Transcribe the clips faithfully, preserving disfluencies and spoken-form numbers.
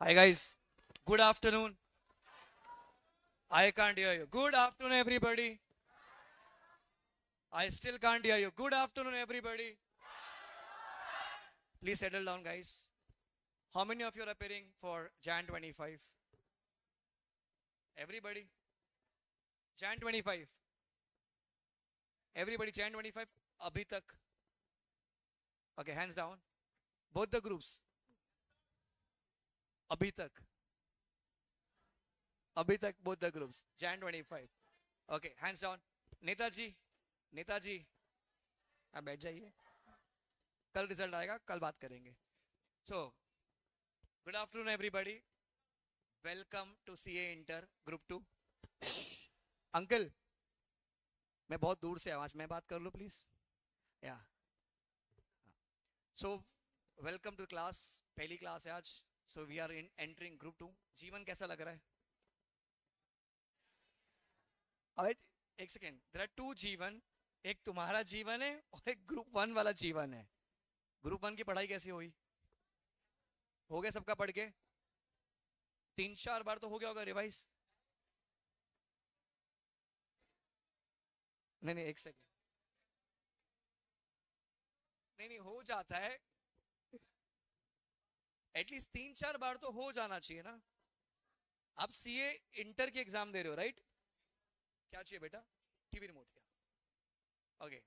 Hi guys, good afternoon. I can't hear you. Good afternoon everybody. I still can't hear you. Good afternoon everybody. Please settle down guys. How many of you are appearing for January twenty-five? Everybody? January twenty-five. Everybody January twenty-five? Abhi tak. Okay, hands down. Both the groups. Abhi tak. Abhi tak, both the groups. January twenty-five. Okay, hands down. Netaji, Netaji. आप बैठ जाइए. कल result आएगा, कल बात करेंगे. So, good afternoon everybody. Welcome to C A Inter Group two. Uncle, मैं बहुत दूर से आवाज मैं बात कर लूँ please. Yeah. So, welcome to class. पहली क्लास है आज. So we are in entering group two. जीवन कैसा लग रहा है? अरे एक सेकेंड. There are two जीवन. एक तुम्हारा जीवन है और एक group one वाला जीवन है. Group one की पढ़ाई कैसी हुई? हो गया सबका पढ़ के? तीन चार बार तो हो गया होगा रिवाइज. नहीं नहीं एक सेकेंड. नहीं नहीं हो जाता है. एटलीस्ट तीन चार बार तो हो जाना चाहिए ना. आप सीए इंटर की एग्जाम दे रहे हो राइट. क्या चाहिए बेटा? TV remote. क्या ओके.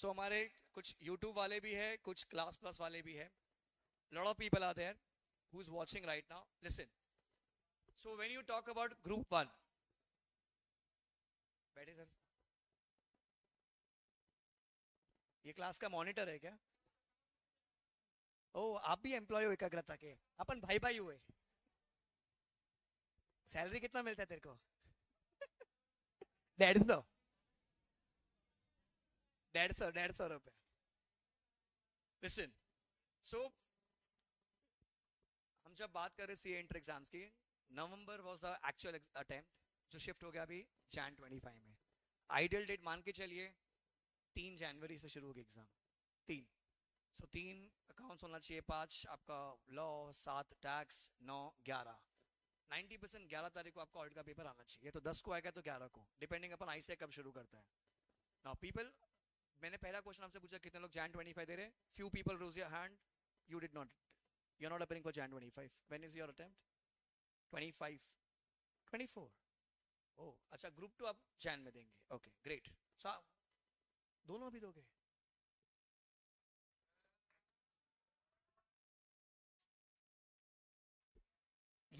सो हमारे कुछ यूट्यूब वाले भी है, कुछ क्लास प्लस वाले भी है. Lot of people are there who is watching right now. Listen. So when you talk about group one. बैठे सर. ये क्लास का मॉनिटर है क्या? ओ, आप भी एम्प्लॉय हो एकाग्रता के. अपन भाई भाई हुए. सैलरी कितना मिलता है तेरे को? डेढ़ सौ डेढ़ सौ डेढ़ सौ रुपए. लिसन. सो हम जब बात कर रहे सीए इंटर एग्जाम्स की, November was the actual attempt जो शिफ्ट हो गया अभी जनवरी पच्चीस में. आइडियल डेट मान के चलिए तीन जनवरी से शुरू होगी एग्जाम. तीन. सो so, तीन अकाउंट्स होना चाहिए. पाँच आपका लॉ, सात टैक्स, नौ ग्यारह. नाइन्टी परसेंट ग्यारह तारीख को आपका ऑडिट का पेपर आना चाहिए. तो दस को आएगा तो ग्यारह को, डिपेंडिंग अपन आई से कब शुरू करता है ना पीपल. मैंने पहला क्वेश्चन आपसे पूछा कितने लोग जैन ट्वेंटी फाइव दे रहे. Few people rose your hand. You did not. You are not appearing for Jan twenty five. When is your attempt? Twenty five twenty four. Oh अच्छा. ग्रुप टू आप जैन में देंगे. Okay great. सो आप दोनों भी दोगे.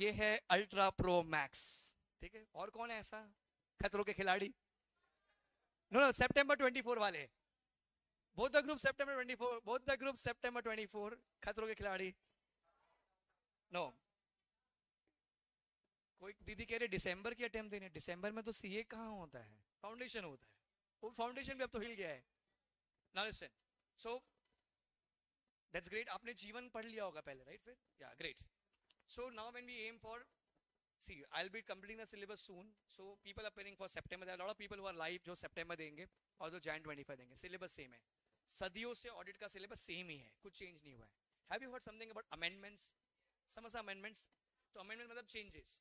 ये है अल्ट्रा प्रो मैक्स. ठीक है. और कौन है ऐसा? खतरों के खिलाड़ी. नो नो सितंबर चौबीस वाले. बोथ द ग्रुप सितंबर चौबीस. बोथ द ग्रुप सितंबर चौबीस. खतरों के खिलाड़ी. No no. कोई दीदी कह रही दिसंबर की अटेम्प्ट देने. दिसंबर में तो सीए कहाँ होता है? फाउंडेशन होता है. वो फाउंडेशन भी अब तो हिल गया है. Now listen. So that's great. आपने जीवन पढ़ लिया होगा पहले राइट. फिर या great. So now when we aim for, see, I'll be completing the syllabus soon. So people appearing for September. There are a lot of people who are live जो September देंगे और जो January twenty-five देंगे. Syllabus same है. सदियों से audit का syllabus same ही है. कुछ change नहीं हुआ है. Have you heard something about amendments? समझा amendments? तो amendment मतलब changes.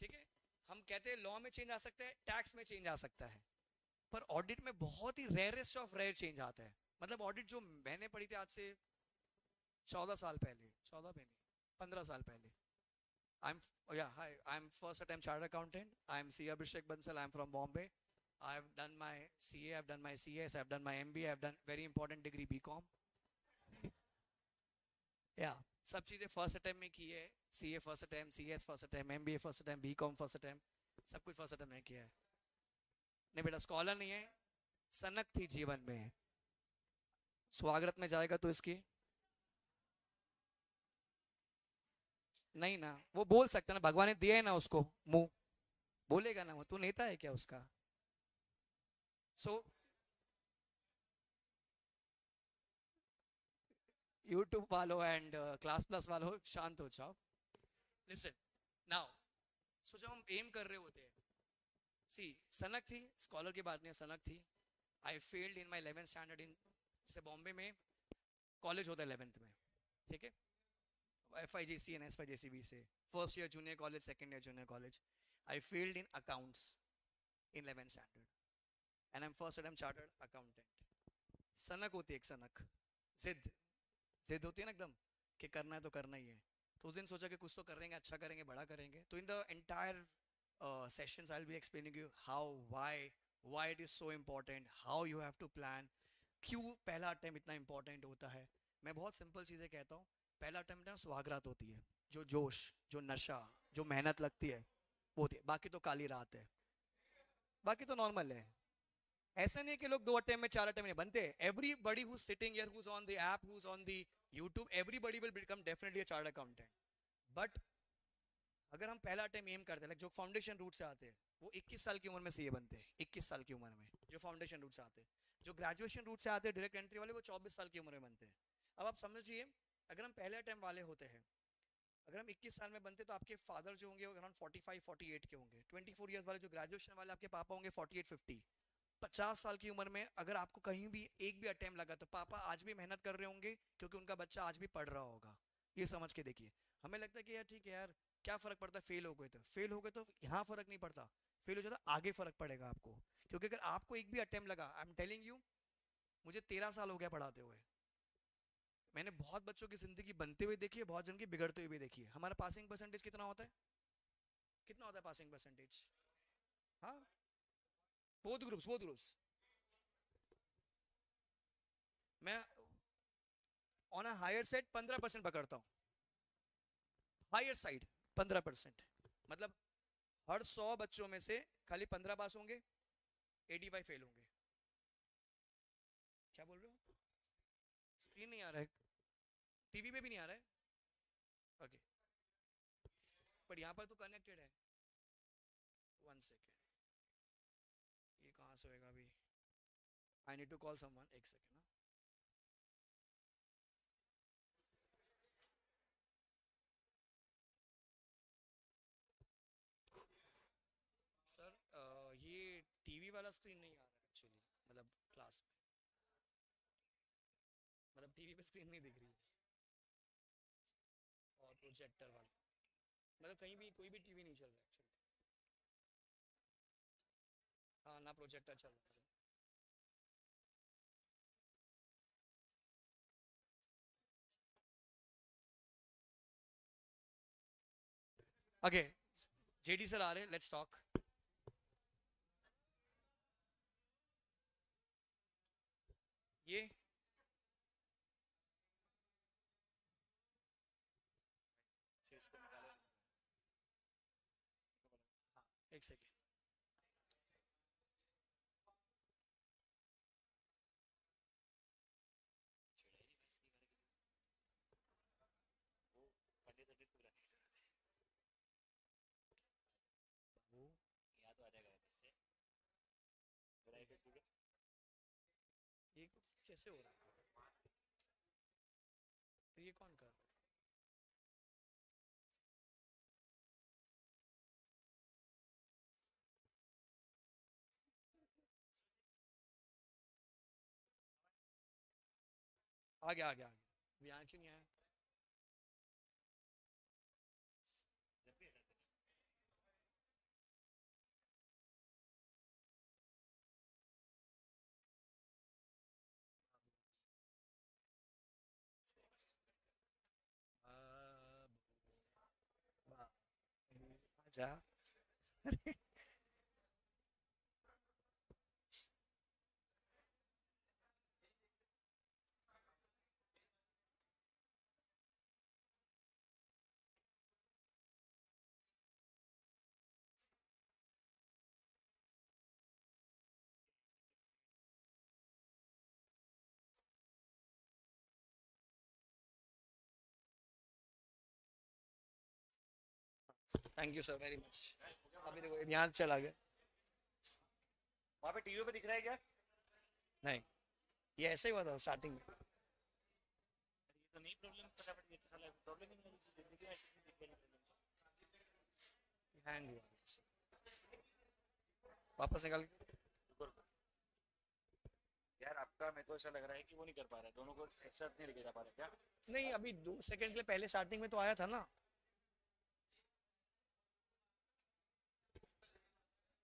ठीक है. हम कहते हैं law में change आ सकता है, tax में change आ सकता है, पर audit में बहुत ही rarest of rare change आता है. मतलब audit जो मैंने पढ़ी थी आज से चौदह साल पहले, चौदह पहले, पंद्रह साल पहले. I'm oh yeah hi. I'm first attempt chartered accountant. I'm C A Abhishek Bansal. I'm from Bombay. I've done my C A. I've done my C S. I've done my M B A. I've done very important degree B Com. yeah. सब चीजें first attempt में की है. C A first attempt, C S first attempt, M B A first attempt, B Com first attempt. सब कुछ first attempt में किया है. नहीं बेटा scholar नहीं है. सनक थी जीवन में. स्वागत में जाएगा तो इसकी नहीं ना. वो बोल सकता ना. भगवान ने दिया है ना उसको मुंह. बोलेगा ना. वो तू नेता है क्या उसका? सो यूट्यूब वालों एंड क्लास प्लस वालों शांत हो जाओ. Listen now. सो जब हम एम कर रहे होते हैं, सी सनक थी. स्कॉलर की बात नहीं, सनक थी. I failed in my eleventh standard. इन से बॉम्बे में कॉलेज होता है इलेवेंथ में. ठीक है. F I J C and S Y J C B से, first year junior college, second year junior college. I failed in accounts in eleventh standard, and I'm first attempt chartered accountant. सनक होती है, एक सनक, जिद जिद होती है ना एकदम कि करना है तो करना ही है. तो उस दिन सोचा कि कुछ तो करेंगे, अच्छा करेंगे, बड़ा करेंगे. तो in the entire sessions I will be explaining you how, why, why it is so important, how you have to plan, क्यों पहला अटैम्प्ट इतना इंपॉर्टेंट होता है. मैं बहुत सिंपल चीज़ें कहता हूँ. पहला अटैम्प्ट ना सुहागरात होती है, जो जोश, जो नशा, जो मेहनत लगती है वो होती है. बाकी तो काली रात है, बाकी तो नॉर्मल है. ऐसा नहीं कि लोग दो अटैम्प्ट में चार अटैम्प्ट में बनते हैं. Everybody who is sitting here, who is on the app, who is on the YouTube, everybody will become definitely a chartered accountant. But अगर हम पहला अटैम्प्ट एम करते हैं, जो फाउंडेशन रूट से आते हैं वो इक्कीस साल की उम्र में सीए बनते हैं. इक्कीस साल की उम्र में जो फाउंडेशन रूट से आते हैं. जो ग्रेजुएशन रूट से आते हैं डायरेक्ट एंट्री वाले, वो चौबीस साल की उम्र में बनते हैं. अब आप समझिए, अगर हम पहले अटैम्प्ट वाले होते हैं, अगर हम इक्कीस साल में बनते तो आपके फादर जो होंगे अराउंड पैंतालीस अड़तालीस के होंगे. चौबीस इयर्स वाले जो ग्रेजुएशन वाले आपके पापा होंगे अड़तालीस पचास. पचास साल की उम्र में अगर आपको कहीं भी एक भी अटैम्प्ट लगा तो पापा आज भी मेहनत कर रहे होंगे, क्योंकि उनका बच्चा आज भी पढ़ रहा होगा. ये समझ के देखिए. हमें लगता है कि यार ठीक है यार, क्या फ़र्क पड़ता है फेल हो गए तो. फेल हो गए तो यहाँ फ़र्क नहीं पड़ता, फेल हो जाता आगे फ़र्क पड़ेगा आपको. क्योंकि अगर आपको एक भी अटैम्प्ट लगा, आई एम टेलिंग यू, मुझे तेरह साल हो गया पढ़ाते हुए. मैंने बहुत बच्चों की जिंदगी बनते हुए देखी है, बहुत जन की बिगड़ते हुए भी देखी है. हमारा पासिंग परसेंटेज कितना होता है, कितना होता है पासिंग परसेंटेज? हाँ, बोथ ग्रुप्स, बोथ ग्रुप्स. मैं ऑन अ हायर साइड पंद्रह परसेंट पकड़ता हूँ. हायर साइड पंद्रह परसेंट, मतलब हर सौ बच्चों में से खाली पंद्रह पास होंगे, एटी फाइव फेल होंगे. क्या बोल रहे हो? स्क्रीन नहीं आ रहा है, टीवी पे भी नहीं आ रहा है. ओके, बट यहाँ पर तो कनेक्टेड है. वन सेकेंड, ये कहाँ से होएगा अभी? I need to call someone. एक सेकेंड ना, सर आ, ये टीवी वाला स्क्रीन नहीं आ रहा है एक्चुअली, मतलब क्लास में, मतलब टीवी पे स्क्रीन नहीं दिख रही है. और प्रोजेक्टर वाला, मतलब कहीं भी कोई भी टीवी नहीं चल रहा एक्चुअली. हाँ, ना प्रोजेक्टर चल रहा है. ओके, जेडी सर आ रहे, लेट्स टॉक. ये एक सेकेंड. वो या तो आ जाएगा वापस से. ये कैसे हो रहा है? तो ये कौन कर रहा है? आ गया, आ गया, यहाँ क्यों नहीं आया? जा thank you sir very much. अभी देखो यहाँ चला गया. वहाँ पे टीवी पे दिख रहा है क्या? नहीं, ये ऐसे ही हुआ था स्टार्टिंग में. ये तो नहीं प्रॉब्लम, फटाफट ये चला प्रॉब्लम नहीं है. देखिए मैं दिख गया, हैंग हुआ, वापस निकाल. यार आप का मेरे को ऐसा लग रहा है कि वो नहीं कर पा रहा है, दोनों को एक साथ नहीं लेके जा पा रहे क्या? नहीं, अभी दो सेकंड के लिए पहले स्टार्टिंग में तो आया था ना,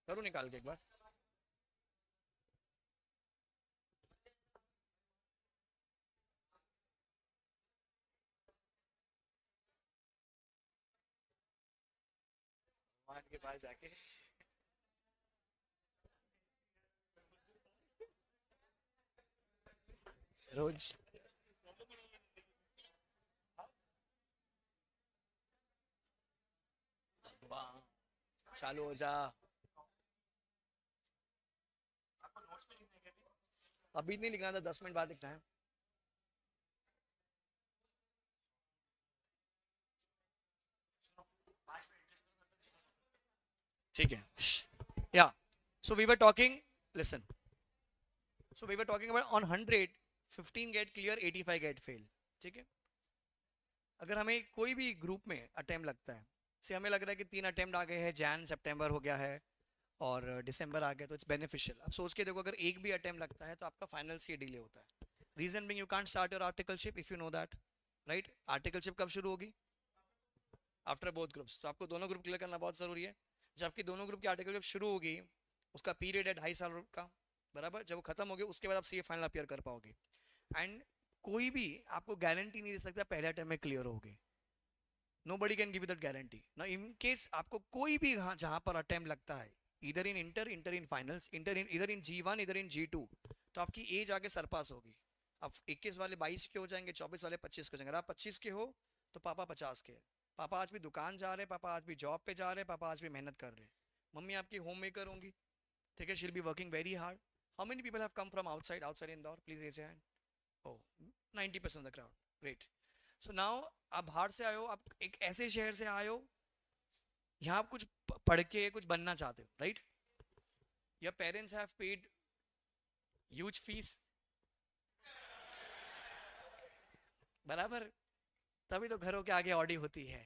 करो निकाल के एक बार। भगवान के पास जाके रोज चालू हो जा। अभी नहीं लिखना था, दस मिनट बाद लिखना है। ठीक है, या so we were talking, listen, so we were talking about on hundred fifteen get clear, eighty five get fail. ठीक है, अगर हमें कोई भी ग्रुप में अटेम्प्ट लगता है, से हमें लग रहा है कि तीन अटेम्प्ट आ गए हैं, जैन सितंबर हो गया है और दिसंबर आ गया, तो इट्स बेनिफिशियल। अब सोच के देखो, अगर एक भी अटेम्प्ट लगता है तो आपका फाइनल सीए डिले होता है। Reason being you can't start your articleship if you know that, right? Articleship कब शुरू होगी? After both groups. तो आपको दोनों ग्रुप क्लियर करना बहुत जरूरी है। जबकि दोनों ग्रुप की आर्टिकलशिप शुरू होगी, उसका पीरियड है ढाई साल का, बराबर? जब वो खत्म होगी उसके बाद आप सीए फाइनल अपियर कर पाओगे। एंड कोई भी आपको गारंटी नहीं दे सकता पहले अटेम्प्ट में क्लियर होगे। Nobody can give you that guarantee. Now, in case आपको कोई भी जहाँ पर अटेम्प्ट लगता है, इधर in inter, inter in finals, inter in इधर इन जी वन, इधर इन जी टू, तो आपकी एज आगे सरपास होगी। अब इक्कीस वाले बाईस के हो जाएंगे, चौबीस वाले पच्चीस के हो जाएंगे। अगर आप पच्चीस के हो तो पापा पचास के। पापा आज भी दुकान जा रहे, पापा आज भी जॉब पे जा रहे, पापा आज भी मेहनत कर रहे। मम्मी आपकी होम मेकर होंगी, ठीक है, she will be working very hard. How many people have come from outside outside Indore, please raise your hand. Oh, ninety percent of the crowd, great. So now आप बाहर से आए हो, आप एक ऐसे शहर से आए हो, यहाँ आप कुछ पढ़ के कुछ बनना चाहते हो, right? Your parents have paid huge fees, बराबर? तभी तो घरों के आगे ऑडी होती है।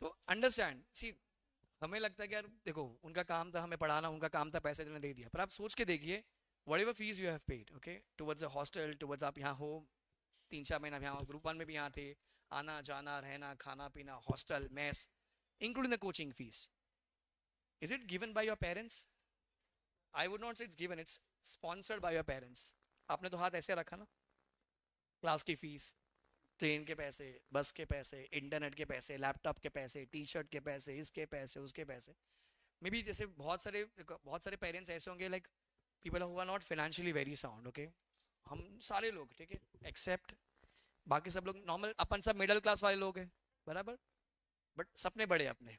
तो अंडरस्टैंड, सी हमें लगता है कि यार देखो, उनका काम था हमें पढ़ाना, उनका काम था पैसे देना, दे दिया। पर आप सोच के देखिए, whatever fees you have paid, okay, towards a hostel, towards आप यहाँ हो तीन चार महीना, यहाँ ग्रुप वन में भी यहाँ थे, आना जाना, रहना, खाना पीना, hostel, mess, including the coaching fees, is it given by your parents? I would not say it's given, it's sponsored by your parents. आपने तो हाथ ऐसे रखा ना, क्लास की फीस, ट्रेन के पैसे, बस के पैसे, इंटरनेट के पैसे, लैपटॉप के पैसे, टी शर्ट के पैसे, इसके पैसे, उसके पैसे। मे बी जैसे बहुत सारे बहुत सारे पेरेंट्स ऐसे होंगे, like people who are not financially very sound, okay, हम सारे लोग, ठीक है, एक्सेप्ट बाकी सब लोग नॉर्मल, अपन सब मिडिल क्लास वाले लोग हैं, बराबर? बट सपने बड़े अपने,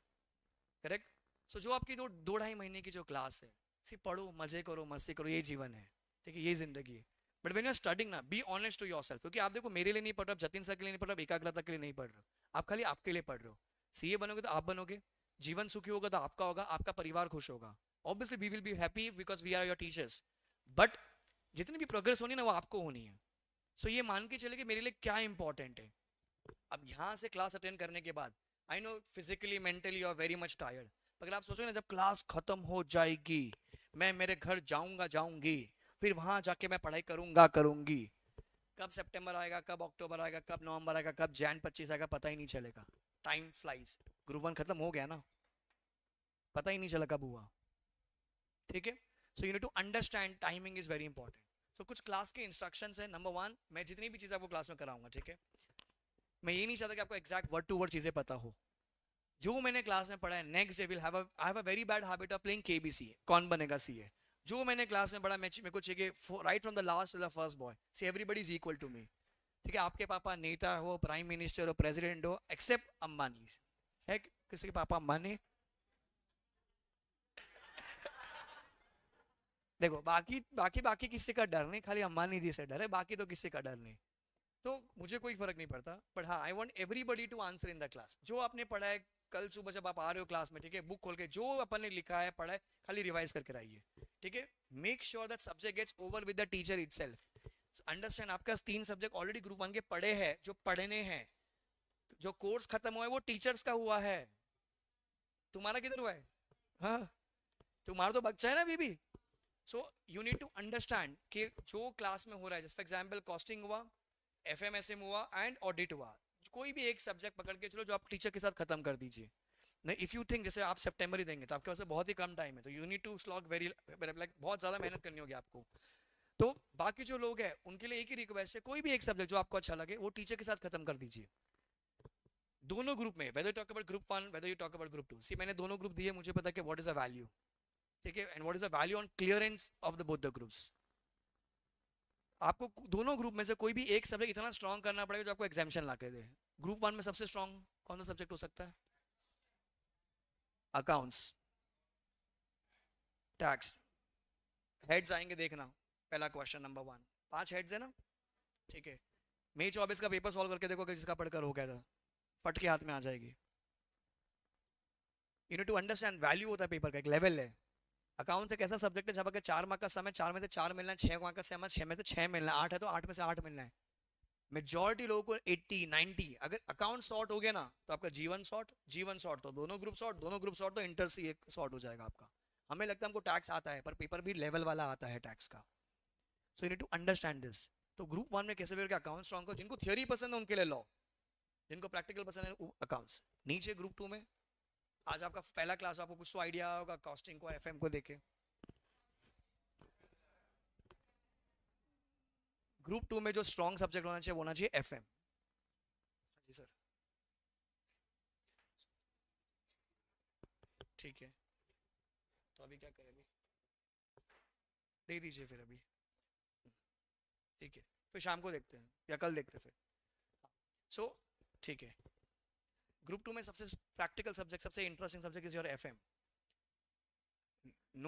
करेक्ट? सो so, जो आपकी दो दो ढाई महीने की जो क्लास है, सिर्फ पढ़ो, मजे करो, मस्ती करो, ये जीवन है, ठीक है, ये जिंदगी है। But when you are starting ना, be honest to yourself, क्योंकि आप देखो, मेरे लिए नहीं पढ़ रहे, जतिन सर के लिए नहीं पढ़ रहे, एकाग्रता के लिए नहीं पढ़ रहे, आप खाली आपके लिए पढ़ रहे हो। सीए बनोगे तो आप बनोगे, जीवन सुखी होगा तो आपका होगा, आपका परिवार खुश होगा, obviously we will be happy because we are your teachers, but जितनी भी प्रोग्रेस होनी है ना वो आपको होनी है। सो so, ये मान के चले कि मेरे लिए क्या इंपॉर्टेंट है। अब यहाँ से क्लास अटेंड करने के बाद I know physically mentally you are very much tired, अगर आप सोचो ना, जब क्लास खत्म हो जाएगी मैं मेरे घर जाऊँगा जाऊँगी फिर वहाँ जाके मैं पढ़ाई करूँगा करूँगी, कब सितंबर आएगा, कब अक्टूबर आएगा, कब नवंबर आएगा, कब जैन पच्चीस आएगा, पता ही नहीं चलेगा। टाइम फ्लाइज, ग्रुप वन खत्म हो गया ना, पता ही नहीं चला कब हुआ, ठीक है? So you need to understand timing is very important. So कुछ क्लास के इंस्ट्रक्शंस है। नंबर वन, मैं जितनी भी चीज़ आपको क्लास में कराऊंगा, ठीक है, मैं ये नहीं चाहता कि आपको एक्जैक्ट वर्ड टू वर्ड चीज़ें पता हो। जो मैंने क्लास में पढ़ा है, next day will have I have a very bad habit of playing KBC, कौन बनेगा सीए। जो मैंने क्लास में पढ़ा, मैं मेरे को चाहिए right from the last to the first boy, see everybody is equal to me, ठीक है? आपके पापा नेता हो, प्राइम मिनिस्टर हो, प्रेजिडेंट हो, एक्सेप्ट अंबानी है, किसी के पापा अंबानी, देखो बाकी बाकी बाकी किसी का डर नहीं, खाली अंबानी जी से डर है, बाकी तो किसी का डर नहीं। तो मुझे कोई फर्क नहीं पड़ता, बट हाँ, I want everybody to answer in the class. जो आपने पढ़ा है, कल सुबह जब आप आ रहे हो क्लास में, ठीक है, बुक खोल के जो अपन ने लिखा है, पढ़ा है, खाली रिवाइज करके आइए, ठीक है? Make sure that subject gets over with the teacher itself. Understand, आपका तीन सब्जेक्ट ऑलरेडी ग्रुप वन के पढ़े हैं, जो पढ़ने हैं, जो कोर्स खत्म हुआ है वो टीचर्स का हुआ है, तुम्हारा किधर हुआ है? हाँ तुम्हारा तो बच्चा है ना बीबी। So you need to understand कि जो क्लास में हो रहा है, जैसे फॉर एग्जाम्पल कॉस्टिंग हुआ, एफ एम एस एम हुआ एंड ऑडिट हुआ, कोई भी एक सब्जेक्ट पकड़ के चलो जो आप टीचर के साथ खत्म कर दीजिए। नहीं इफ यू थिंक जैसे आप सितंबर ही देंगे तो आपके पास बहुत ही कम टाइम है, तो you need to slog very like बहुत ज्यादा मेहनत करनी होगी आपको। तो बाकी जो लोग हैं उनके लिए एक ही रिक्वेस्ट है, कोई भी एक सब्जेक्ट जो आपको अच्छा लगे वो टीचर के साथ खत्म कर दीजिए, दोनों ग्रुप में, whether you talk about group one, whether you talk about group two. See मैंने दोनों ग्रुप दिए, मुझे पता है व्हाट इज द वैल्यू, ठीक है, and what is the value on clearance of the both the groups. आपको दोनों ग्रुप में से कोई भी एक सब्जेक्ट इतना स्ट्रॉन्ग करना पड़ेगा जो आपको एग्जामिनेशन ला के दे। ग्रुप वन में सबसे स्ट्रॉन्ग कौन सा सब्जेक्ट हो सकता है? अकाउंट्स, टैक्स, हेड्स आएंगे देखना। पहला क्वेश्चन नंबर वन, पांच हेड्स है ना, ठीक है। मई चौबीस का पेपर सॉल्व करके देखो, अगर जिसका पढ़कर हो गया था फट के हाथ में आ जाएगी। You need to understand value होता है पेपर का, एक लेवल है। अकाउंट्स एक ऐसा सब्जेक्ट है जहाँ पर चार मार्क का समय, चार में से चार मिलना है, छः मार्क का समय, छः में से छः मिलना है, आठ है तो आठ में से आठ मिलना है। मेजॉरिटी लोगों को अस्सी, नब्बे, अगर अकाउंट शॉर्ट हो गया ना तो आपका जीवन शॉर्ट, जीवन शॉर्ट तो दोनों ग्रुप शॉर्ट, दोनों ग्रुप शॉर्ट तो इंटर सी एक शॉर्ट हो जाएगा आपका। हमें लगता है हमको टैक्स आता है, पर पेपर भी लेवल वाला आता है टैक्स का। So you need to understand this. तो ग्रुप वन में कैसे करके अकाउंट स्ट्रॉन्ग हो, जिनको थियोरी पसंद है उनके लिए लॉ, जिनको प्रैक्टिकल पसंद है अकाउंट्स। नीचे ग्रुप टू में आज आपका पहला क्लास, आपको कुछ तो आइडिया होगा कॉस्टिंग को, एफएम को देखे। ग्रुप टू में जो स्ट्रॉन्ग सब्जेक्ट होना चाहिए वो होना चाहिए एफएम। जी सर, ठीक है। तो अभी क्या करें, अभी दे दीजिए फिर अभी, ठीक है, फिर शाम को देखते हैं या कल देखते हैं फिर। सो so, ठीक है, ग्रुप टू में सबसे प्रैक्टिकल सब्जेक्ट, सबसे interesting subject is your FM.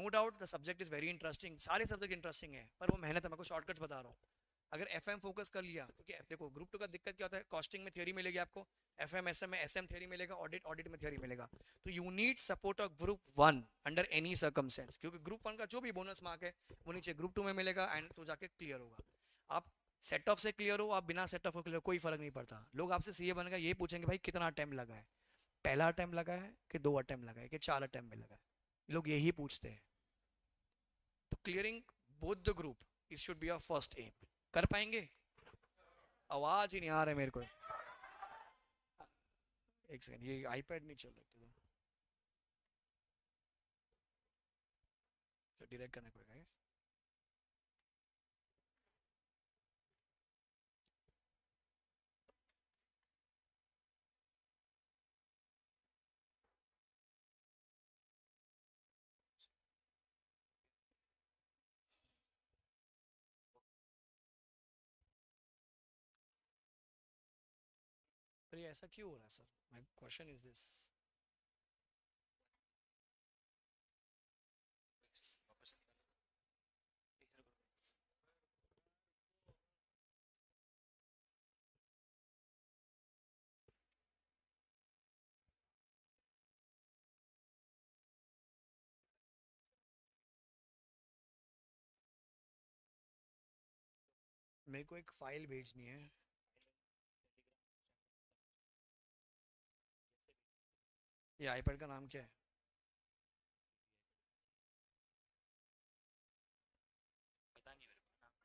No doubt the subject is very interesting, सारे सब्जेक्ट इंटरेस्टिंग है, पर वो मेहनत है। मैं आपको शॉर्टकट्स बता रहा हूँ। अगर एफएम फोकस कर लिया, क्योंकि देखो ग्रुप टू का दिक्कत क्या होता है, कॉस्टिंग में थ्योरी मिलेगी आपको, एफएम एसएम में एसएम थ्योरी मिलेगा, ऑडिट ऑडिट में थ्योरी मिलेगा। तो you need support of group one under any circumstance, क्योंकि ग्रुप वन का जो भी बोनस मार्क है वो नीचे ग्रुप टू में मिलेगा एंड तो जाके क्लियर होगा। आप सेट ऑफ से क्लियर हो, आप बिना सेट ऑफ को क्लियर, कोई फर्क नहीं पड़ता। लोग आपसे सीए बनेगा ये पूछेंगे भाई कितना अटैम्प्ट लगा है, पहला अटैम्प्ट लगा है कि दो अटैम्प्ट लगा है कि चार अटैम्प्ट में लगा है, लोग यही पूछते हैं। तो clearing both the group it should be your first aim. कर पाएंगे? आवाज ही नहीं आ रहा है मेरे को, एक सेकंड, ये आईपैड नहीं चल रहा है तो डायरेक्ट करना पड़ेगा। पर ये ऐसा क्यों हो रहा है sir? My question is this, मेरे को एक फाइल भेजनी है। ये आईपैड का नाम क्या है? पता नहीं मेरे को नाम।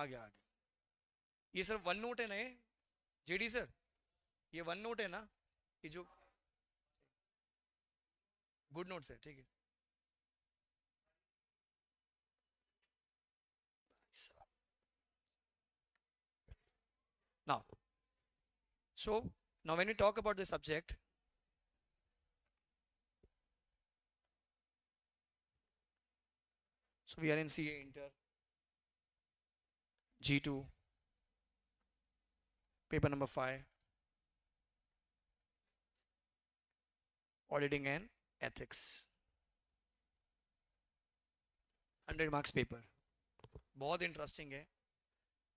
आ गया आ गया। ये सर वन नोट है ना, ये जेडी सर ये वन नोट है ना, ये जो गुड नोट सर, ठीक है। Now so now when we talk about the subject, so we are in C A inter G two paper number five, auditing and ethics, hundred marks paper, बहुत interesting है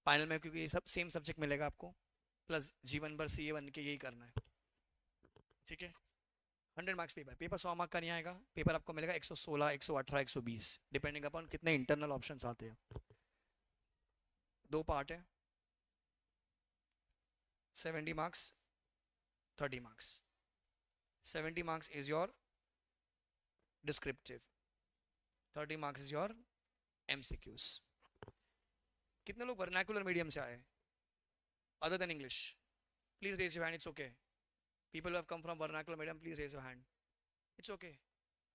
final में, क्योंकि ये सब same subject मिलेगा आपको, plus जीवन भर सी ए बन के यही करना है, ठीक है। हंड्रेड मार्क्स पेपर, पेपर सौ मार्क का नहीं आएगा, पेपर आपको मिलेगा एक सौ सोलह, एक सौ अठारह, एक सौ बीस, डिपेंडिंग अपॉन कितने इंटरनल ऑप्शंस आते हैं। दो पार्ट है, seventy marks, thirty marks. seventy marks is your descriptive, thirty marks is your M C Qs. कितने लोग vernacular medium से आए other than English? Please raise your hand, it's okay. People who have come from vernacular medium, please raise your hand, it's okay.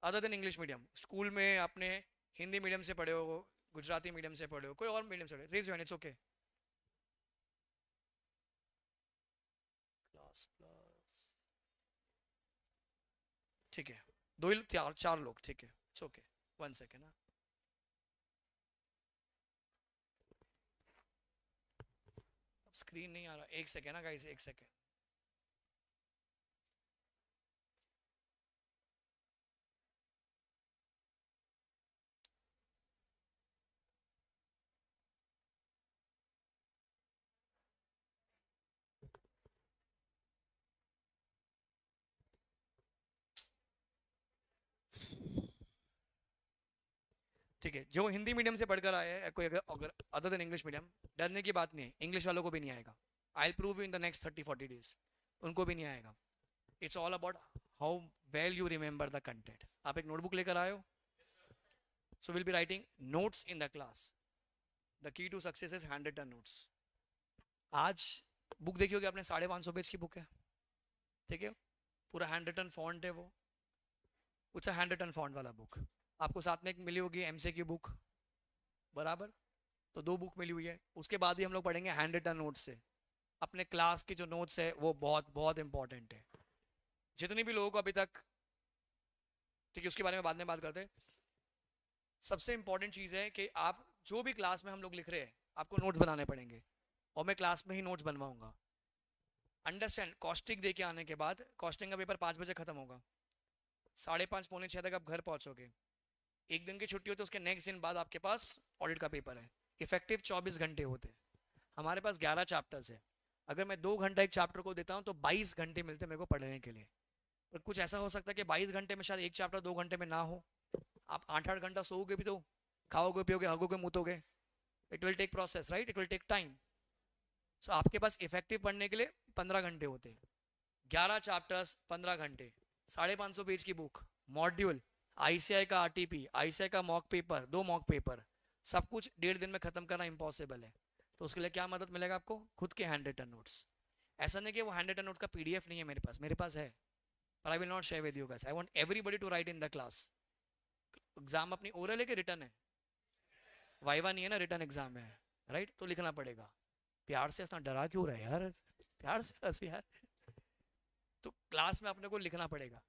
Other than English medium, school में आपने Hindi medium से पढ़े हो, Gujarati medium से पढ़े हो, कोई और medium से पढ़े, raise your hand, it's okay. ठीक है, दो ही चार चार लोग, ठीक है, इट्स ओके. वन सेकेंड ना, अब स्क्रीन नहीं आ रहा, एक सेकेंड ना गाइस, एक सेकेंड. ठीक है, जो हिंदी मीडियम से पढ़कर आए हैं, कोई अगर अदर देन इंग्लिश मीडियम, डरने की बात नहीं है. इंग्लिश वालों को भी नहीं आएगा. I prove you in the next thirty forty days. उनको भी नहीं आएगा. It's all about how well you remember the content. आप एक नोटबुक लेकर आए हो, so will be writing notes in the class. The key to success is hand written notes. आज बुक देखी होगी आपने, साढ़े पाँच सौ पेज की बुक है. ठीक है, पूरा हैंड रिटन फॉन्ट है वो. It's a hand written font वाला बुक. आपको साथ में एक मिली होगी एमसीक्यू बुक, बराबर. तो दो बुक मिली हुई है. उसके बाद ही हम लोग पढ़ेंगे हैंड रिटन नोट्स से. अपने क्लास के जो नोट्स है वो बहुत बहुत इंपॉर्टेंट है. जितने भी लोगों को अभी तक, ठीक है, उसके बारे में बाद में बात करते हैं. सबसे इंपॉर्टेंट चीज़ है कि आप जो भी क्लास में हम लोग लिख रहे हैं, आपको नोट्स बनाने पड़ेंगे. और मैं क्लास में ही नोट्स बनवाऊँगा. अंडरस्टैंड, कॉस्टिक दे के आने के बाद, कॉस्टिंग का पेपर पाँच बजे ख़त्म होगा. साढ़े पाँच पौने छः तक आप घर पहुँचोगे. एक दिन की छुट्टी होती है, उसके नेक्स्ट दिन बाद आपके पास ऑडिट का पेपर है. इफेक्टिव चौबीस घंटे होते हैं. हमारे पास ग्यारह चैप्टर्स है. अगर मैं दो घंटा एक चैप्टर को देता हूं तो बाईस घंटे मिलते हैं मेरे को पढ़ने के लिए. पर कुछ ऐसा हो सकता है कि बाईस घंटे में शायद एक चैप्टर दो घंटे में ना हो. आप आठ आठ घंटा सोओगे भी तो, खाओगे पियोगे हगोगे मुतोगे. It will take process, right, it will take time. So आपके पास इफेक्टिव पढ़ने के लिए पंद्रह घंटे होते हैं. ग्यारह चैप्टर्स, पंद्रह घंटे, साढ़े पाँच सौ पेज की book, module, I C I का R T P, I C I का मॉक पेपर, दो मॉक पेपर, सब कुछ डेढ़ दिन में ख़त्म करना इम्पॉसिबल है. तो उसके लिए क्या मदद मिलेगा आपको? खुद के हैंड रिटन नोट्स. ऐसा नहीं कि वो हैंड रिटन नोट्स का पीडीएफ नहीं है मेरे पास, मेरे पास है, पर I will not share with you guys. I want everybody to write in the class. Exam अपनी ओरल है कि रिटर्न है? वाइवा नहीं है ना, रिटर्न एग्जाम है, राइट. तो लिखना पड़ेगा. प्यार से हंसना, डरा क्यों रहे यार, प्यार से हंस यार. तो क्लास में अपने को लिखना पड़ेगा.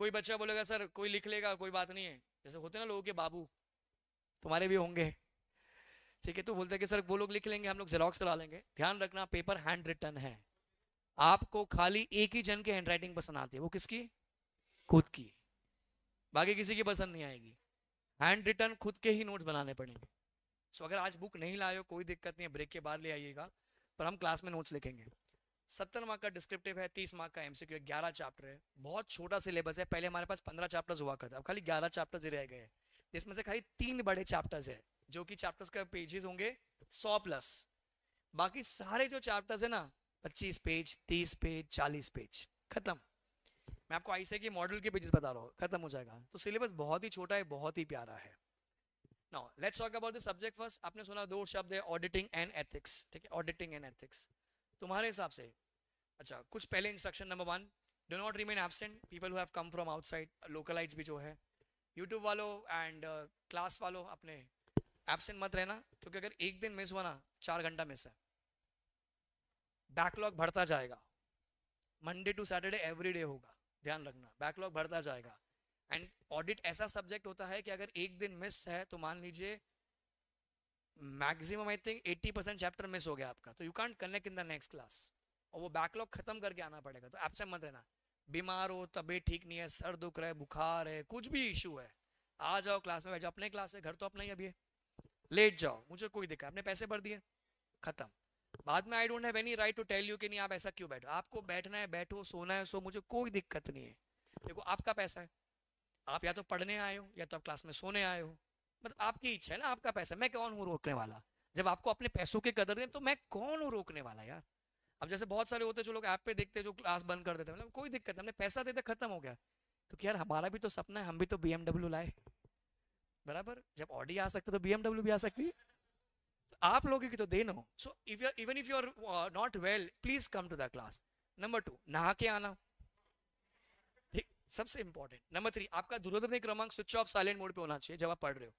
कोई बच्चा बोलेगा सर कोई लिख लेगा, कोई बात नहीं है. जैसे होते ना लोगों के बाबू, तुम्हारे भी होंगे, ठीक है. तो बोलते हैं कि सर वो लोग लिख लेंगे, हम लोग जेरोक्स करा लेंगे. ध्यान रखना, पेपर हैंड रिटन है. आपको खाली एक ही जन की हैंड राइटिंग पसंद आती है, वो किसकी? खुद की. बाकी किसी की पसंद नहीं आएगी. हैंड रिटन खुद के ही नोट्स बनाने पड़ेंगे. सो अगर आज बुक नहीं लाए हो कोई दिक्कत नहीं है, ब्रेक के बाद ले आइएगा. पर हम क्लास में नोट्स लिखेंगे. सत्तर मार्क का डिस्क्रिप्टिव है, तीस मार्क का एमसीक्यू है, ग्यारह चैप्टर है. बहुत छोटा सिलेबस है. पहले हमारे पास पंद्रह चैप्टर्स हुआ करते, अब खाली ग्यारह चैप्टर्स ही रह गए हैं, जिसमें से खाली तीन बड़े चैप्टर्स है, जो कि चैप्टर्स के पेजेस होंगे सौ प्लस. बाकी सारे जो चैप्टर्स है ना, पच्चीस पेज, तीस पेज, चालीस पेज, खत्म. मैं आपको आई सी आई के मॉडल के पेजेस बता रहा हूँ, खत्म हो जाएगा. तो सिलेबस बहुत ही छोटा है, बहुत ही प्यारा है. Now let's talk about the subject first. आपने सुना दो शब्द है, ऑडिटिंग एंड एथिक्स. ठीक है, ऑडिटिंग एंड एथिक्स तुम्हारे हिसाब से. अच्छा, कुछ पहले instruction. Number one, do not remain absent. People who have come from outside, localites भी जो है, यूट्यूब वालों एंड क्लास वालों, अपने एब्सेंट मत रहना. क्योंकि अगर एक दिन मिस हुआ ना, चार घंटा मिस है. बैकलॉग बढ़ता जाएगा. Monday to Saturday every day होगा, ध्यान रखना. बैकलॉग बढ़ता जाएगा. एंड ऑडिट ऐसा सब्जेक्ट होता है कि अगर एक दिन मिस है तो मान लीजिए मैक्सिमम आई थिंक अस्सी परसेंट चैप्टर मिस हो गया आपका. तो you can't connect in the next class. और वो बैकलॉग खत्म करके आना पड़ेगा. तो एब्सेंट मत रहना. बीमार हो, तबीयत ठीक नहीं है, सर दुख रहा है, बुखार है, कुछ भी इशू है, आ जाओ क्लास में, बैठ जाओ. अपने क्लास है, घर तो अपना ही. अभी लेट जाओ, मुझे कोई दिक्कत, आपने पैसे भर दिए, खत्म. बाद में I don't have any right to tell you कि नहीं आप ऐसा क्यों बैठो. आपको बैठना है बैठो, सोना है सो, मुझे कोई दिक्कत नहीं है. देखो आपका पैसा है, आप या तो पढ़ने आए हो या तो आप क्लास में सोने आए हो, मतलब आपकी इच्छा है ना, आपका पैसा. मैं कौन हूँ रोकने वाला? जब आपको अपने पैसों की कदर नहीं, तो मैं कौन हूँ रोकने वाला यार? अब जैसे बहुत सारे होते हैं जो लोग ऐप पे देखते हैं जो क्लास बंद कर देते हैं, मतलब कोई दिक्कत नहीं, हमने पैसा देते खत्म हो गया, क्योंकि यार हमारा भी तो सपना है, हम भी तो बीएमडब्ल्यू लाए, बराबर। जब ऑडी आ सकता तो बीएमडब्ल्यू भी आ सकती, तो आप लोगों की तो देन हो। So if you even if you are not well, please come to the class. Number two, नहा के आना, सबसे इंपॉर्टेंट। नंबर थ्री, आपका दूरध्वनि क्रमांक स्विच ऑफ साइलेंट मोड पे होना चाहिए जब आप पढ़ रहे हो,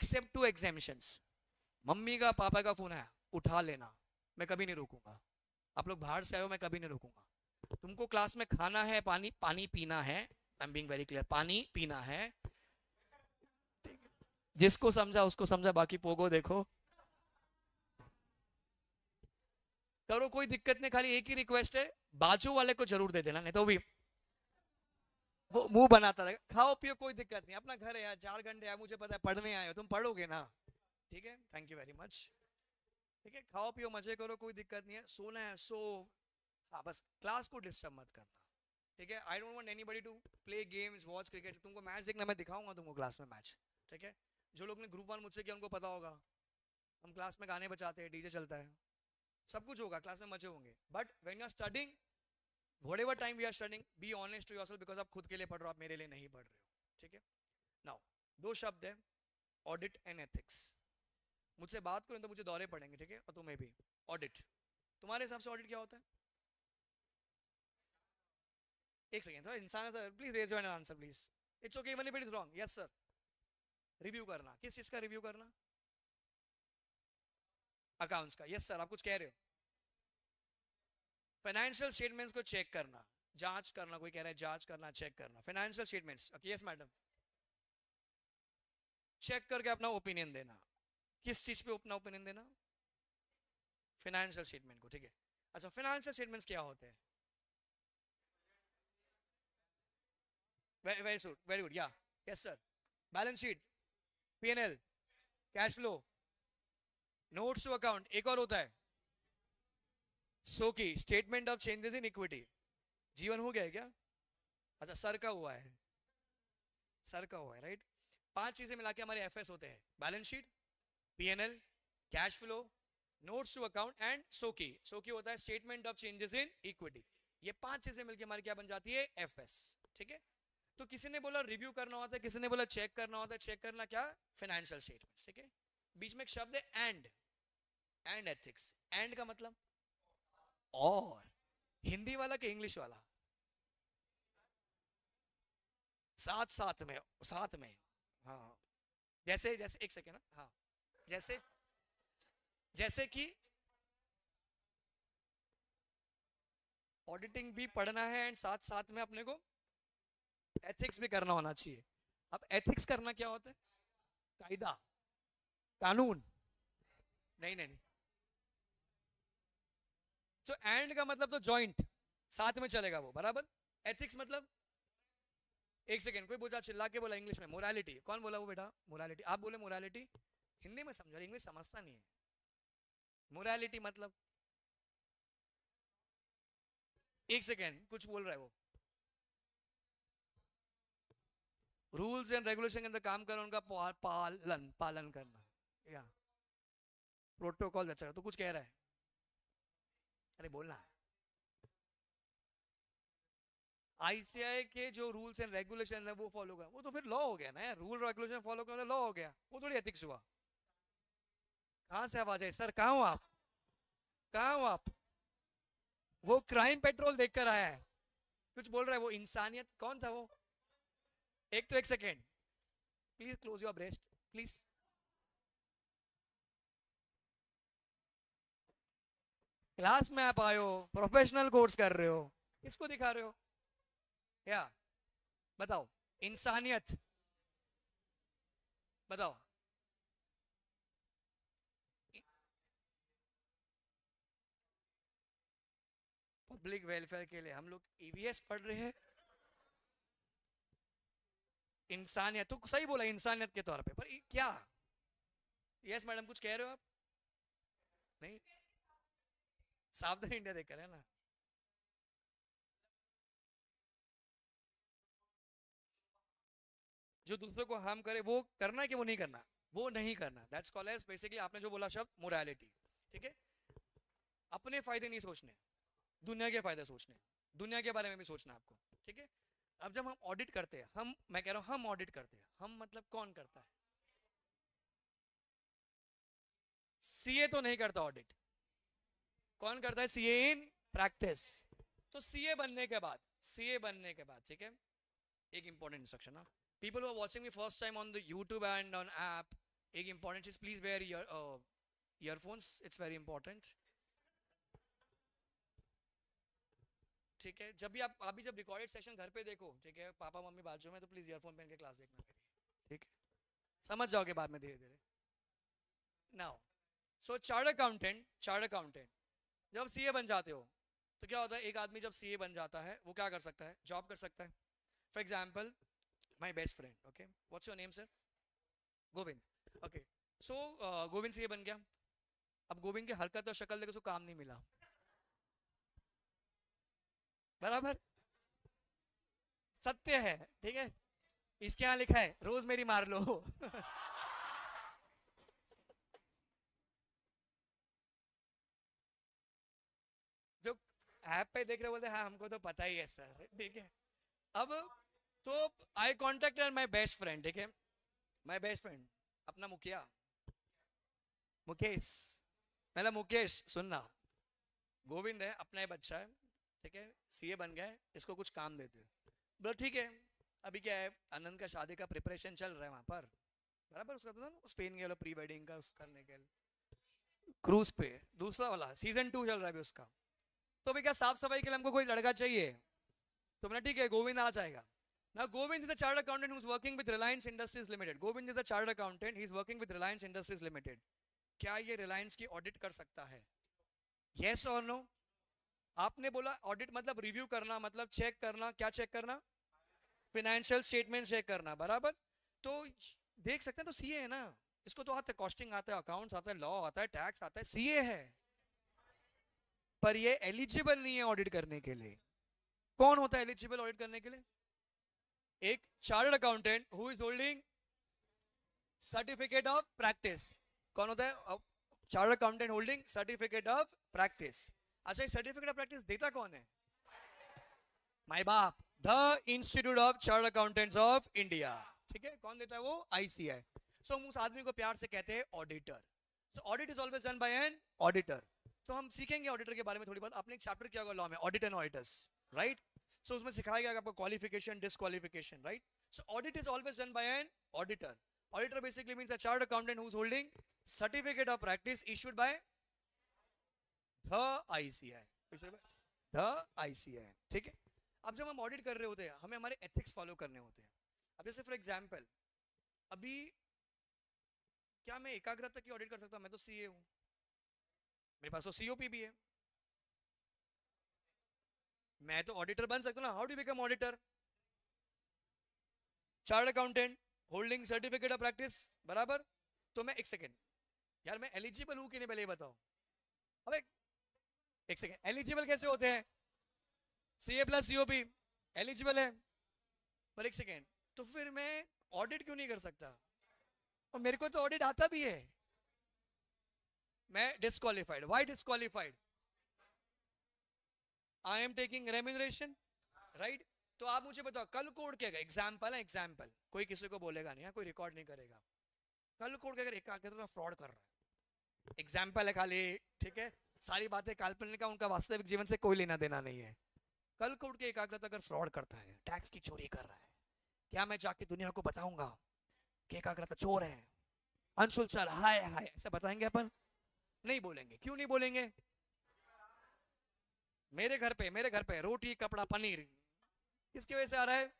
एक्सेप्ट टू एग्जामिनेशंस। मम्मी का पापा का फोन आया, उठा लेना, मैं कभी नहीं रोकूंगा। आप लोग बाहर से आए हो, मैं कभी नहीं रोकूंगा। तुमको क्लास में खाना है, पानी पानी पीना है, I am being very clear, पानी पीना है। जिसको समझा उसको समझा, बाकी पोगो देखो, करो, कोई दिक्कत नहीं। खाली एक ही रिक्वेस्ट है, बाजू वाले को जरूर दे देना, नहीं तो भी वो मुंह बनाता रहेगा। खाओ पियो, कोई दिक्कत नहीं, अपना घर है यार, चार घंटे यार, मुझे पता है पढ़ने आए हो, तुम पढ़ोगे ना, ठीक है, थैंक यू वेरी मच, ठीक है, खाओ पियो, मजे करो, कोई दिक्कत नहीं है। सोना है सो, हाँ, बस क्लास को डिस्टर्ब मत करना, ठीक है। I don't want anybody to play games, watch cricket. तुमको मैच देखना, मैं दिखाऊंगा तुमको क्लास में मैच, ठीक है। जो लोग ने ग्रुप वन मुझसे किया उनको पता होगा, हम क्लास में गाने बजाते हैं, डीजे चलता है, सब कुछ होगा, क्लास में मजे होंगे। But when you are studying, whatever time we are studying, be honest to yourself, because आप खुद के लिए पढ़ रहे हो, आप मेरे लिए नहीं पढ़ रहे हो, ठीक है। नाउ दो शब्द है, ऑडिट एंड एथिक्स। मुझसे बात करें तो मुझे दौरे पड़ेंगे, ठीक है, और तुम्हें भी। ऑडिट, तुम्हारे हिसाब से ऑडिट क्या होता है? एक सेकेंड सर, इंसान sir, please raise your answer please, it's okay even if it is wrong. Yes sir, review करना। किस चीज का रिव्यू करना? अकाउंट्स का। यस सर, आप कुछ कह रहे हो। फाइनेंशियल स्टेटमेंट्स को चेक करना, जांच करना, कोई कह रहा है जांच करना, चेक करना financial statements. Okay, yes madam, check करके अपना ओपिनियन देना। किस चीज पे अपना ओपिनियन देना? फाइनेंशियल स्टेटमेंट को, ठीक है। अच्छा, फाइनेंशियल स्टेटमेंट्स क्या होते हैं? वेरी गुड, वेरी गुड, या yes sir. Balance sheet, PNL, cash flow, notes to account, एक और होता है सो की statement of changes in equity. जीवन हो गया है क्या? अच्छा, सर का हुआ है, सर का हुआ है, राइट। पांच चीजें मिला के हमारे एफएस होते हैं, balance sheet, PNL, cash flow, notes to account and सो की। सो की होता है statement of changes in equity. ये पांच चीजें मिलकर हमारी क्या बन जाती है? एफएस, ठीक है। तो किसी ने बोला रिव्यू करना होता है, किसी ने बोला चेक करना होता है। चेक करना क्या? फाइनेंशियल स्टेटमेंट, ठीक है। बीच में एक शब्द है एंड, एंड एथिक्स। एंड का मतलब और, हिंदी वाला के इंग्लिश वाला? साथ साथ में, साथ में, हाँ। जैसे जैसे एक सेकेंड, हाँ, जैसे जैसे कि ऑडिटिंग भी पढ़ना है एंड साथ साथ में अपने को एथिक्स भी करना होना चाहिए। अब एथिक्स करना क्या होता है? कायदा, कानून। नहीं नहीं नहीं, तो एंड का मतलब तो जॉइंट साथ में चलेगा वो, बराबर। एथिक्स मतलब, एक सेकेंड, कोई बोला, चिल्ला के बोला इंग्लिश में मोरालिटी। कौन बोला वो बेटा? मोरालिटी। आप बोले मोरालिटी, हिंदी में समझा, इंग्लिश समझता नहीं है। मोरालिटी मतलब, एक सेकेंड, कुछ बोल रहा है वो, रूल्स एंड रेगुलेशन के अंदर काम करना, उनका पालन पालन करना, या प्रोटोकॉल। अच्छा, तो कुछ कह रहा है, अरे बोलना है। आईसीएआई के जो रूल्स एंड रेगुलेशन है वो फॉलो कर, वो तो फिर लॉ हो गया ना यार, रूल रेगुलेशन फॉलो करना लॉ हो गया, वो थोड़ी एथिक्स हुआ। कहां से आवाज आई? सर कहां हो आप, कहां हो आप? वो क्राइम पेट्रोल देखकर आया है, कुछ बोल रहा है वो। इंसानियत कौन था वो? एक तो एक second, please close your breast please. Class में आप आए हो, प्रोफेशनल कोर्स कर रहे हो, किसको दिखा रहे हो? या बताओ, इंसानियत बताओ। पब्लिक वेलफेयर के लिए हम लोग ईवीएस पढ़ रहे हैं। इंसानियत तो सही बोला, इंसानियत के तौर पे, पर क्या? यस मैडम, कुछ कह रहे हो आप? नहीं, सावधान इंडिया देख रहे हैं ना। जो दूसरे को हार्म करे वो करना है कि वो नहीं करना? वो नहीं करना, दैट्स कॉल्ड एज बेसिकली, आपने जो बोला शब्द मोरालिटी, ठीक है। अपने फायदे नहीं सोचने, दुनिया के फायदे सोचने, दुनिया के बारे में भी सोचना आपको, ठीक है। अब जब हम ऑडिट करते हैं, हम मैं कह रहा हूं हम ऑडिट करते हैं, हम मतलब कौन करता है? सीए तो नहीं करता ऑडिट, कौन करता है? CA in practice. तो सीए बनने के बाद सीए बनने के बाद ठीक है, एक इंपॉर्टेंट इंस्ट्रक्शन ना, people who are watching me first time on the YouTube and on app, एक इंपॉर्टेंट चीज, please wear your earphones, it's very important, ठीक है। जब भी आप अभी जब रिकॉर्डेड सेशन घर पे देखो, ठीक है, पापा मम्मी बाजू में, तो प्लीज ईयरफोन पहन के क्लास देखना करिए, ठीक है, समझ जाओगे बाद में धीरे धीरे। Now so chartered accountant, chartered accountant जब सीए बन जाते हो तो क्या होता है, एक आदमी जब सीए बन जाता है वो क्या कर सकता है? जॉब कर सकता है। For example my best friend, okay, what's your name sir? Govind, okay. So Govind CA बन गया। अब गोविंद की हरकत और शक्ल देखो, उसको काम नहीं मिला, बराबर, सत्य है, ठीक है। इसके यहाँ लिखा है रोज मेरी मार लो जो ऐप पे देख रहे बोलते हाँ हमको तो पता ही है सर, ठीक है। अब तो I contacted my best friend, ठीक है, माय बेस्ट फ्रेंड, अपना मुखिया मुकेश, मेरा मुकेश सुनना, गोविंद है, अपना ही बच्चा है, ठीक है, सीए बन गए, इसको कुछ काम देते बोलो, ठीक है। अभी क्या है, आनंद का शादी का प्रिपरेशन चल रहा है वहां पर, बराबर, उसका तो ना स्पेन गया प्री वेडिंग का उस करने के लिए क्रूज पे, दूसरा वाला सीजन टू चल रहा है उसका। तो भाई क्या साफ सफाई के लिए हमको कोई लड़का चाहिए, तो बोला ठीक है गोविंद आ जाएगा ना। Govind is a chartered accountant who is working with Reliance Industries Limited, Govind is a chartered accountant he is working with Reliance Industries Limited. क्या ये रिलायंस की ऑडिट कर सकता है? येस और नो? आपने बोला ऑडिट मतलब रिव्यू करना, मतलब चेक करना, क्या चेक करना? फाइनेंशियल स्टेटमेंट चेक करना, बराबर। तो देख सकते हैं, तो सीए है ना, इसको तो आता है, कॉस्टिंग आता है, अकाउंट्स आता है, लॉ आता है, टैक्स आता है, सीए है, पर ये एलिजिबल नहीं है ऑडिट करने के लिए। कौन होता है एलिजिबल ऑडिट करने के लिए? एक chartered accountant who is holding certificate of practice. कौन होता है? Chartered accountant holding certificate of practice. अच्छा, सर्टिफिकेट ऑफ प्रैक्टिस देता कौन है? माय बाप, the institute of chartered accountants of India, ठीक है। कौन देता है वो? आईसीएआई। सो हम उस आदमी को प्यार से कहते हैं auditor. So audit is always done by an auditor. तो हम सीखेंगे ऑडिटर के बारे में थोड़ी बहुत। आपने एक चैप्टर किया होगा लॉ में, audit and auditors, right? So उसमें सिखाया गया आपको qualification, disqualification, right? So audit is always done by an auditor. Auditor basically means a chartered accountant who is holding certificate of practice issued by I C I I the I C I, ठीक है। अब जब हम audit कर रहे होते हैं, हमें हमारे एथिक्स फॉलो करने होते हैं। अब जैसे फॉर एग्जांपल, अभी क्या मैं एकाग्रता की ऑडिट कर सकता हूं? मैं तो सीए हूं, मेरे पास तो सीओपी भी है, मैं तो ऑडिटर बन सकता हूं ना। How do become auditor? Chartered accountant holding certificate of practice, बराबर। तो मैं एक सेकेंड यार, मैं एलिजिबल हूं कि नहीं पहले बताओ। अबे एक सेकेंड, एलिजिबल कैसे होते हैं? सीए प्लस सीओपी एलिजिबल है, पर एक सेकेंड, तो फिर मैं ऑडिट क्यों नहीं कर सकता? और मेरे को तो ऑडिट आता भी है, मैं disqualified. Why disqualified? I am taking remuneration, right? तो आप मुझे बताओ, कल कोड क्या गया, एग्जाम्पल है, एग्जाम्पल, कोई किसी को बोलेगा नहीं, कोई रिकॉर्ड नहीं करेगा। कल कोड क्या, एकाग्रता फ्रॉड कर रहा है, एग्जाम्पल है खाली, ठीक है, सारी बातें काल्पनिक, उनका वास्तविक जीवन से कोई लेना देना नहीं है। कल को उठ के एकाग्रता अगर फ्रॉड करता है, टैक्स की चोरी कर रहा है, क्या मैं जाके दुनिया को बताऊंगा कि एकाग्रता चोर है, अंशुल सर हाय हाय ऐसा बताएंगे? अपन नहीं बोलेंगे। क्यों नहीं बोलेंगे? मेरे घर पे मेरे घर पे रोटी कपड़ा पनीर किसकी वजह से आ रहा है?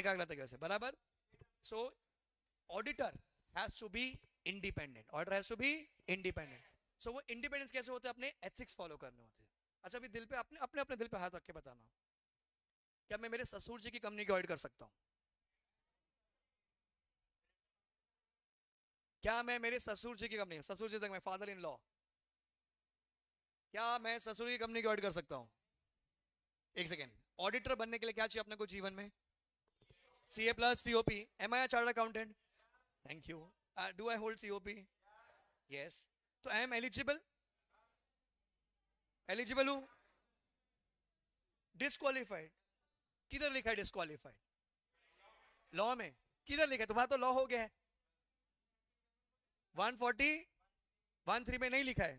एकाग्रता की वजह से, बराबर। So auditor has to be independent, order has to be independent. So वो इंडिपेंडेंस कैसे होते हैं? अपने एथिक्स फॉलो करने होते हैं। अच्छा, अभी दिल पे अपने अपने अपने दिल पे हाथ रख के बताना, क्या मैं मेरे ससुर जी की कंपनी की ऑडिट कर सकता हूं? क्या मैं मेरे ससुर जी की कंपनी, ससुर जी तक मैं फादर इन लॉ, क्या मैं ससुर की कंपनी की ऑडिट कर सकता हूं? एक सेकेंड, ऑडिटर बनने के लिए क्या चाहिए अपने को जीवन में? CA plus COP. Am I chartered accountant, thank you. Uh, do I hold C O P? Yes. So I am eligible. Eligible हूं? डिस्क्वालीफाइड किधर लिखा है? डिस्क्वालीफाइड लॉ में किधर लिखा है? तुम्हारा तो लॉ हो गया है, वन फोर्टी वन थ्री में नहीं लिखा है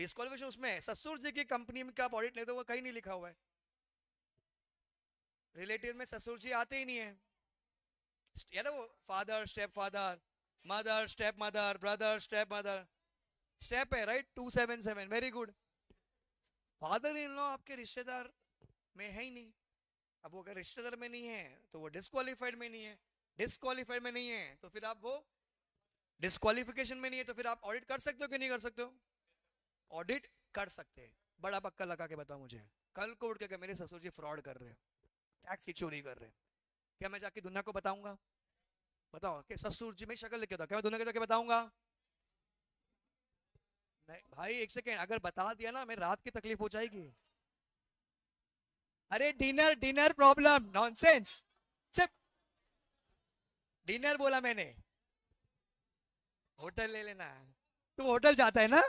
डिस्क्वालिफिकेशन। उसमें ससुर जी की कंपनी में क्या ऑडिट लेते हो कहीं नहीं लिखा हुआ है। रिलेटिव में ससुर जी आते ही नहीं है, या तो वो father step father, mother step mother, brother step mother, step है right two seven seven, very good. Father in law आपके रिश्तेदार में है ही नहीं। अब वो अगर रिश्तेदार में नहीं है तो वो डिस्क्वालिफाइड में नहीं है, डिस्क्वालिफाइड में नहीं है तो फिर आप वो डिस्क्वालिफिकेशन में नहीं है तो फिर आप ऑडिट कर सकते हो कि नहीं कर सकते हो? ऑडिट कर सकते हैं। बड़ा पक्का लगा के बताओ मुझे, कल को उठ के मेरे ससुर जी फ्रॉड कर रहे हैं, टैक्स की चोरी कर रहे हैं, क्या मैं जाके दुनिया को बताऊंगा? बताओ कि ससुर जी में शक्ल लिख के था, क्या मैं दुनिया को जाके बताऊंगा? नहीं भाई, एक सेकेंड, अगर बता दिया ना मैं रात की तकलीफ हो जाएगी। अरे डिनर डिनर प्रॉब्लम, नॉनसेंस, चुप। डिनर बोला मैंने, होटल ले लेना। तू होटल जाता है ना,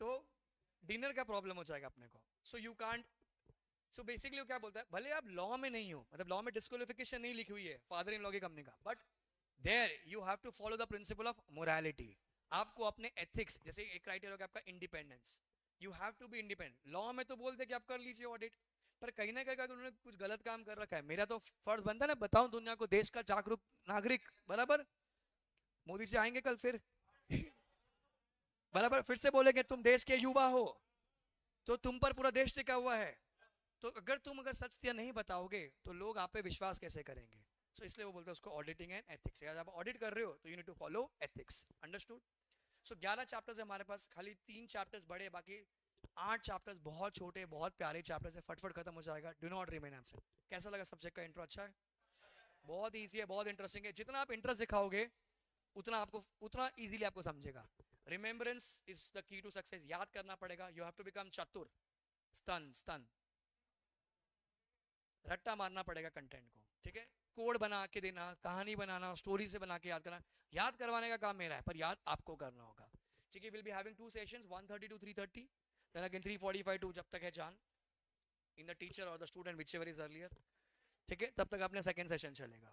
तो डिनर का प्रॉब्लम हो जाएगा अपने को। So you can't, so basically वो क्या बोलता है, भले आप लॉ में नहीं हो, मतलब लॉ में डिस्क्वालिफिकेशन नहीं लिखी हुई है फादर इन लॉ की कंपनी का, but there you have to follow the principle of morality. आपको अपने एथिक्स, जैसे एक क्राइटेरिया होगा आपका independence, you have to be independent. Law में तो बोलते कि आप कर लीजिए ऑडिट, पर कहीं ना कहीं उन्होंने कुछ गलत काम कर रखा है। मेरा तो फर्ज बनता है ना, बताऊं दुनिया को, देश का जागरूक नागरिक, बराबर। मोदी जी आएंगे कल फिर बराबर फिर से बोलेंगे तुम देश के युवा हो तो तुम पर पूरा देश टिका हुआ है। तो अगर तुम अगर सत्य नहीं बताओगे तो लोग आप पे विश्वास कैसे करेंगे? सो so, इसलिए वो बोलते हैं उसको ऑडिटिंग एंड एथिक्स। अगर आप ऑडिट कर रहे हो तो you need to follow ethics, understood. So ग्यारह चैप्टर्स हमारे पास, खाली तीन चैप्टर्स बड़े, बाकी आठ चैप्टर्स बहुत छोटे, बहुत प्यारे चैप्टर्स है, फटफट खत्म हो जाएगा। Do not remain absent. कैसा लगा सब्जेक्ट का इंट्रो? अच्छा है, बहुत ईजी है, बहुत इंटरेस्टिंग है। जितना आप इंटरेस्ट दिखाओगे उतना आपको उतना ईजिली आपको समझेगा। Remembrance is the key to success, याद करना पड़ेगा। यू हैव टू बिकम चतुर, स्तन स्तन रट्टा मारना पड़ेगा कंटेंट को, ठीक है। कोड बना के देना, कहानी बनाना, स्टोरी से बना के याद करना, याद करवाने का काम मेरा है पर याद आपको करना होगा, ठीक है। Will be having two sessions, one thirty to three thirty, then again three forty five to जब तक है जान इन द टीचर और the student whichever is earlier, ठीक है। तब तक अपना सेकंड सेशन चलेगा,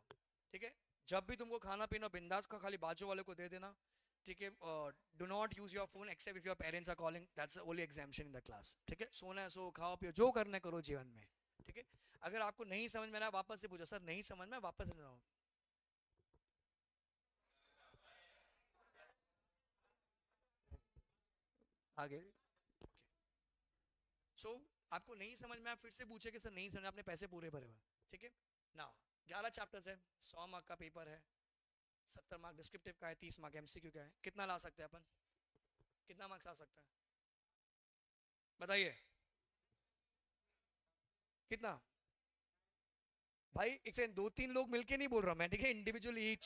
ठीक है। जब भी तुमको खाना पीना बिंदास का, खाली बाजू वाले को दे देना, ठीक है। Do not use your phone except if your parents are calling, that's the only exemption in the class, ठीक है। सोना है सो, खाओ पियो, जो करना करो जीवन में, ठीक है। अगर आपको नहीं समझ में आया वापस से पूछो, सर नहीं समझ में, वापस से जाओ, आगे। So, आपको नहीं समझ में, आप फिर से पूछे कि सर नहीं समझ, आपने पैसे पूरे भरे हुए, ठीक है ना। ग्यारह चैप्टर्स है, सौ मार्क का पेपर है, सत्तर मार्क डिस्क्रिप्टिव का है, तीस मार्क एमसीक्यू का है। कितना ला सकते हैं अपन? कितना मार्क्स आ सकता है बताइए? कितना भाई? एक सेकंड, दो तीन लोग मिलके नहीं बोल रहा मैं, ठीक है, इंडिविजुअली ईच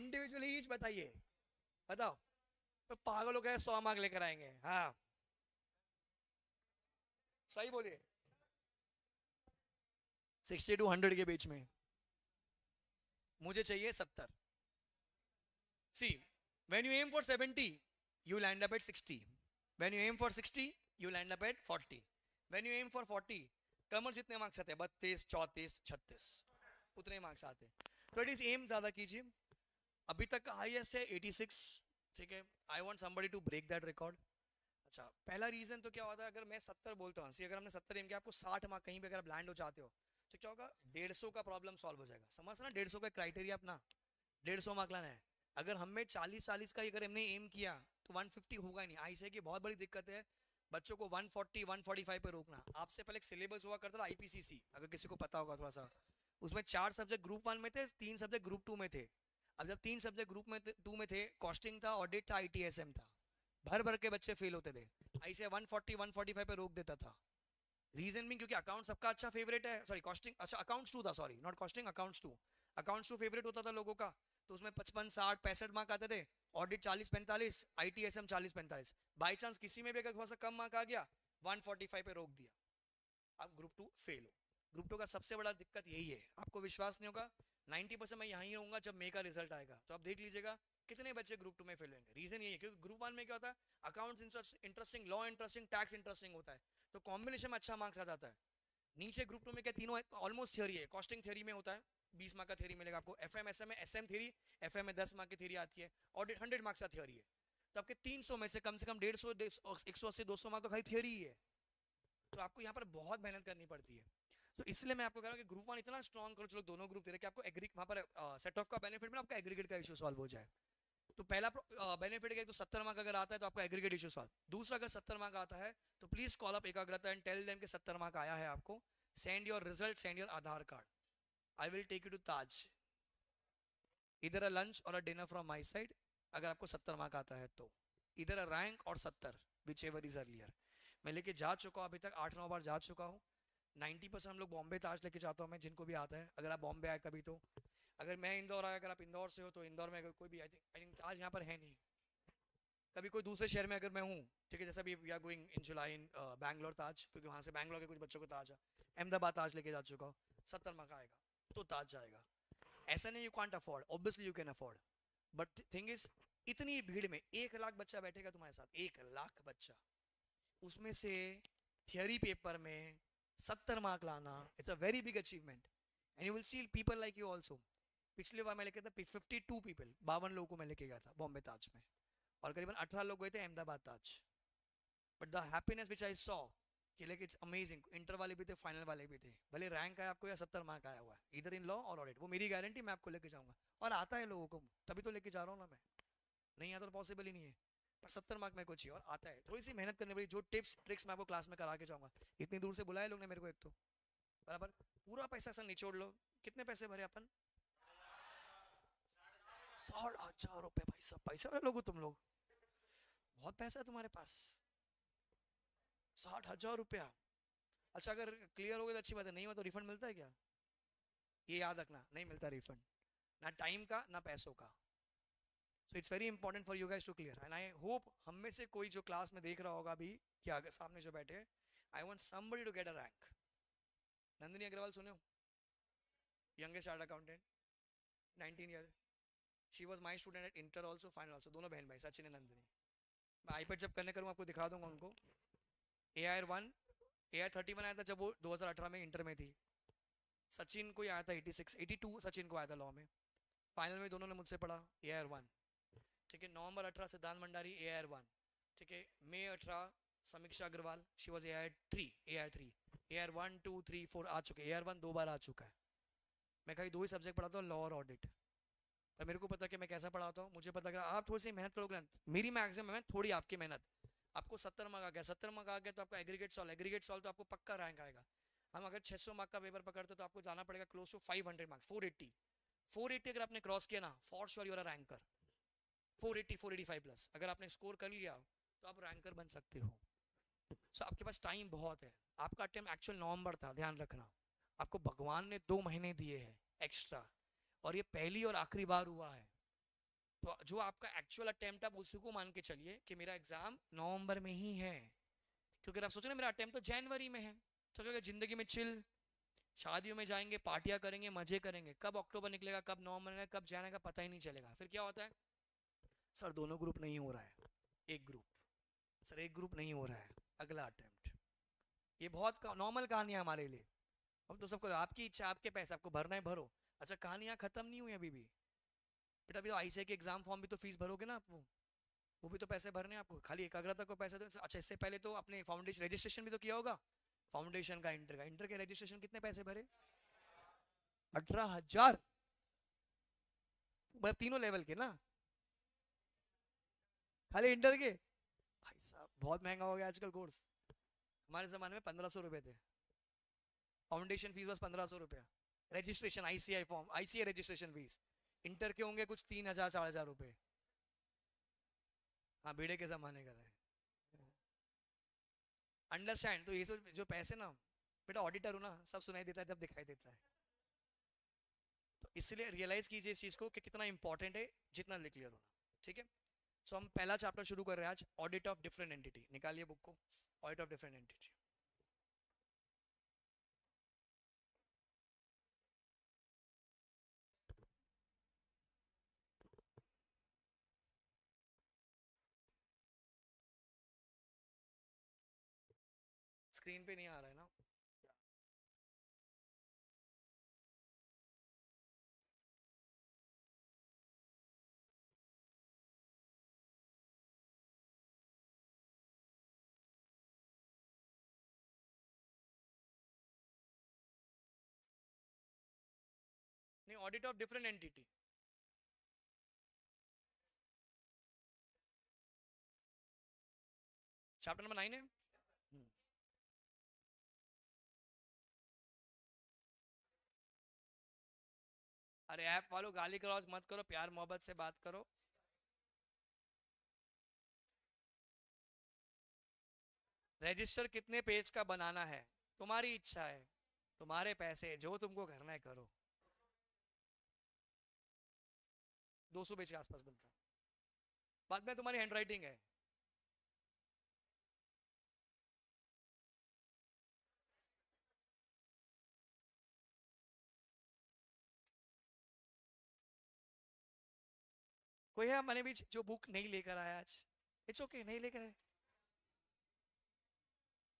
इंडिविजुअली ईच बताइए, बताओ। तो पागल हो गए, सौ मार्क लेकर आएंगे? हाँ सही बोलिए, सिक्सटी टू हंड्रेड के बीच में। मुझे चाहिए सत्तर। See when you aim for seventy you land up at sixty, when you aim for sixty you land up at forty, when you aim for forty कमर जितने मार्क्स आते हैं, बत्तीस चौंतीस छत्तीस, उतने मार्क्स आते हैं। तो एट इज एम ज्यादा कीजिए। अभी तक का हाईएस्ट है एटी सिक्स, ठीक है। I want somebody to break that record. अच्छा, पहला रीजन तो क्या होता है, अगर मैं सत्तर बोलता हूँ, अगर हमने सत्तर एम किया, आपको साठ मार्क कहीं भी अगर आप लैंड हो जाते हो तो क्या होगा, डेढ़ सौ का प्रॉब्लम सॉल्व हो जाएगा। समझना, डेढ़ सौ का क्राइटेरिया अपना, डेढ़ सौ मार्क लाना है। अगर हमें चालीस चालीस का अगर हमने एम किया तो वन फिफ्टी होगा ही नहीं। आई सी की बहुत बड़ी दिक्कत है बच्चों को one forty one forty five पर रोकना। आपसे पहले एक सिलेबस हुआ करता था आई पी सी सी, अगर किसी को पता होगा थोड़ा सा, उसमें चार सब्जेक्ट ग्रुप वन में थे, तीन सब्जेक्ट ग्रुप टू में थे। अब जब तीन सब्जेक्ट ग्रुप में टू में थे, कॉस्टिंग था, ऑडिट था, आई टी एस एम था, भर भर के बच्चे फेल होते थे। ऐसे one forty one forty five पे रोक देता था। रीजन भी क्योंकि अकाउंट सबका अच्छा फेवरेट है, सॉरी कॉस्टिंग, अच्छा अकाउंट्स टू था, sorry not costing, accounts two, accounts two favourite होता था लोगों का, तो उसमें पचपन साठ पैंसठ मार्क आते थे, ऑडिट चालीस पैंतालीस, आई टी एस एम चालीस पैंतालीस। बाई चांस किसी में भी अगर थोड़ा सा कम मार्क आ गया, वन फोर्टी फाइव पे रोक दिया, आप ग्रुप टू फेल हो। ग्रुप टू का सबसे बड़ा दिक्कत यही है, आपको विश्वास नहीं होगा, नाइन्टी परसेंट मैं यहीं रहूंगा जब मे का रिजल्ट आएगा, तो आप देख लीजिएगा कितने बच्चे ग्रुप टू में फेल होंगे। रीजन ये है क्योंकि ग्रुप वन में क्या होता है, accounts interesting, law interesting, tax interesting होता है, तो कॉम्बिनेशन में अच्छा मार्क्स आ जाता है। नीचे ग्रुप टू में क्या तीनों ऑलमोस्ट थ्योरी है, कॉस्टिंग थ्योरी में होता है, बीस मार्क का थ्योरी मिलेगा आपको, F M S M S M theory, F M में दस मार्क की थ्योरी आती है, ऑडिट हंड्रेड मार्क्स का थ्योरी है, तो आपके तीन सौ में से कम से कम डेढ़ सौ एक सौ अस्सी दो सौ मार्क तो खाली थ्योरी ही है, तो आपको यहाँ पर बहुत मेहनत करनी पड़ती है। तो so, इसलिए मैं आपको कह रहा हूँ कि ग्रुप वन इतना स्ट्रॉन्ग करो, चलो दोनों ग्रुप दे रहे कि आपको एग्री वहाँ पर सेट ऑफ का बेनिफिट में आपका एग्रीगेट का इशू सॉल्व हो जाए। तो पहला बेनिफिट है, तो सत्तर मार्क अगर आता है तो आपका एग्रीगेट इशू सॉल्व। दूसरा, अगर सत्तर मार्क आता है तो please call up Ekagrata and tell them कि सत्तर मार्क आया है आपको, send your result, send your Aadhaar card, I will take you to Taj, इधर अ लंच और a dinner from my side, अगर आपको सत्तर मार्क आता है तो इधर अ रैंक और सत्तर, विच एवर इज अर्लियर। मैं लेके जा चुका हूँ, अभी तक आठ नौ बार जा चुका हूँ। नब्बे परसेंट हम लोग बॉम्बे ताज लेके जाता हूँ मैं, जिनको भी आता है। अगर आप बॉम्बे आए कभी तो, अगर मैं इंदौर आया, अगर आप इंदौर से हो तो इंदौर में कोई भी आई थिंक आई थिंक ताज यहाँ पर है नहीं। कभी कोई दूसरे शहर में अगर मैं हूँ, ठीक है, जैसा भी we are going in July in Bangalore Taj, क्योंकि वहाँ से बैंगलोर के कुछ बच्चों को ताज, अहमदाबाद ताज लेके जा चुका हूँ। सत्तर मार्क आएगा तो ताज जाएगा, ऐसा नहीं you can't afford, obviously you can afford, but thing is इतनी भीड़ में एक लाख बच्चा बैठेगा तुम्हारे साथ, एक लाख बच्चा, उसमें से थियोरी पेपर में सत्तर मार्क लाना, it's a very big achievement and you will see people like you also. पिछले बार मैं लेके था फिफ्टी टू पीपल, बावन लोगों को मैं लेके गया था बॉम्बे ताज में, और करीबन अठारह लोग गए थे Ahmedabad Taj. But the happiness which I saw कि लाइक इट्स अमेजिंग, इंटर वाले भी थे, फाइनल वाले भी थे, भले रैंक आया आपको या सत्तर मार्क आया हुआ है इधर इन लॉ और ऑडिट, वो मेरी गारंटी, मैं आपको लेके जाऊँगा। और आता है लोगों को, तभी तो लेके जा रहा हूँ ना मैं, नहीं आता तो पॉसिबल ही नहीं है। पर सत्तर मार्क मेरे को चाहिए और आता है, थोड़ी सी मेहनत करने पड़ी। जो टिप्स ट्रिक्स मैं आपको क्लास में करा के जाऊंगा, इतनी दूर से बुलाए लोग ने मेरे को, एक तो बराबर पूरा पैसा सर निचोड़ लो। कितने पैसे भरे अपन? साढ़े हजार रुपये भाई साहब, पैसे वाले लोग तुम लोग, बहुत पैसा है तुम्हारे पास, साठ हजार रुपया। अच्छा, अगर क्लियर हो गया तो अच्छी बात है, नहीं हुआ तो रिफंड मिलता है क्या? ये याद रखना, नहीं मिलता रिफंड, ना टाइम का ना पैसों का। So it's very important for you guys to clear and I hope हम में से कोई जो क्लास में देख रहा होगा अभी, कि आगे सामने जो बैठे, I want somebody to get a rank. Nandini Agarwal सुने हो, youngest chartered accountant, nineteen year, she was my student at inter also, final also, दोनों बहन भाई सचिन एंड नंदिनी। मैं आईपैड जब कनेक्ट करूँ आपको दिखा दूंगा उनको। A R one A R thirty one आया था जब वो दो हज़ार अठारह में इंटर में थी। सचिन को आया था eighty six eighty two Sachin को आया था लॉ में, फाइनल में दोनों ने मुझसे पढ़ा ए आर वन। ठीक है, नवंबर अठारह सिद्धांत भंडारी ए आर वन। ठीक है, मई अठारह Samiksha Agarwal, she was A R three A R three A R one two three four आ चुके, ए आर वन दो बार आ चुका है। मैं कहीं दो ही सब्जेक्ट पढ़ाता हूँ, लॉ और ऑडिट, पर मेरे को पता कि मैं कैसा पढ़ाता हूँ, मुझे पता कि आप थोड़ी सी मेहनत करोगे, मेरी मैक्सिमम है थोड़ी आपकी मेहनत, आपको सत्तर मार्क आ गया, सत्तर मार्क आ गया तो आपका एग्रीगेट सॉल्व, एग्रीगेट सॉल्व तो आपको पक्का रैंक आएगा। हम अगर छः सौ मार्क का पेपर पकड़ते तो आपको जाना पड़ेगा close to five hundred marks, four eighty four eighty अगर आपने क्रॉस किया ना, for sure you're a ranker. Four eighty, four eighty five plus अगर आपने स्कोर कर लिया तो आप रैंकर बन सकते हो। सो so, आपके पास टाइम बहुत है। आपका अटेम्प्ट एक्चुअल नवंबर था, ध्यान रखना, आपको भगवान ने दो महीने दिए हैं एक्स्ट्रा, और ये पहली और आखिरी बार हुआ है। तो जो आपका एक्चुअल अटेम्प्ट, आप उसी को मान के चलिए कि मेरा एग्जाम नवंबर में ही है, क्योंकि आप सोच रहे मेरा अटेम्प्ट तो जनवरी में है, तो क्योंकि जिंदगी में चिल, शादियों में जाएंगे, पार्टियाँ करेंगे, मजे करेंगे, कब अक्टूबर निकलेगा, कब नवंबर में, कब जाने का पता ही नहीं चलेगा। फिर क्या होता है, सर दोनों ग्रुप नहीं हो रहा है, एक ग्रुप, सर एक ग्रुप नहीं हो रहा है, अगला अटेम्प्ट। ये बहुत नॉर्मल कहानी है हमारे लिए, अब तो सबको आपकी इच्छा, आपके पैसे, आपको भरना है भरो। अच्छा, कहानियाँ खत्म नहीं हुई अभी भी बेटा, अभी तो आई सी आई के एग्जाम फॉर्म भी तो फीस भरोगे ना आप, वो वो भी तो पैसे भरने हैं आपको, खाली एकाग्रता को पैसे दो। अच्छा, इससे पहले तो आपने फाउंडेशन रजिस्ट्रेशन भी तो किया होगा, फाउंडेशन का, इंटर का, इंटर के रजिस्ट्रेशन कितने पैसे भरे? अठारह हजार तीनों लेवल के ना, खाली इंटर के। भाई साहब बहुत महंगा हो गया आजकल कोर्स, हमारे ज़माने में पंद्रह सौ रुपये थे, फाउंडेशन फीस बस पंद्रह सौ रुपया, registration ICI form, ICI registration fees, inter के होंगे कुछ तीन हज़ार साढ़े हज़ार रुपये। हाँ, भीड़े के ज़माने का है, अंडरस्टैंड। तो ये सब जो पैसे ना बेटा, ऑडिटर हो ना, सब सुनाई देता है जब दिखाई देता है। तो इसलिए रियलाइज़ कीजिए इस चीज़ को कि कितना इंपॉर्टेंट है, जितना क्लियर होना। ठीक है, सो so, हम पहला चैप्टर शुरू कर रहे हैं आज, ऑडिट ऑफ डिफरेंट एंटिटी। निकालिए बुक को, audit of different entity. Screen पे नहीं आ रहा है ना। नहीं, audit of different entity. Chapter number nine है। अरे ऐप वालों गाली गलौज मत करो, प्यार मोहब्बत से बात करो। रजिस्टर कितने पेज का बनाना है, तुम्हारी इच्छा है, तुम्हारे पैसे, जो तुमको करना है करो। दो सौ पेज के आसपास बनता है, बाद में तुम्हारी हैंडराइटिंग है। कोई है मैंने भी जो बुक नहीं लेकर आया आज, इट्स ओके, नहीं लेकर आया,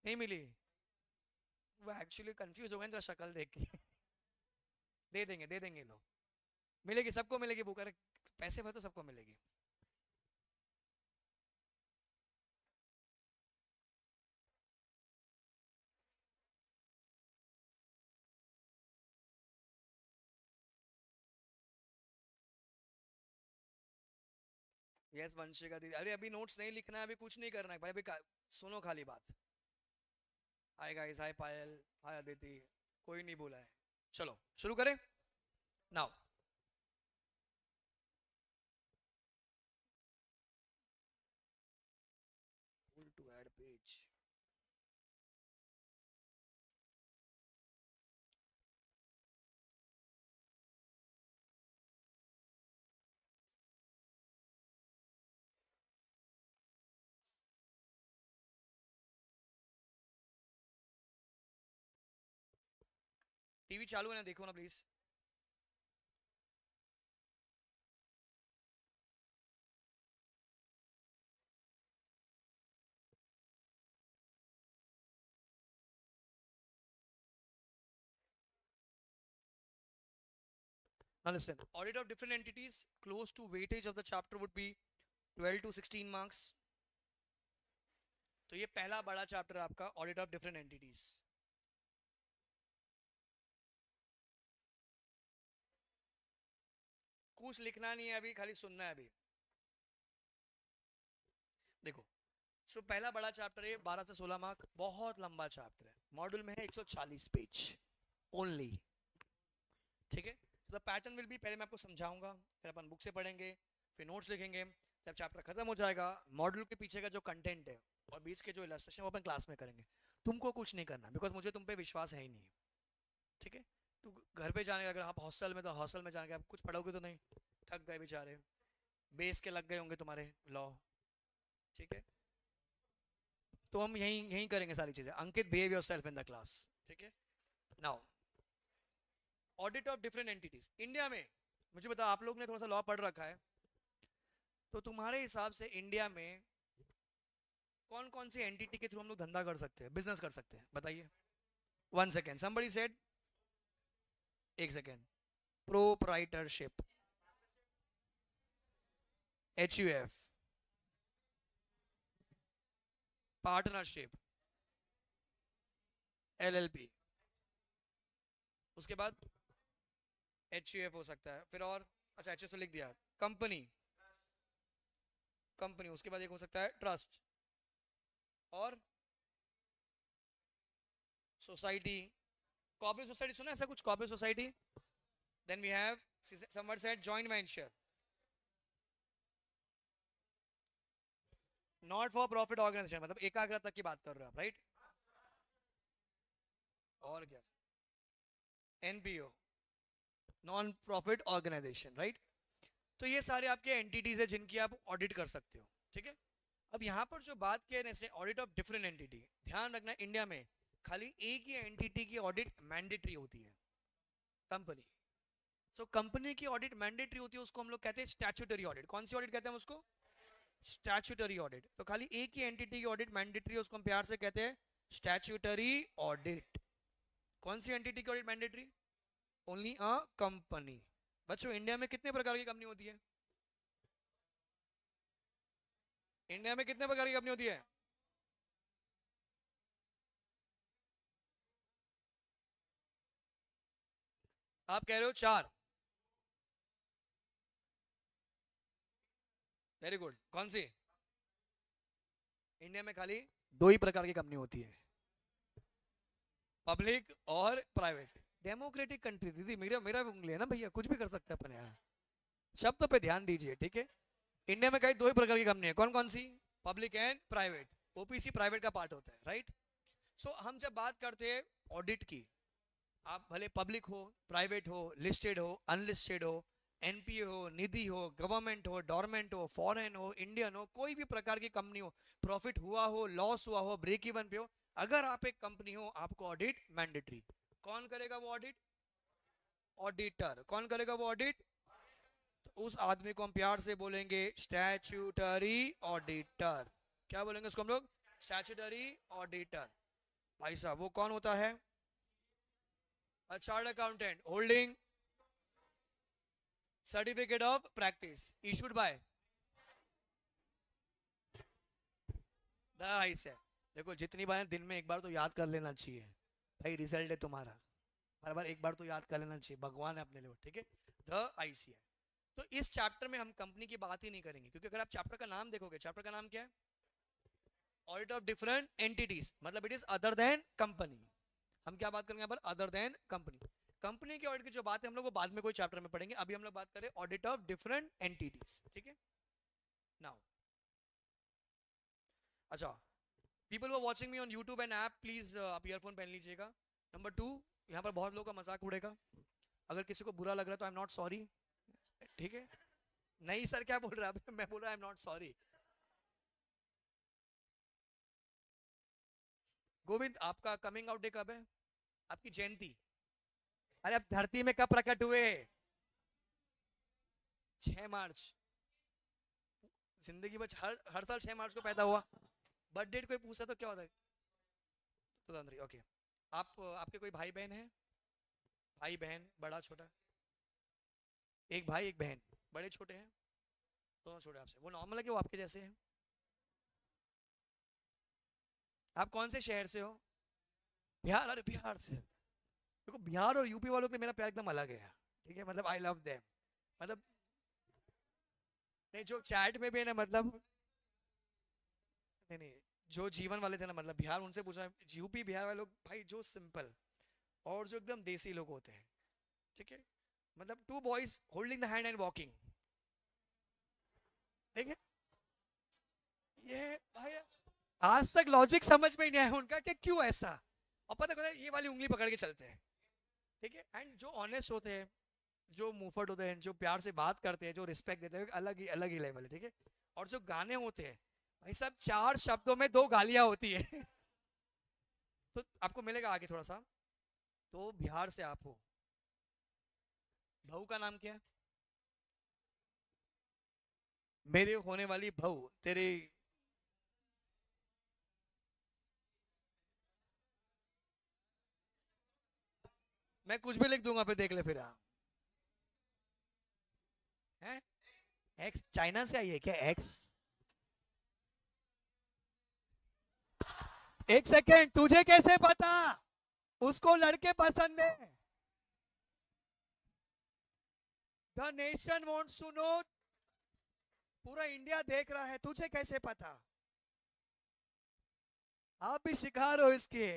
नहीं मिली, वो एक्चुअली कंफ्यूज हो गए तेरा शक्ल देख के। दे देंगे दे देंगे लोग, मिलेगी सबको, मिलेगी बुक। अरे पैसे भर तो सबको मिलेगी। यस वंशिका दीदी, अरे अभी नोट्स नहीं लिखना है, अभी कुछ नहीं करना है भाई, अभी सुनो खाली बात। हाय गाइस, हाय पायल, हाय अदिति, कोई नहीं बोला है। चलो शुरू करें now. To add page, TV चालू है ना, देखो ना please. Understand. Audit of different entities, close to weightage of the chapter would be twelve to sixteen marks. तो ये पहला बड़ा चैप्टर आपका ऑडिट ऑफ डिफरेंट एंटिटीज। कुछ लिखना नहीं है अभी, खाली सुनना है अभी। देखो सो पहला बड़ा चैप्टर है, बारह से सोलह मार्क, बहुत लंबा चैप्टर है, मॉड्यूल में है एक सौ चालीस पेज ओनली। ठीक है, तो पैटर्न विल बी, पहले मैं आपको समझाऊंगा, फिर अपन बुक से पढ़ेंगे, फिर नोट्स लिखेंगे, जब चैप्टर खत्म हो जाएगा मॉड्यूल के पीछे का जो कंटेंट है और बीच के जो इलस्ट्रेशन वो अपन क्लास में करेंगे। तुमको कुछ नहीं करना, बिकॉज मुझे तुम पे विश्वास है ही नहीं। ठीक है, तो घर पे जाने, अगर आप हॉस्टल में तो हॉस्टल में जाने, आप कुछ पढ़ोगे तो नहीं, थक गए बेचारे, बेस के लग गए होंगे तुम्हारे लॉ। ठीक है, तो हम यहीं यहीं करेंगे सारी चीजें। Ankit, behave yourself in the class. ठीक है, now audit of different entities. India में मुझे बताओ, आप लोग ने थोड़ा सा लॉ पढ़ रखा है, तो तुम्हारे हिसाब से इंडिया में कौन कौन सी एंटिटी के थ्रू हम लोग धंधा कर सकते हैं, बिजनेस कर सकते हैं, बताइए। वन सेकेंड, समबडी सेड, एक second, proprietorship, H U F, partnership, L L P, उसके बाद एच यू एफ हो सकता है, फिर और अच्छा एच यू एफ लिख दिया, कंपनी कंपनी उसके बाद एक हो सकता है ट्रस्ट, और सोसाइटी, कॉर्पोरेट सोसाइटी, सुना ऐसा कुछ, corporate society. Then we have someone said joint venture, not for profit organisation, मतलब एकाग्रता की बात कर रहे हो आप, राइट। और क्या, NPO, non profit organisation, right. तो ये सारे आपके एंटिटीज है जिनकी आप ऑडिट कर सकते हो। ठीक है, अब यहाँ पर जो बात किया है ऑडिट ऑफ डिफरेंट एंटिटी, ध्यान रखना इंडिया में खाली एक ही एंटिटी की ऑडिट मैंडेटरी होती है, कंपनी। सो कंपनी की ऑडिट मैंडेटरी होती है, उसको हम लोग कहते हैं स्टैट्यूटरी ऑडिट। कौन सी ऑडिट कहते हैं उसको? Statutory audit. तो खाली एक ही एंटिटी की ऑडिट मैंडेटरी, उसको हम प्यार से कहते हैं स्टैट्यूटरी ऑडिट। कौन सी एंटिटी की audit mandatory? Only a company. बच्चों इंडिया में कितने प्रकार की कंपनी होती है? इंडिया में कितने प्रकार की कंपनी होती है? आप कह रहे हो चार, वेरी गुड। कौन सी? इंडिया में खाली दो ही प्रकार की कंपनी होती है, पब्लिक और प्राइवेट। डेमोक्रेटिक कंट्री दीदी, मेरा मेरा उंगली है ना भैया, कुछ भी कर सकते हैं अपन यहाँ। शब्द पे ध्यान दीजिए, ठीक है। इंडिया में कई दो ही प्रकार की कंपनी है, कौन कौन सी? Public and private. OPC private का पार्ट होता है, राइट। सो so, हम जब बात करते हैं ऑडिट की, आप भले पब्लिक हो, प्राइवेट हो, लिस्टेड हो, अनलिस्टेड हो, एनपीए हो, निधि हो, गवर्नमेंट हो, डॉर्मेंट हो, फॉरेन हो, इंडियन हो, कोई भी प्रकार की कंपनी हो, प्रॉफिट हुआ हो, लॉस हुआ हो, ब्रेक इवन पे हो, अगर आप एक कंपनी हो, आपको ऑडिट मैंडेटरी। कौन करेगा वो ऑडिट? ऑडिटर। कौन करेगा वो ऑडिट? तो उस आदमी को हम प्यार से बोलेंगे स्टैट्यूटरी ऑडिटर। क्या बोलेंगे उसको हम लोग? Statutory auditor. भाई साहब वो कौन होता है? Chartered accountant holding certificate of practice issued by the ICAI. देखो जितनी बार दिन में एक बार तो याद कर लेना चाहिए भाई, रिजल्ट है तुम्हारा, बार बार एक बार तो याद कर लेना चाहिए, भगवान है अपने लिए, ठीक है। The ICAI. तो इस चैप्टर में हम कंपनी की बात ही नहीं करेंगे, क्योंकि अगर आप चैप्टर का नाम देखोगे, चैप्टर का नाम क्या है? ऑडिट ऑफ डिफरेंट एंटिटीज, मतलब it is other than company. हम क्या बात करेंगे यहाँ पर? Other than company. कंपनी के ऑडिट की जो बात है हम लोग वो बाद में कोई चैप्टर में पढ़ेंगे, अभी हम लोग बात करें ऑडिट ऑफ डिफरेंट एंटिटीज, ठीक है। नाउ अच्छा, पीपल वो watching me on YouTube and app, please आप ईयरफोन पहन लीजिएगा। नंबर टू, यहाँ पर बहुत लोगों का मजाक उड़ेगा, अगर किसी को बुरा लग रहा है तो आई एम नॉट सॉरी, ठीक है। नहीं सर क्या बोल रहा है, मैं बोल रहा I am not sorry. Govind आपका कमिंग आउट डे कब है? आपकी जयंती। अरे आप धरती में कब प्रकट हुए? छह मार्च। जिंदगी बच हर हर साल छह मार्च को पैदा हुआ, बर्थ डेट कोई पूछा तो क्या होता है? तो ओके, आप आपके कोई भाई बहन है? भाई बहन बड़ा छोटा? एक भाई एक बहन, बड़े छोटे हैं? दोनों छोटे आपसे। वो नॉर्मल है कि वो आपके जैसे हैं? आप कौन से शहर से हो? बिहार। अरे बिहार से, देखो बिहार और यूपी वालों के मेरा प्यार एकदम अलग है, ठीक है। मतलब आई लव देम, मतलब नहीं जो चैट में भी है ना, मतलब नहीं नहीं जो जीवन वाले थे ना, मतलब बिहार, उनसे पूछा यूपी बिहार वाले लोग भाई जो सिंपल और जो एकदम देसी लोग होते हैं, ठीक है। मतलब two boys holding the hand and walking, ठीक है। ये भाई आज तक लॉजिक समझ में ही नहीं आया उनका कि क्यों ऐसा, और पता है ये वाली उंगली पकड़ के चलते हैं, ठीक है। एंड जो ऑनेस्ट होते हैं, जो मुंहफट होते हैं, जो प्यार से बात करते हैं, जो रिस्पेक्ट देते हैं, अलग ही अलग ही लेवल है, ठीक है। और जो गाने होते हैं भाई साहब, चार शब्दों में दो गालियां होती है तो आपको मिलेगा आगे थोड़ा सा। तो बिहार से आप हो, भाऊ का नाम क्या है? मेरे होने वाली भाऊ तेरे, मैं कुछ भी लिख दूंगा फिर देख ले। फिर आप हैं एक्स, चाइना से आई है क्या एक्स? एक सेकेंड, तुझे कैसे पता उसको लड़के पसंद है? The nation wants to know, पूरा इंडिया देख रहा है, तुझे कैसे पता? आप भी शिकार हो इसके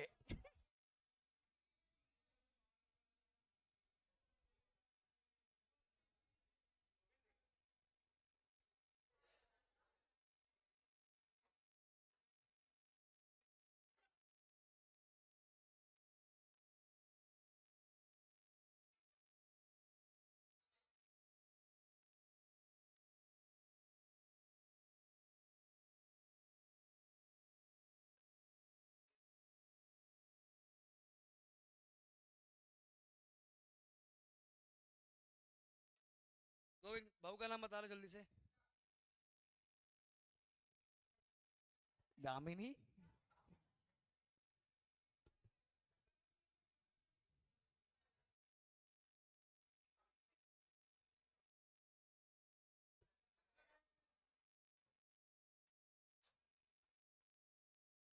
भाऊ का नाम बता रहा जल्दी से। दामिनी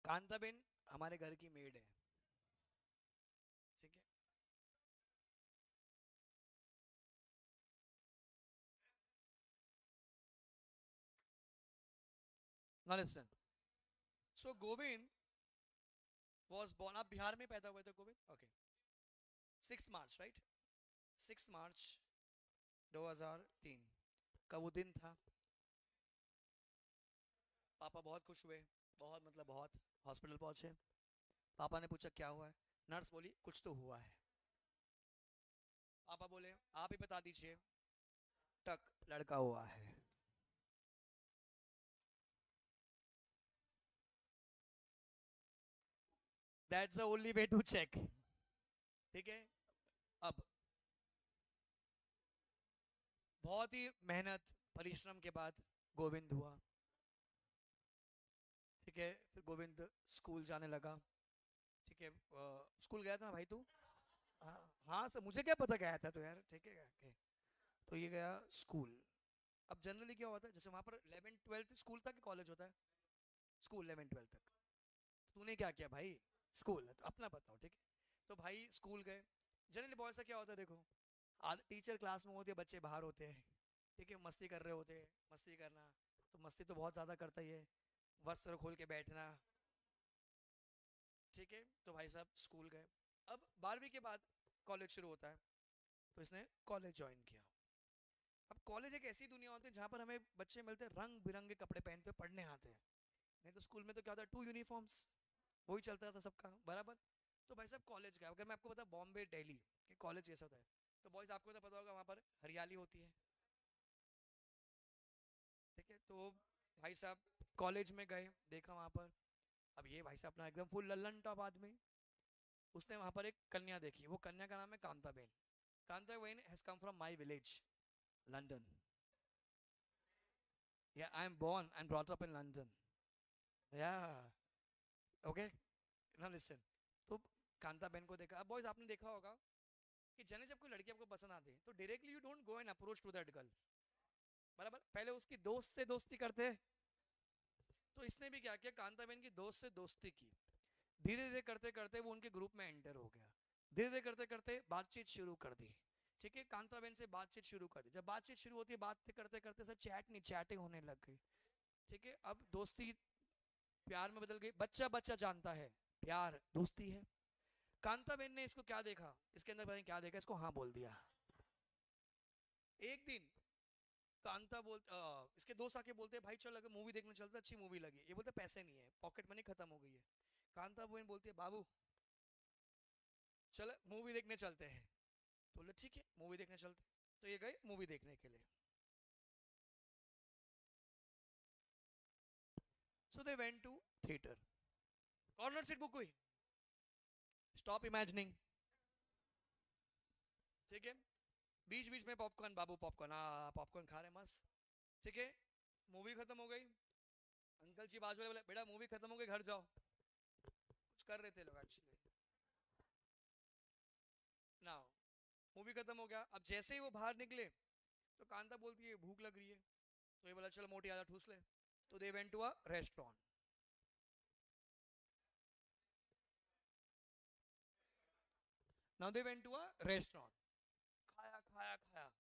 कांताबेन हमारे घर की मेड है, ठीक है। Now listen. So Govind was born. आप बिहार में पैदा हुए थे Govind? Okay. Six March, right? Six March, दो हज़ार तीन का वो दिन था। पापा बहुत खुश हुए, बहुत मतलब बहुत। हॉस्पिटल पहुंचे, पापा ने पूछा क्या हुआ है? नर्स बोली कुछ तो हुआ है। पापा बोले आप ही बता दीजिए। टक, लड़का हुआ है। That's the only way to check. ठीक है। अब बहुत ही मेहनत परिश्रम के बाद गोविंद हुआ, ठीक है। फिर गोविंद स्कूल जाने लगा, ठीक है। स्कूल गया था ना भाई तू? हाँ सर, मुझे क्या पता गया था तो यार, ठीक है क्या? तो ये गया स्कूल। अब जनरली क्या होता है, जैसे वहाँ पर इलेवन ट्वेल्थ स्कूल तक कॉलेज होता है, स्कूल इलेवन ट्वेल्थ तक। तूने क्या किया भाई? स्कूल, अपना बताओ, ठीक है। तो भाई स्कूल गए, जनरली बॉयज का क्या होता है देखो, टीचर क्लास में होती है, बच्चे बाहर होते हैं, ठीक है। मस्ती कर रहे होते हैं, मस्ती करना तो मस्ती तो बहुत ज़्यादा करता ही है, वस्त्र खोल के बैठना, ठीक है। तो भाई साहब स्कूल गए। अब बारहवीं के बाद कॉलेज शुरू होता है, तो इसने कॉलेज ज्वाइन किया। अब कॉलेज एक ऐसी दुनिया होती है जहाँ पर हमें बच्चे मिलते हैं, रंग बिरंगे कपड़े पहन के पढ़ने आते हैं। नहीं तो स्कूल में तो क्या होता है, टू यूनिफॉर्म्स, वही चलता था सबका बराबर। तो भाई साहब कॉलेज गया। अगर मैं आपको बता बॉम्बे दिल्ली के कॉलेज जैसा होता है, तो बॉयज आपको तो पता होगा वहाँ पर हरियाली होती है, ठीक है। तो भाई साहब कॉलेज में गए, देखा वहाँ पर। अब ये भाई साहब अपना एकदम फुल लल्लन टॉप आदमी, उसने वहाँ पर एक कन्या देखी। वो कन्या का नाम है Kantaben. Kantaben has come from my village London. या I am born and brought up in London. या ओके ना, लिसन। तो कांताबेन को देखा। अब बॉयज आपने देखा होगा कि जने जब कोई लड़की आपको पसंद आती है, तो directly you don't go and approach to that girl, बराबर। पहले उसकी दोस्त से दोस्ती करते। तो इसने भी क्या किया, कांताबेन की दोस्त से दोस्ती की। धीरे धीरे करते करते वो उनके ग्रुप में एंटर हो गया। धीरे धीरे करते करते बातचीत शुरू कर दी, ठीक है। कांताबेन से बातचीत शुरू कर दी। जब बातचीत शुरू होती है, बात करते करते सर चैट नहीं चैटें होने लग गई, ठीक है। अब दोस्ती प्यार में बदल गई। बच्चा बच्चा जानता है प्यार दोस्ती है। कांताबेन ने इसको क्या देखा, इसके अंदर पता नहीं क्या देखा, इसको हाँ बोल दिया। एक दिन कांता बोल आ, इसके दोस्त आके बोलते भाई चल अगर मूवी देखने चलते, अच्छी मूवी लगी। ये बोलते पैसे नहीं है, पॉकेट मनी खत्म हो गई है। कांताबेन बोलती है बाबू चल मूवी देखने चलते हैं। तो बोले ठीक है मूवी देखने चलते। तो ये गए मूवी देखने के लिए। So they went to theater. Corner seat book हुई. Stop imagining. ठीक है। बीच बीच में पॉपकॉर्न, बाबू पॉपकॉर्न, हाँ पॉपकॉर्न खा रहे मस्त, ठीक है। मूवी खत्म हो गई। अंकल जी बाजू वाले बोले बेटा मूवी खत्म हो गई, घर जाओ। कुछ कर रहे थे लोग एक्चुअली। Now मूवी खत्म हो गया। अब जैसे ही वो बाहर निकले तो कांता बोलती है भूख लग रही है। तो ये बोला चल मोटी आजा ठूस ले। तो they went to a restaurant. Now they went to a restaurant. खाया खाया खाया।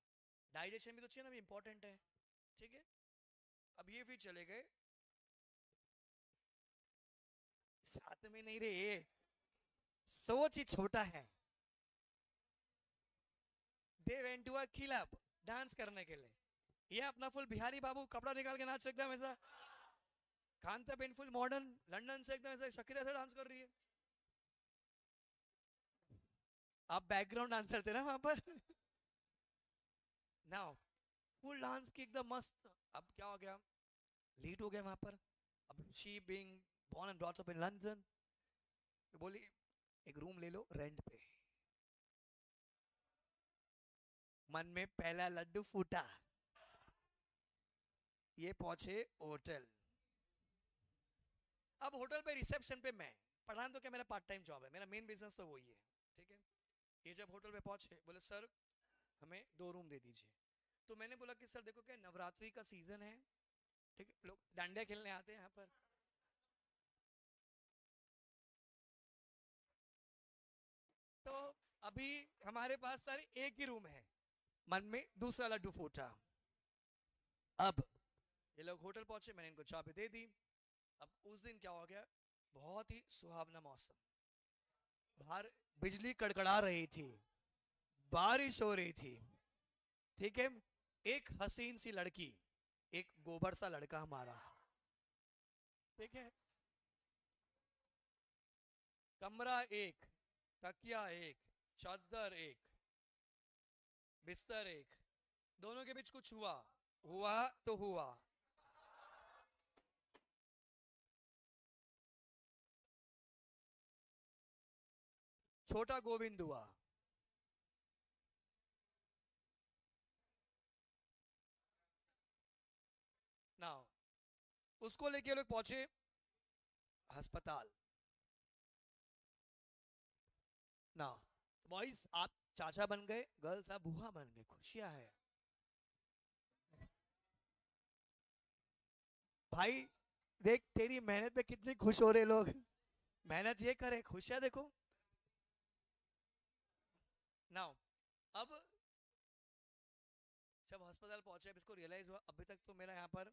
डाइजेशन भी तो चाहिए ना, भी इंपॉर्टेंट है, ठीक है। अब ये फिर चले गए साथ में। नहीं रे सोच ही छोटा है। They went to a club dance करने के लिए। ये अपना फुल बिहारी बाबू कपड़ा निकाल के नाच एकदम ऐसा। कांताबेन फुल मॉडर्न लंदन से एकदम ऐसा शकीरा से डांस कर रही है। आप बैकग्राउंड डांसर थे ना वहां पर। नाउ फुल डांस की एकदम मस्त। अब क्या हो गया, लेट हो गया वहां पर। अब she being born and brought up in London बोली एक रूम ले लो रेंट पे। मन में पहला लड्डू फूटा। ये पहुंचे होटल। अब होटल पे रिसेप्शन पे मैं पढ़ान, तो क्या मेरा पार्ट टाइम जॉब है, मेरा मेन बिजनेस तो वही है, ठीक है। ये जब होटल पे पहुंचे बोले सर हमें दो रूम दे दीजिए। तो मैंने बोला कि सर देखो क्या नवरात्रि का सीजन है, ठीक है, लोग डांडिया खेलने आते हैं यहाँ पर, अभी हमारे पास सारे एक ही रूम है, मन में दूसरा लड्डू फूटा। अब ये लोग होटल पहुंचे, मैंने इनको चाबी दे दी। अब उस दिन क्या हो गया, बहुत ही सुहावना मौसम, बाहर बिजली कड़कड़ा रही थी, बारिश हो रही थी, ठीक है। एक हसीन सी लड़की, एक गोबर सा लड़का हमारा, ठीक है। कमरा एक, तकिया एक, चादर एक, बिस्तर एक, दोनों के बीच कुछ हुआ हुआ तो हुआ। छोटा गोविंद हुआ, ना उसको लेके लोग पहुंचे अस्पताल। ना बॉयज आप चाचा बन गए, गर्ल्स आप बुआ बन गए, खुशियां है भाई। देख तेरी मेहनत पे कितनी खुश हो रहे लोग, मेहनत ये करे, खुशियां देखो। नाउ अब जब हॉस्पिटल पहुंचे, अब इसको रियलाइज हुआ अभी तक तो मेरा यहाँ पर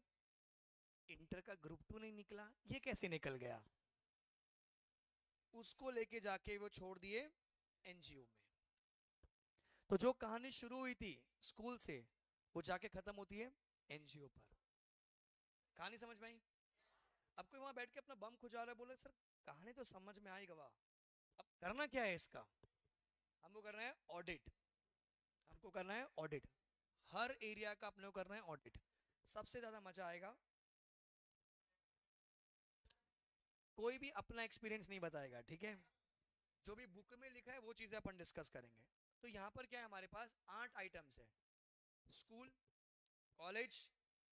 इंटर का ग्रुप टू नहीं निकला, ये कैसे निकल गया। उसको लेके जाके वो छोड़ दिए एनजीओ में। तो जो कहानी शुरू हुई थी स्कूल से, वो जाके खत्म होती है एनजीओ पर। कहानी समझ में आई? अब कोई वहां बैठ के अपना बम खुजा रहा है, बोले सर कहानी तो समझ में आई गवा, अब करना क्या है इसका? हमको करना है ऑडिट, हमको करना है ऑडिट, हर एरिया का अपने को करना है ऑडिट। सबसे ज्यादा मजा आएगा, कोई भी अपना एक्सपीरियंस नहीं बताएगा, ठीक है। जो भी बुक में लिखा है वो चीजें अपन डिस्कस करेंगे। तो यहाँ पर क्या है, हमारे पास आठ आइटम्स है, school, college,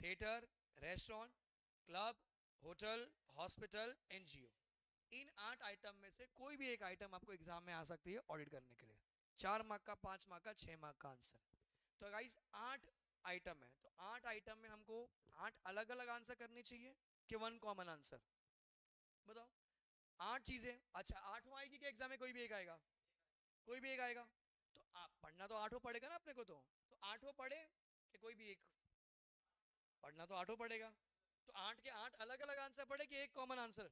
theatre, restaurant, club, hotel, hospital, NGO. इन आठ आइटम में से कोई भी एक आइटम आपको एग्जाम में आ सकती है ऑडिट करने के लिए। चार मार्क का, पांच मार्क का, छह मार्क का आंसर। तो गाइस आठ आइटम है, तो आठ आइटम में हमको आठ अलग अलग आंसर करने चाहिए कि वन कॉमन आंसर? बताओ, आठ चीजें। अच्छा आठों आएगी कि एग्जाम में कोई भी एक आएगा? कोई भी एक आएगा। तो आप पढ़ना तो आठों पड़ेगा ना अपने को, तो, तो आठों पढ़े कि कोई भी एक? पढ़ना तो आठों पड़ेगा। तो आठ के आठ अलग अलग आंसर पड़े कि एक कॉमन आंसर?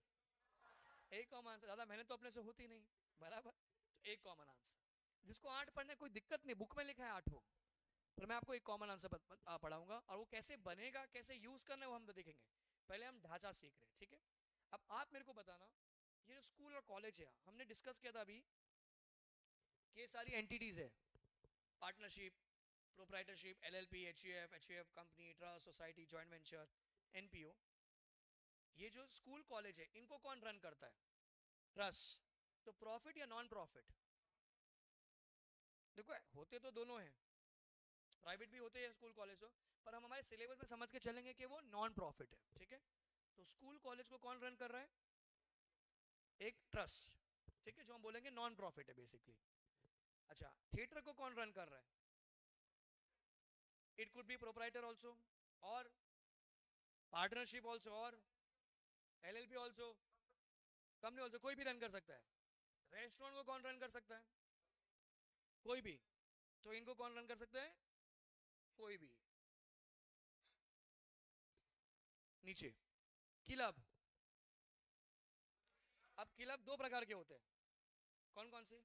एक कॉमन आंसर, ज्यादा मेहनत तो अपने से होती नहीं, बराबर। तो एक कॉमन आंसर, जिसको आठ पढ़ने कोई दिक्कत नहीं, बुक में लिखा है आठों, पर मैं आपको एक कॉमन आंसर पढ़ाऊंगा। और वो कैसे बनेगा, कैसे यूज करना है, वो हम तो देखेंगे। पहले हम ढांचा सीख रहे हैं, ठीक है। अब आप मेरे को बताना, ये जो स्कूल और कॉलेज है, हमने डिस्कस किया था अभी कि सारी एंटिटीज है, partnership, proprietorship, LLP, HUF, HUF company, trust, society, joint venture, NPO. ये जो स्कूल कॉलेज है, इनको कौन रन करता है? ट्रस्ट। तो प्रॉफिट या नॉन प्रॉफिट? देखो होते तो दोनों हैं, प्राइवेट भी होते हैं स्कूल कॉलेज, पर हम हमारे सिलेबस में समझ के चलेंगे कि वो नॉन प्रॉफिट है, ठीक है। तो स्कूल कॉलेज को कौन रन कर रहा है? एक ट्रस्ट, ठीक है, जो हम बोलेंगे नॉन प्रॉफिट है बेसिकली। अच्छा, थिएटर को कौन रन कर रहा है? It could be proprietor also और पार्टनरशिप ऑल्सो और एलएलपी ऑल्सो, कंपनी ऑल्सो, कोई भी रन कर सकता है। रेस्टोरेंट को कौन रन कर सकता है? कोई भी। तो इनको कौन रन कर सकता है? कोई भी। नीचे क्लब। अब क्लब दो प्रकार के होते हैं, कौन कौन से?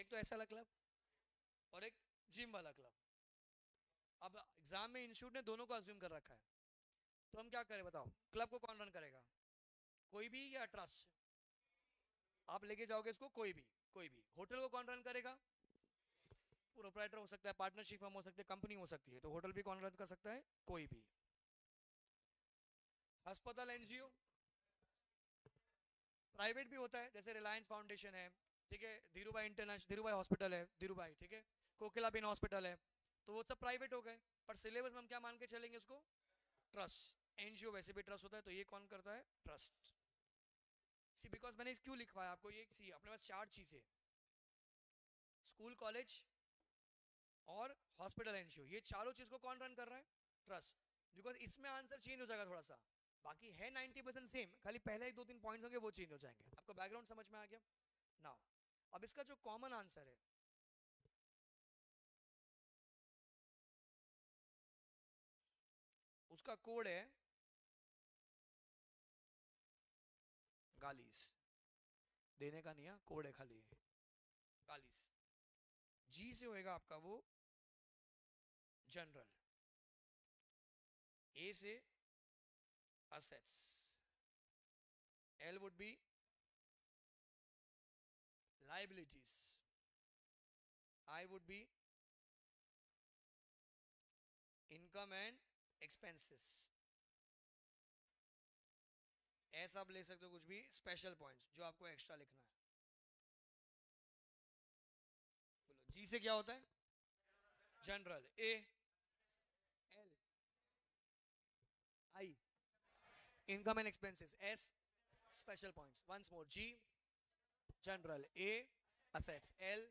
एक तो ऐसा वाला क्लब और एक जिम वाला क्लब। अब एग्जाम में इंस्टीट्यूट ने दोनों को अज्यूम कर रखा है, तो हम क्या करें बताओ? क्लब को कौन रन करेगा, कोई भी या ट्रस्ट? आप लेके जाओगे इसको कोई भी, कोई भी। होटल को कौन रन करेगा? प्रोप्राइटर हो सकता है, पार्टनरशिप फर्म हो सकती है, कंपनी हो सकती है। तो होटल भी कौन रन कर सकता है? कोई भी। अस्पताल, एनजीओ, प्राइवेट भी होता है, जैसे रिलायंस फाउंडेशन है, ठीक है, धीरूभाई इंटरनेशनल, धीरूभाई हॉस्पिटल है, धीरूभाई, ठीक है, कोकिलाबेन हॉस्पिटल है, तो वो सब प्राइवेट हो गए। पर सिलेबस में हम क्या मान के चलेंगे उसको? ट्रस्ट। एनजीओ वैसे भी ट्रस्ट होता है, तो ये कौन करता है? ट्रस्ट। सी, बिकॉज मैंने क्यों लिखवाया आपको ये, सी अपने पास चार चीजें, स्कूल, कॉलेज और हॉस्पिटल, एनजीओ, ये चारों चीज को कौन रन कर रहा है? ट्रस्ट। बिकॉज इसमें आंसर चेंज हो जाएगा थोड़ा सा, बाकी है नाइंटी परसेंट सेम, खाली पहले एक दो तीन पॉइंट्स होंगे वो चेंज हो जाएंगे। आपका बैकग्राउंड समझ में आ गया? नाउ अब इसका जो कॉमन आंसर है, उसका कोड है गालीस, देने का नहीं है, कोड है खाली गालीस। जी से होएगा आपका वो जनरल, ए से assets, L would be liabilities, I would be income and expenses, ऐसा आप ले सकते हो कुछ भी स्पेशल पॉइंट्स जो आपको एक्स्ट्रा लिखना है। बोलो जी से क्या होता है? General, A, L, I, income and expenses, S special points. Once more, G general, A assets, L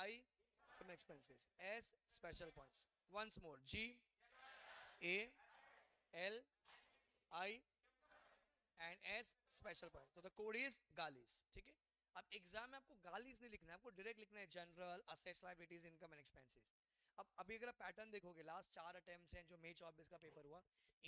I income expenses, S special points. Once more, G, A, L, I and S special point. तो the code is GALIS. ठीक है, अब exam में आपको गालीस नहीं लिखना है, आपको डायरेक्ट लिखना है general, assets, liabilities, income and expenses. अब अभी अगर आप पैटर्न देखोगे, लास्ट चार अटेम्प्ट्स हैं जो मई चौबीस का पेपर हुआ,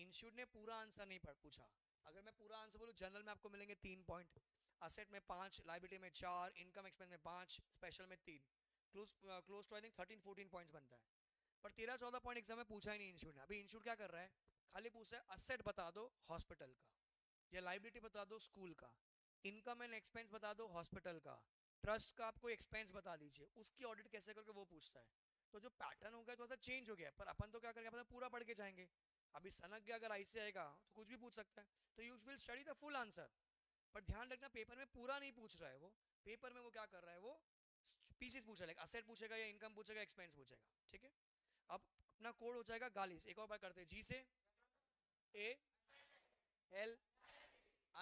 इंस्टीट्यूट ने पूरा आंसर नहीं पूछा। अगर मैं पूरा आंसर बोलूँ, जनरल में आपको मिलेंगे तीन पॉइंट, असेट में पांच, लायबिलिटी में चार, इनकम एक्सपेंस में पांच, स्पेशल में तीन, close close to I think thirteen fourteen points बनता है। पर तेरह चौदह पॉइंट एग्जाम में पूछा ही नहीं इंस्टीट्यूट ने। अभी इंस्टीट्यूट क्या कर रहा है, खाली पूछ रहा है असेट बता दो हॉस्पिटल का, या लायबिलिटी बता दो स्कूल का, इनकम एंड एक्सपेंस बता दो हॉस्पिटल का, ट्रस्ट का आपको एक्सपेंस बता दीजिए, उसकी ऑडिट कैसे करके वो पूछता है। तो जो पैटर्न हो गया थोड़ा सा चेंज हो गया, पर अपन तो क्या करेंगे, अपन पूरा पढ़ के जाएंगे। अभी सनक गया, अगर आई से आएगा तो कुछ भी पूछ सकता है, तो you will study the full answer. पर ध्यान रखना, पेपर में पूरा नहीं पूछ रहा है वो, पेपर में वो क्या कर रहा है, वो पीसेस पूछ रहा है, असेट पूछेगा या इनकम पूछेगा, एक्सपेंस पूछेगा। ठीक है, अब अपना कोड हो जाएगा गालीस। एक और बार करते हैं, जी से A, L,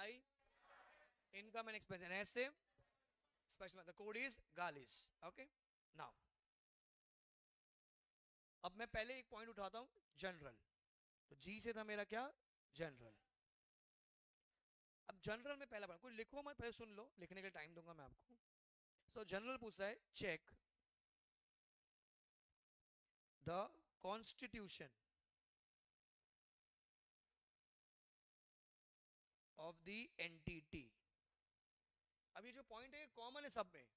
I, income and expense, S से special. Code is GALIS. Okay, now अब मैं पहले एक पॉइंट उठाता हूं, जनरल। तो जी से था मेरा क्या, जनरल। अब जनरल में पहला पॉइंट, कोई लिखो मत, पहले सुन लो, लिखने के लिए टाइम दूंगा मैं आपको। सो so, जनरल पूछता है, check the constitution of the entity. अब ये जो पॉइंट है कॉमन है सब में,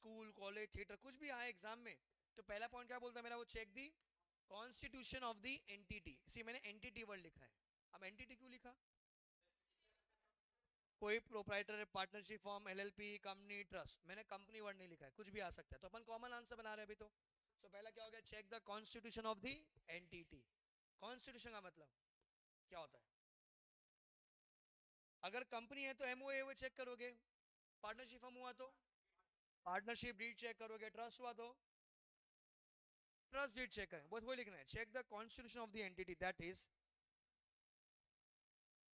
स्कूल, कॉलेज, थिएटर, कुछ भी आए एग्जाम में। तो पहला पॉइंट क्या बोलता है मेरा, वो check the constitution of the entity. इसी मैंने एंटिटी वर्ड लिखा है। अब एंटिटी क्यों लिखा, कोई proprietor, partnership firm, LLP, company, trust, मैंने कंपनी वर्ड नहीं लिखा है, कुछ भी आ सकता है। तो अपन कॉमन आंसर बना रहे हैं अभी तो। सो so, पहला क्या हो गया, check the constitution of the entity. Constitution का मतलब क्या होता है? अगर कंपनी है तो एमओए वो चेक करोगे, पार्टनरशिप फॉर्म हुआ तो पार्टनरशिप डीड चेक करोगे, ट्रस्ट हुआ तो ट्रस्ट डीड चेक करें, बस वही लिखना है। Check the constitution of the entity, that is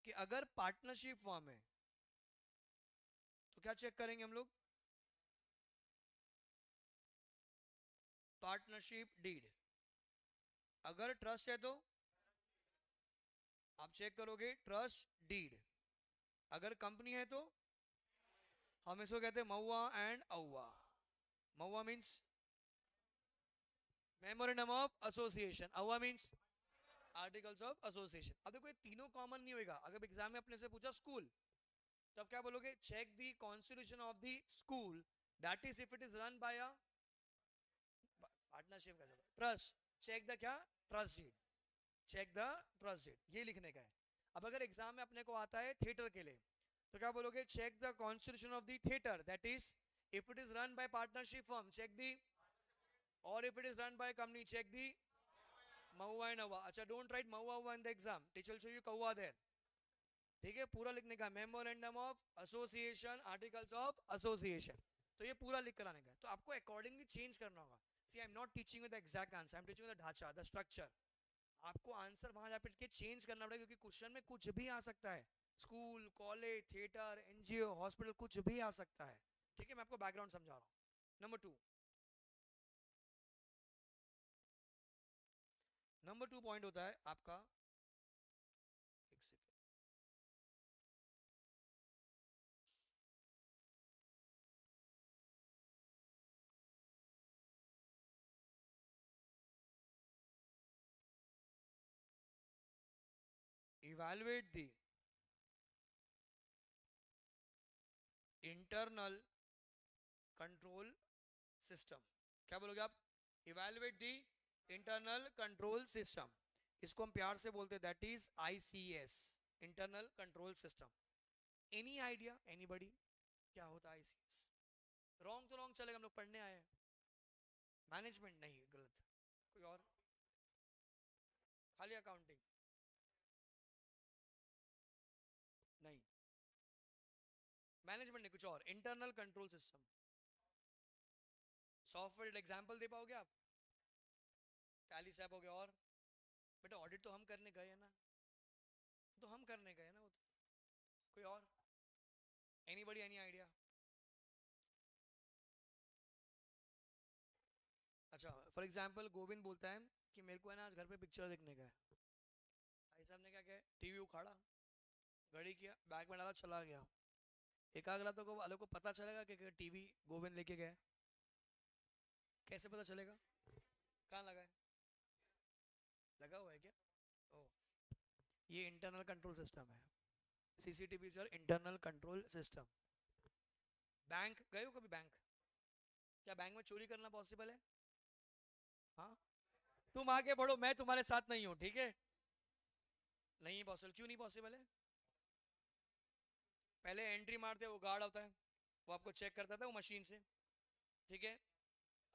कि अगर पार्टनरशिप फॉर्म है तो क्या चेक करेंगे हम लोग, पार्टनरशिप डीड। अगर ट्रस्ट है तो आप चेक करोगे ट्रस्ट डीड। अगर कंपनी है तो हम इसको कहते हैं महुआ एंड अहुआ। महुआ मीन्स मेमोरेंडम ऑफ एसोसिएशन, अहुआ मीन्स आर्टिकल्स ऑफ एसोसिएशन। अब देखो ये तीनों कॉमन नहीं होगा। अगर एग्जाम में अपने से पूछा स्कूल, तो आप क्या बोलोगे, check the constitution of the school, that is if it is run by a partnership का ट्रस्ट, चेक द क्या, trust deed, check the trust deed, ये लिखने का है। अब अगर एग्जाम में अपने को आता है थिएटर के लिए, तो क्या बोलोगे, check the constitution of the theatre, that is if it is run by partnership firm, check the, और if it is run by company, check the महुआ एंड अहुआ। अच्छा, डोंट राइट महुआ अहुआ in the exam, teacher show you कहुआ there. ठीक है, पूरा लिखने का, memorandum of association, articles of association, तो ये पूरा लिख कराने का। तो आपको अकॉर्डिंगली चेंज करना होगा। See, I am not teaching with the exact answer, I am teaching with the ढांचा, द स्ट्रक्चर। आपको आंसर वहां जा पट के चेंज करना पड़ेगा, क्योंकि क्वेश्चन में कुछ भी आ सकता है, school, college, theatre, NGO, hospital, कुछ भी आ सकता है। ठीक है, मैं आपको बैकग्राउंड समझा रहा हूँ। Number two number two point होता है आपका, एक second, evaluate the internal control system. क्या बोलोगे आप? Evaluate the internal control system. इसको हम प्यार से बोलते हैं that is I C S, internal control system. Any idea, anybody? क्या होता है I C S? Wrong तो wrong चलेगा, हम लोग पढ़ने आए हैं. Management नहीं, गलत. कोई और? खाली अकाउंटिंग नहीं, मैनेजमेंट नहीं, कुछ और. Internal control system, software. Example दे पाओगे आप? टैली सैप हो गया. और बेटा ऑडिट तो हम करने गए हैं ना, तो हम करने गए ना वो तो. कोई और? Anybody, any idea? अच्छा, फॉर एग्जांपल गोविंद बोलता है कि मेरे को है ना आज घर पे पिक्चर देखने का है. भाई साहब ने क्या किया, टीवी उखाड़ा, घड़ी किया, बैग में डाला, चला गया. एकाग्रता को वालों को पता चलेगा कि टीवी गोविंद लेके गए. कैसे पता चलेगा? कहाँ लगा है? लगा हुआ है क्या? ओ, ये इंटरनल कंट्रोल सिस्टम है. सीसीटीवी और इंटरनल कंट्रोल सिस्टम. बैंक गए हो कभी? बैंक, क्या बैंक में चोरी करना पॉसिबल है? हाँ, तुम आगे बढ़ो, मैं तुम्हारे साथ नहीं हूं, ठीक है? नहीं पॉसिबल. क्यों नहीं पॉसिबल है? पहले एंट्री मारते वो गार्ड होता है, वो आपको चेक करता था वो मशीन से, ठीक है?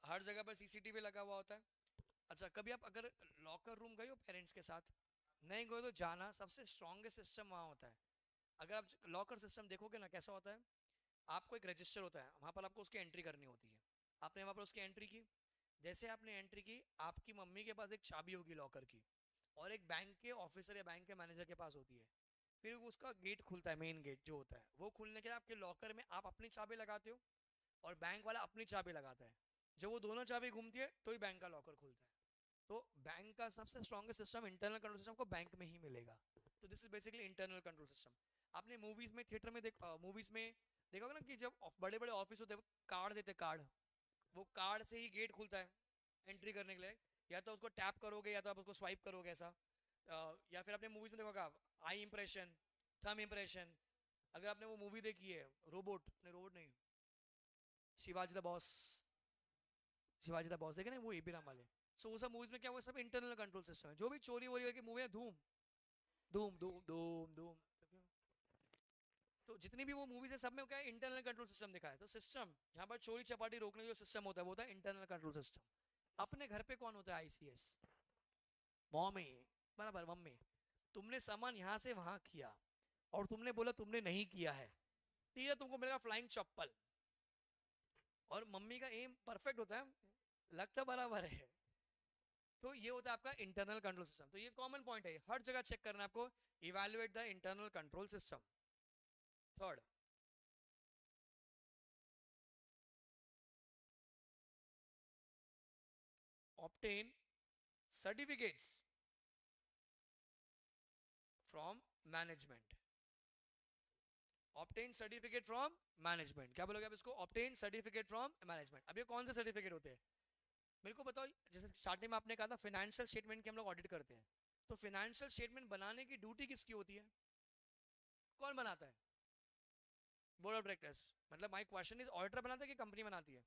हर जगह पर सीसीटीवी लगा हुआ होता है. अच्छा, कभी आप अगर लॉकर रूम गए हो पेरेंट्स के साथ? नहीं गए तो जाना, सबसे स्ट्रॉन्गेस्ट सिस्टम वहाँ होता है. अगर आप लॉकर सिस्टम देखोगे ना, कैसा होता है, आपको एक रजिस्टर होता है, वहाँ पर आपको उसकी एंट्री करनी होती है. आपने वहाँ पर उसकी एंट्री की. जैसे आपने एंट्री की, आपकी मम्मी के पास एक चाबी होगी लॉकर की, और एक बैंक के ऑफिसर या बैंक के मैनेजर के पास होती है. फिर उसका गेट खुलता है, मेन गेट जो होता है, वो खुलने के लिए आपके लॉकर में आप अपनी चाबी लगाते हो और बैंक वाला अपनी चाबी लगाता है. जब वो दोनों चाबी घूमती है तो ही बैंक का लॉकर खुलता है. तो बैंक का सबसे strongest system, internal control system, को बैंक में ही मिलेगा. तो this is basically internal control system. आपने मूवीज में, थिएटर में, मूवीज में देखा होगा ना कि जब बड़े बड़े ऑफिस होते हैं, कार्ड देते, कार्ड, वो कार्ड से ही गेट खुलता है एंट्री करने के लिए. या तो उसको टैप करोगे या तो आप उसको स्वाइप करोगे, ऐसा. या फिर आपने मूवीज में देखोगे आप आई इम्प्रेशन, थम इम्प्रेशन. अगर आपने वो मूवी देखी है रोबोट, नहीं रोबोट नहीं, Shivaji the boss, Shivaji the boss देखे ना, वो एबी राम वाले. सो वो सब मूवीज में क्या, वो सब इंटरनल कंट्रोल सिस्टम है. जो भी चोरी वोरी की मूवी है, धूम धूम धूम धूम धूम, तो जितनी भी वो मूवीज है सब में क्या है, इंटरनल कंट्रोल सिस्टम दिखा है. तो सिस्टम यहाँ पर चोरी चपाटी रोकने का जो सिस्टम होता है वो होता है इंटरनल कंट्रोल सिस्टम. अपने घर पे कौन होता है आईसीएस? मम्मी, बराबर मम्मी. तुमने सामान यहाँ से वहाँ किया और तुमने बोला तुमने नहीं किया है, ठीक है, तुमको मिलेगा फ्लाइंग चप्पल. और मम्मी का एम परफेक्ट होता है, लगता बराबर है. तो ये होता है आपका इंटरनल कंट्रोल सिस्टम. तो ये कॉमन पॉइंट है, हर जगह चेक करना आपको, evaluate the internal control system. Third, obtain certificates from management. Obtain certificate from management. क्या बोलोगे आप इसको? Obtain certificate from management. अब ये कौन से सर्टिफिकेट होते हैं मेरे को बताओ? जैसे स्टार्टिंग में आपने कहा था फाइनेंशियल स्टेटमेंट की हम लोग ऑडिट करते हैं, तो फाइनेंशियल स्टेटमेंट बनाने की ड्यूटी किसकी होती है? कौन बनाता है? Board of directors. मतलब माय क्वेश्चन इज, ऑडिटर बनाता है कि कंपनी बनाती है?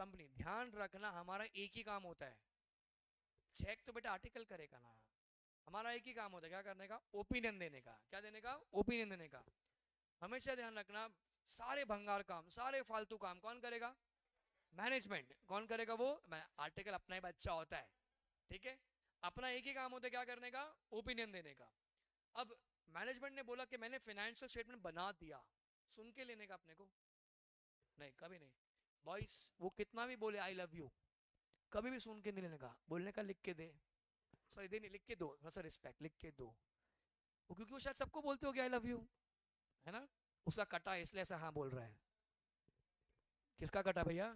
कंपनी. ध्यान रखना, हमारा एक ही काम होता है, चेक तो बेटा आर्टिकल करेगा ना. हमारा एक ही काम होता है, क्या करने का? ओपिनियन देने का. क्या देने का? ओपिनियन देने का. हमेशा ध्यान रखना, सारे भंगार काम, सारे फालतू काम कौन करेगा? मैनेजमेंट. कौन करेगा वो? आर्टिकल अपना ही बच्चा होता है, ठीक है? अपना एक ही काम होता है, क्या करने का? ओपिनियन देने का. अब मैनेजमेंट ने बोला कि मैंने फाइनेंशियल स्टेटमेंट बना दिया, सुन के लेने का अपने को? नहीं, कभी नहीं. बॉयस, वो कितना भी बोले आई लव यू, कभी भी सुन के नहीं लेने का. बोलने का लिख के दे, सॉरी दे नहीं, लिख के दो, थोड़ा सा रिस्पेक्ट, लिख के दो वो, क्योंकि वो शायद सबको बोलते हो कि आई लव यू, है ना? उसका कटा है इसलिए ऐसा हाँ बोल रहा है. किसका कटा भैया?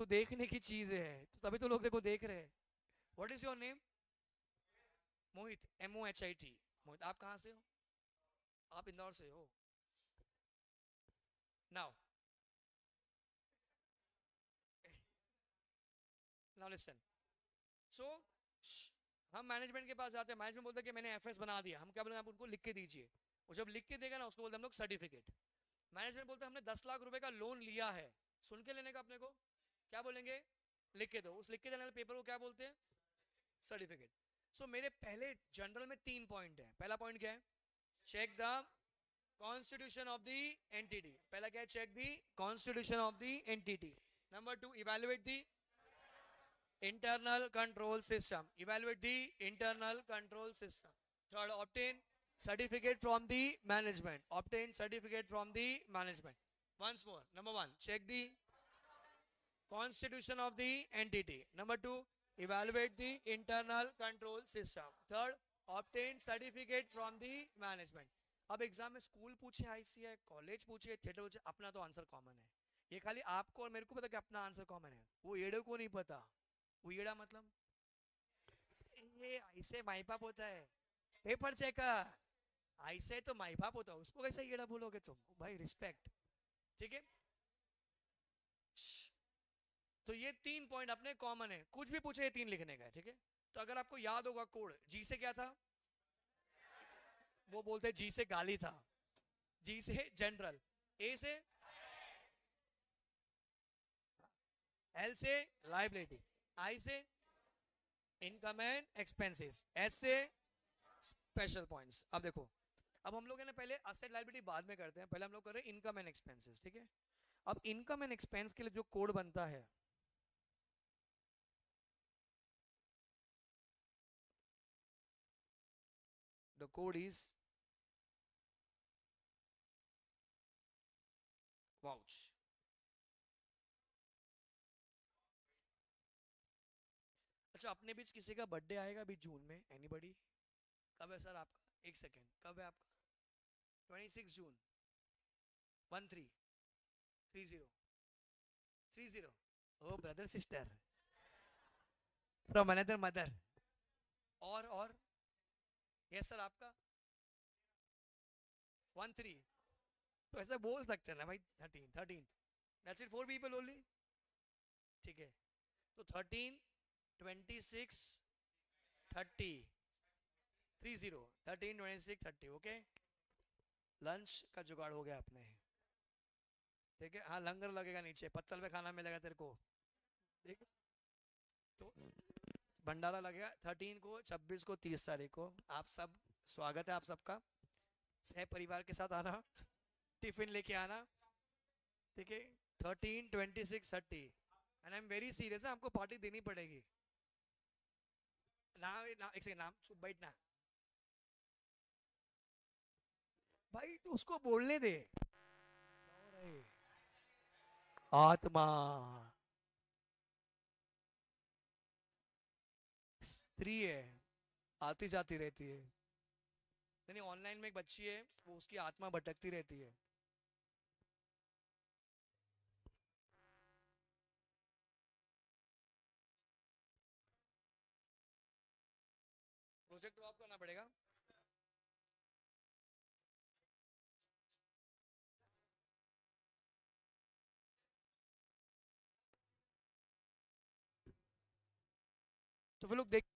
तो देखने की चीज है, तो तभी तो लोग देखो देख रहे हैं. What is your name? Mohit, M O H I T. Mohit, आप कहाँ से हो? आप इंदौर से हो. Now, now listen. So, हम मैनेजमेंट के पास जाते हैं, मैनेजमेंट बोलते हैं कि मैंने एफएस बना दिया, हम क्या बोलते हैं आप उनको लिख के दीजिए, और जब लिख के देगा ना उसको बोलते हैं हम लोग सर्टिफिकेट। मैनेजमेंट बोलते हैं हमने दस लाख रुपए का लोन लिया है, सुन के लेने का अपने को, क्या बोलेंगे लिख के दो, उस लिख के देने वाले पेपर को क्या बोलते हैं सर्टिफिकेट। सो so, मेरे पहले जनरल में तीन पॉइंट है। पहला पॉइंट क्या है? Check the constitution of the entity. पहला क्या है? Check the constitution of the entity. Number two, evaluate the internal control system, evaluate the internal control system. Third, obtain certificate from the management, obtain certificate from the management. Once more, number one, check the constitution of the entity. Number two, evaluate the internal control system. Third, obtain certificate from the management. अब exam में school पूछे, ICA college पूछे, theatre पूछे, अपना तो answer common है। ये खाली आपको और मेरे को पता कि अपना आंसर कॉमन है, वो एडो को नहीं पता। उड़ा मतलब ये ऐसे माई बाप होता है, पेपर चेक का ऐसे तो माई बाप होता है, उसको कैसे येड़ा बोलोगे तुम भाई, रिस्पेक्ट। ठीक है, तो ये तीन पॉइंट अपने कॉमन है, कुछ भी पूछे ये तीन लिखने का है। ठीक है, तो अगर आपको याद होगा कोड जी से क्या था, वो बोलते जी से गाली था, जी से जनरल, ए से एल से लाइबिलिटी, आई से इनकम एंड एक्सपेंसेस, एस से स्पेशल पॉइंट्स। अब देखो, अब हम लोग है ना पहले एसेट लायबिलिटी बाद में करते हैं, पहले हम लोग कर रहे हैं इनकम एंड एक्सपेंसेस। ठीक है, अब इनकम एंड एक्सपेंस के लिए जो कोड बनता है, द कोड इज वाउच। अच्छा, अपने बीच किसी का बर्थडे आएगा अभी जून में? एनीबॉडी? कब है सर आपका? एक सेकेंड, कब है आपका? छब्बीस जून। One three three zero three zero. Oh brother sister from another mother. और और यस सर आपका वन थ्री, तो ऐसा बोल सकते ना भाई। Thirteen thirteen, that's it, four people only. ठीक है, तो thirteen twenty six thirty three zero thirteen twenty six thirty. Okay, lunch का जुगाड़ हो गया आपने। ठीक है, हाँ लंगर लगेगा नीचे, पत्तल पे खाना मिलेगा तेरे को। ठीक, तो भंडारा लगेगा थर्टीन को छब्बीस को तीस तारीख को। आप सब स्वागत है, आप सबका सह परिवार के साथ आना, टिफिन लेके आना। ठीक है, thirteen twenty six thirty, and I am very serious, आपको पार्टी देनी पड़ेगी। नाम ना, एक सेकंड, नाम चुप बैठना भाई, तो उसको बोलने दे। आत्मा, स्त्री है, आती जाती रहती है। यानी ऑनलाइन में एक बच्ची है, वो उसकी आत्मा भटकती रहती है। प्रोजेक्ट ड्रॉप करना पड़ेगा। तो फिर लोग देख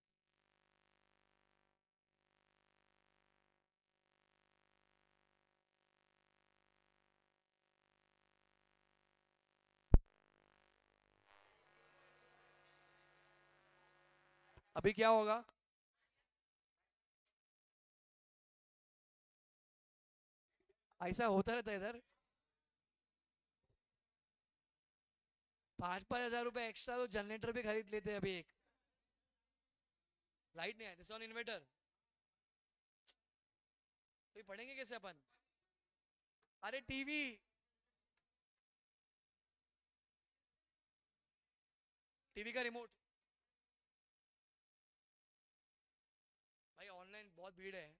अभी क्या होगा? ऐसा होता रहता है इधर। पांच पांच हजार रुपए एक्स्ट्रा तो जनरेटर भी खरीद लेते हैं। अभी एक लाइट नहीं है, दिस ऑन इन्वर्टर, तो ये पढ़ेंगे कैसे अपन? अरे टीवी, टीवी का रिमोट भाई। ऑनलाइन बहुत भीड़ है।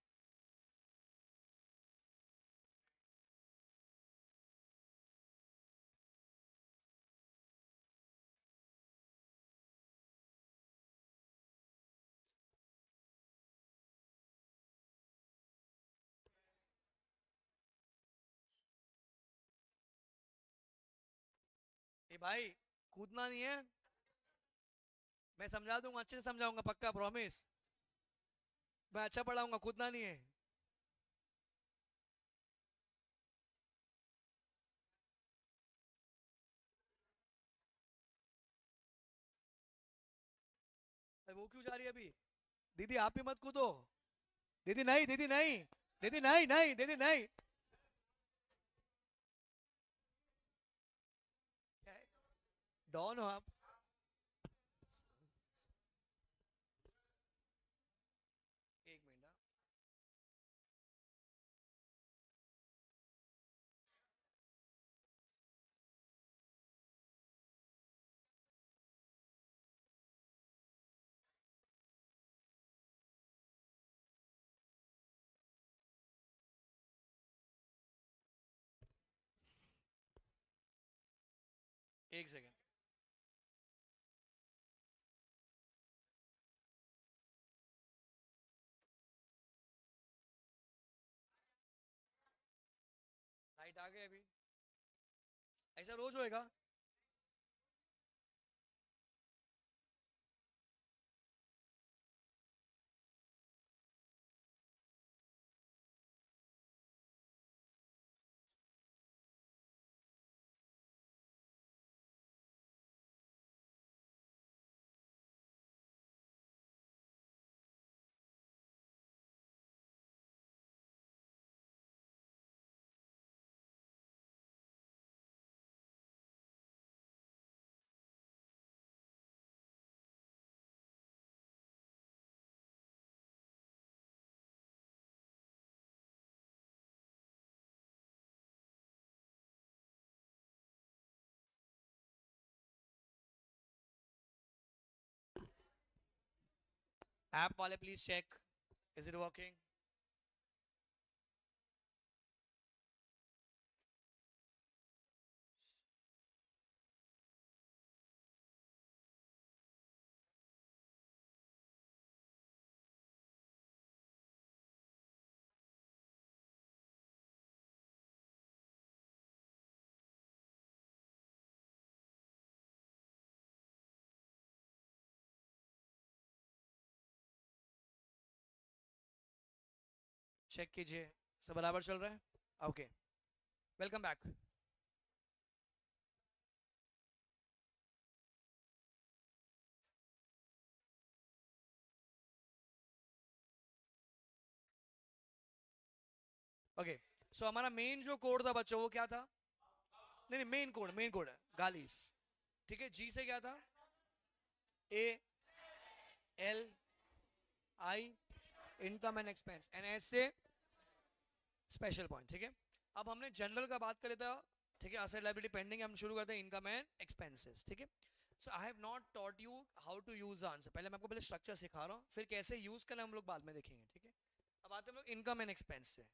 भाई कूदना नहीं है, मैं समझा दूंगा, अच्छे से समझाऊंगा, पक्का, प्रॉमिस। मैं अच्छा पढ़ाऊंगा, कूदना नहीं है। अरे वो क्यों जा रही है अभी? दीदी आप ही मत कूदो। दीदी नहीं, दीदी नहीं, दीदी नहीं, नहीं, दीदी नहीं। डॉन हो आप। एक सेकेंड। लाइट आ गई अभी। ऐसा रोज होएगा? ऐप वाले please check, is it working? Check कीजिए सब बराबर चल रहा है। Okay, welcome back. Okay, so हमारा मेन जो कोड था बच्चों वो क्या था? नहीं नहीं मेन कोड, मेन कोड है गालीस, ठीक है। जी से क्या था? A L I income and expense, and S से स्पेशल पॉइंट, ठीक है। अब हमने जनरल का बात कर लेता, ठीक है, एसेट लायबिलिटी पेंडिंग। हम शुरू करते हैं इनकम एंड एक्सपेंसेस, ठीक है। So I have not taught you how to use the answer. पहले मैं आपको पहले स्ट्रक्चर सिखा रहा हूँ, फिर कैसे यूज करना हम लोग बाद में देखेंगे, ठीक है। अब आते हम लोग इनकम एंड एक्सपेंस से।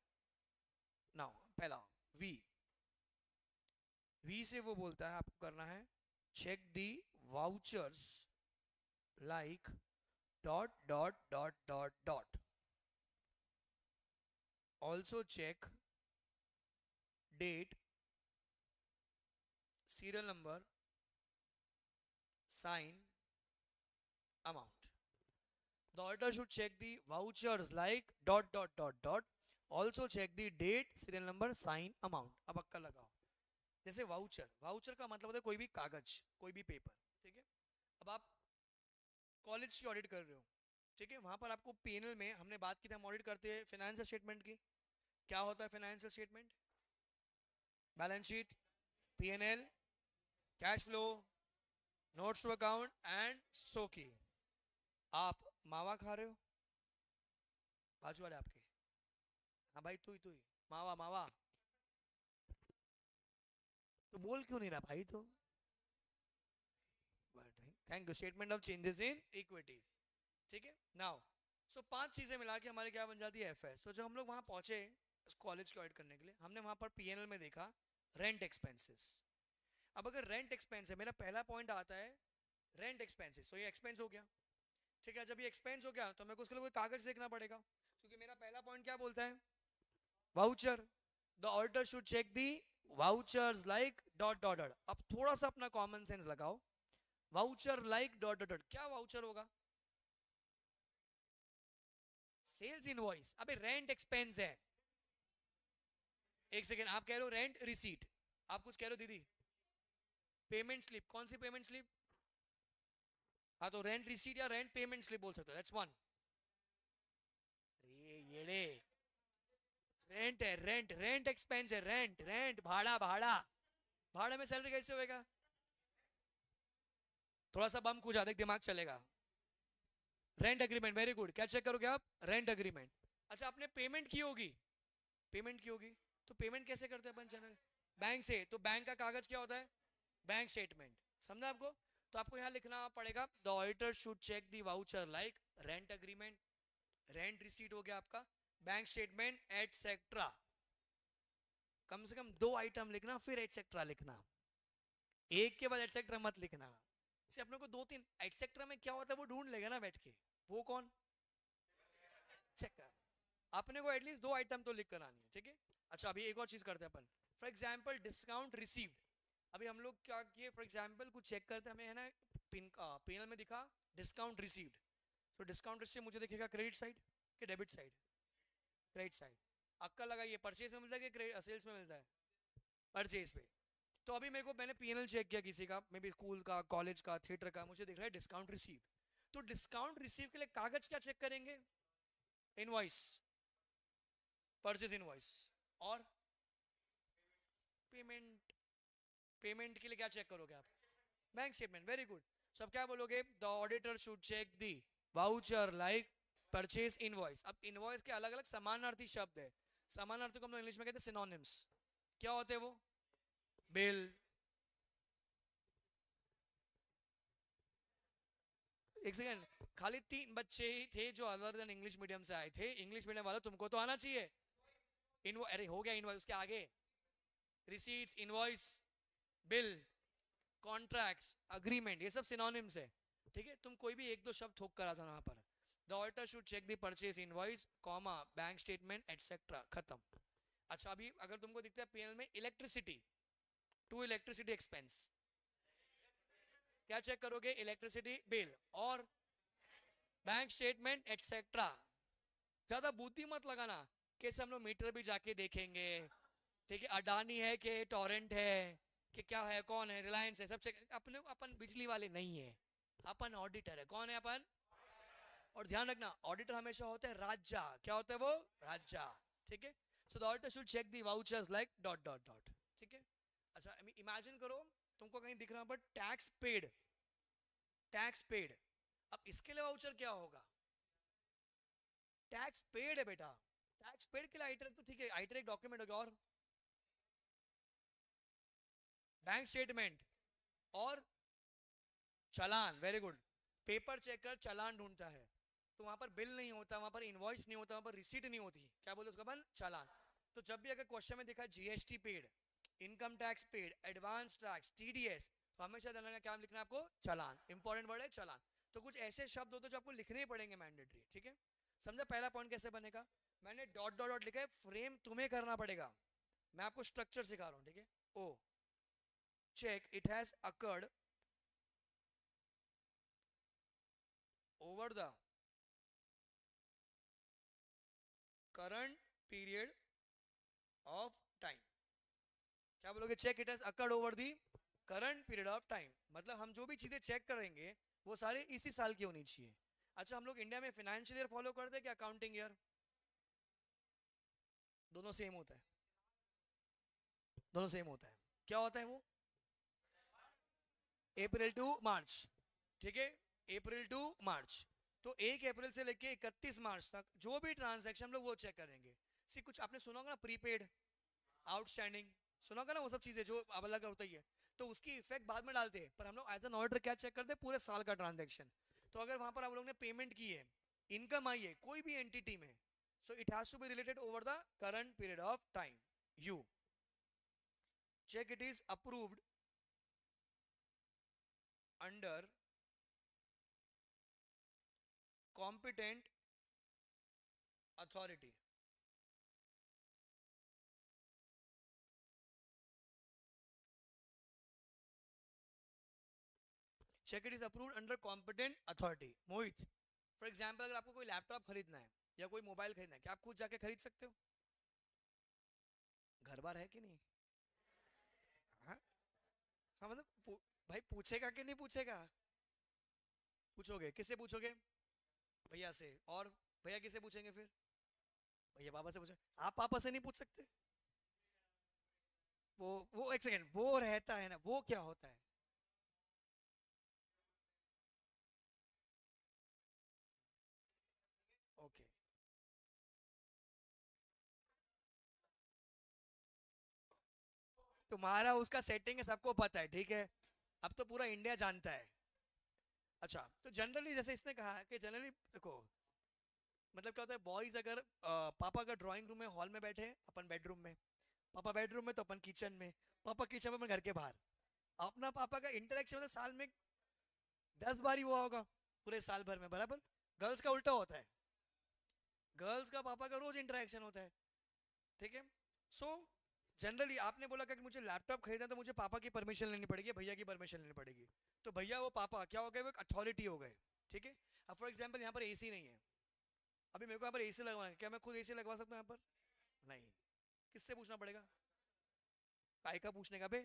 नाउ पहला वी, वी से वो बोलता है आपको करना है check the vouchers like dot dot dot dot dot, also check date, serial number, sign, amount. The auditor should check the vouchers like dot dot dot dot, also check the date, serial number, sign, amount. अब अक्का लगाओ। जैसे voucher, voucher का मतलब होता है कोई भी कागज, कोई भी पेपर, ठीक है। अब आप कॉलेज की ऑडिट कर रहे हो, ठीक है, वहाँ पर आपको पेनल में हमने बात की थी, हम ऑडिट करते हैं फाइनेंशियल स्टेटमेंट की। क्या होता है financial statement? Balance sheet, PNL, cash flow, notes to account and सो की। आप मावा खा रहे हो, बाजू वाले आपके, हाँ भाई तू ही तू ही मावा मावा, तो बोल क्यों नहीं रहा भाई? तो thank you, statement of changes in equity, ठीक है। नाउ सो पांच चीजें मिला के हमारे क्या बन जाती है एफ एस। तो जब हम लोग वहाँ पहुंचे कॉलेज को ऑडिट करने के लिए, हमने वहाँ पर पीएनएल में देखा रेंट एक्सपेंसेस। अब अगर रेंट एक्सपेंस है, मेरा पहला पॉइंट आता है रेंट एक्सपेंसेस, तो ये एक्सपेंस हो गया, ठीक है। जब ये एक्सपेंस हो गया तो मेरे को उसके लिए कोई कागज देखना पड़ेगा, क्योंकि मेरा पहला पॉइंट क्या बोलता है? Voucher, the auditor should check the vouchers like dot dot dot. अब थोड़ा सा अपना कॉमन सेंस लगाओ, voucher like dot dot dot, क्या वाउचर होगा? सेल्स इनवॉइस, अबे रेंट एक्सपेंस है। एक सेकेंड, आप कह रहे हो रेंट रिसीट, आप कुछ कह रहे हो दीदी पेमेंट स्लिप, कौन सी पेमेंट स्लिप? हाँ तो रेंट रिसीट या रेंट पेमेंट स्लिप बोल सकते हो, दैट्स वन। अरे येड़े रेंट है, रेंट रेंट एक्सपेंस है, रेंट रेंट भाड़ा भाड़ा भाड़ा में सैलरी कैसे होएगा? थोड़ा सा बम कुछ अधिक दिमाग चलेगा। Rent agreement, very good. क्या चेक करोगे आप? Rent agreement. अच्छा आपने पेमेंट की होगी, पेमेंट की होगी तो पेमेंट कैसे करते हैं अपन? चैनल बैंक से, तो बैंक का कागज क्या होता है? Bank statement. समझा आपको? तो आपको यहाँ लिखना पड़ेगा the auditor should check the voucher like rent agreement, rent receipt हो गया आपका, बैंक स्टेटमेंट एटसेट्रा। कम से कम दो आइटम लिखना, फिर एटसेट्रा लिखना, एक के बाद एटसेट्रा मत लिखना। से अपने को दो तीन एटसेट्रा में क्या होता है वो ढूंढ लेगा ना बैठ के, वो कौन चेक कर। अपने को एटलीस्ट दो आइटम तो लिख कर आनी है, ठीक है। अच्छा अभी एक और चीज करते हैं अपन, फॉर एग्जांपल डिस्काउंट रिसीव्ड। अभी हम लोग क्या किए, फॉर एग्जांपल कुछ चेक करते हैं, हमें है ना पिन पेनल में दिखा discount received. So discount receive मुझे दिखेगा क्रेडिट साइड के डेबिट साइड? Credit side. अक्का लगाइए, परचेज में मिलता है कि सेल्स में मिलता है? परचेज पे। तो अभी मेरे को, मैंने पीएनएल चेक किया किसी का, मे बी स्कूल का, कॉलेज का, थिएटर का, मुझे दिख रहा है डिस्काउंट रिसीव। तो डिस्काउंट रिसीव के लिए कागज क्या चेक करेंगे? इनवॉइस, परचेज इनवॉइस और पेमेंट। पेमेंट के लिए क्या चेक करोगे आप? Bank statement, very good. So अब क्या बोलोगे? The auditor should check the voucher like purchase invoice. अब इनवॉइस के अलग अलग समानार्थी शब्द है, समानार्थी को हम लोग इंग्लिश में कहते हैं सिनोनिम्स। क्या होते हैं वो? बिल, एक सेकेंड, खाली तीन बच्चे ही थे जो अदर देन इंग्लिश मीडियम से आए थे, इंग्लिश मीडियम वाला तुमको तो आना चाहिए। इनवो, अरे हो गया इनवॉइस, उसके आगे receipts, invoice, bill, contracts, agreement, ये सब सिनोनिम्स है, ठीक है। तुम कोई भी एक दो शब्द ठोक कर आ जाओ वहां पर। The auditor should check the purchase invoice comma bank statement etcetera, खत्म। अच्छा अभी अगर तुमको दिखता है पेनल में इलेक्ट्रिसिटी टू इलेक्ट्रिसिटी एक्सपेंस, क्या चेक करोगे? इलेक्ट्रिसिटी बिल और बैंक स्टेटमेंट एक्सेट्रा। ज्यादा बूती मत लगाना, कैसे हम लोग मीटर भी जाके देखेंगे, ठीक है। अडानी है कि टॉरेंट है कि क्या है, कौन है, रिलायंस है, सब चेक। अपने अपन बिजली वाले नहीं है, अपन ऑडिटर है। कौन है अपन? और ध्यान रखना ऑडिटर हमेशा होता है राज्य। क्या होता है वो? राज्य, ठीक है। So the auditor should check the vouchers like dot dot dot, ठीक है। अच्छा इमेजिन करो तुमको कहीं दिख रहा है but tax paid, tax paid. अब इसके लिए वाउचर क्या होगा? टैक्स पेड है बेटा, टैक्स पेड के लिए आइटर तो ठीक है, आइटर एक डॉक्यूमेंट हो गया, और बैंक स्टेटमेंट और चालान, वेरी गुड। पेपर चेक कर चालान ढूंढता है, तो वहां पर बिल नहीं होता, वहां पर इनवॉइस नहीं होता, वहां पर रिसीट नहीं होती, क्या बोलते उसका अपन? चालान। तो जब भी अगर क्वेश्चन में देखा GST paid, income tax paid, advance tax, TDS, तो हमेशा ध्यान रखना क्या लिखना है आपको? चालान। इंपॉर्टेंट वर्ड है चालान। तो कुछ ऐसे शब्द होते हैं जो आपको लिखने ही पड़ेंगे, मैंडेटरी, ठीक है। समझा पहला पॉइंट कैसे बनेगा? मैंने डॉट डॉट डॉट लिखा है, फ्रेम तुम्हें करना पड़ेगा, मैं आपको स्ट्रक्चर सिखा रहा हूं, ठीक है। O check it has occurred over the current period of time. क्या बोलोगे? Check it has occurred over the current period of time, मतलब हम जो भी चीजें चेक करेंगे वो सारे इसी साल की होनी चाहिए। अच्छा हम लोग इंडिया में फाइनेंशियल ईयर फॉलो करते हैं क्या अकाउंटिंग ईयर? दोनों सेम होता है, दोनों सेम होता है। क्या होता है वो? अप्रैल टू मार्च, ठीक है, अप्रैल टू मार्च। तो एक अप्रैल से लेके इकतीस मार्च तक जो भी ट्रांजेक्शन हम लोग वो चेक करेंगे। सी कुछ आपने सुना होगा ना, प्रीपेड, आउटस्टैंडिंग, सुना होगा ना, वो सब चीजें जो अब अलग होता ही है, तो उसकी इफेक्ट बाद में डालते हैं। पर हम लोग एज एन ऑडिटर क्या चेक करते हैं? पूरे साल का ट्रांजैक्शन। तो अगर वहां पर आप लोग ने पेमेंट की है, इनकम आई है कोई भी एंटिटी में, so it has to be related over the current period of time. U check it is approved under competent authority. Check it is approved under competent authority. Mohit, for example अगर आपको कोई laptop खरीदना है या कोई mobile खरीदना है, क्या आप खुद जाके खरीद सकते हो? घर बार है कि नहीं? हाँ हाँ मतलब पू, भाई पूछेगा कि नहीं पूछेगा? पूछोगे। किससे पूछोगे? भैया से। और भैया किससे पूछेंगे फिर? भैया पापा से पूछे। आप पापा से नहीं पूछ सकते। वो वो एक सेकेंड, वो रहता है ना, वो क्या होता है? Okay okay. तुम्हारा उसका सेटिंग है, सबको पता है, ठीक है, अब तो पूरा इंडिया जानता है। अच्छा, तो जनरली जैसे इसने कहा कि जनरली देखो मतलब क्या होता है, बॉयज अगर आ, पापा का ड्राइंग रूम में, हॉल में बैठे, अपन बेडरूम में, पापा बेडरूम में तो अपन किचन में, पापा किचन में अपन घर के बाहर, अपना पापा का इंटरेक्शन मतलब साल में दस बार ही हुआ होगा पूरे साल भर में, बराबर। गर्ल्स का उल्टा होता है, गर्ल्स का पापा का रोज इंटरेक्शन होता है, ठीक है। सो जनरली आपने बोला कि मुझे लैपटॉप खरीदना, तो मुझे पापा की परमिशन लेनी पड़ेगी, भैया की परमिशन लेनी पड़ेगी, तो भैया वो पापा क्या हो गए, वो एक अथॉरिटी हो गए, ठीक है। अब फॉर एग्जाम्पल यहाँ पर एसी नहीं है, अभी मेरे को यहाँ पर एसी लगवाना है, क्या मैं खुद एसी लगवा सकता हूँ यहाँ पर? नहीं, किससे पूछना पड़ेगा? काय का पूछने का बे,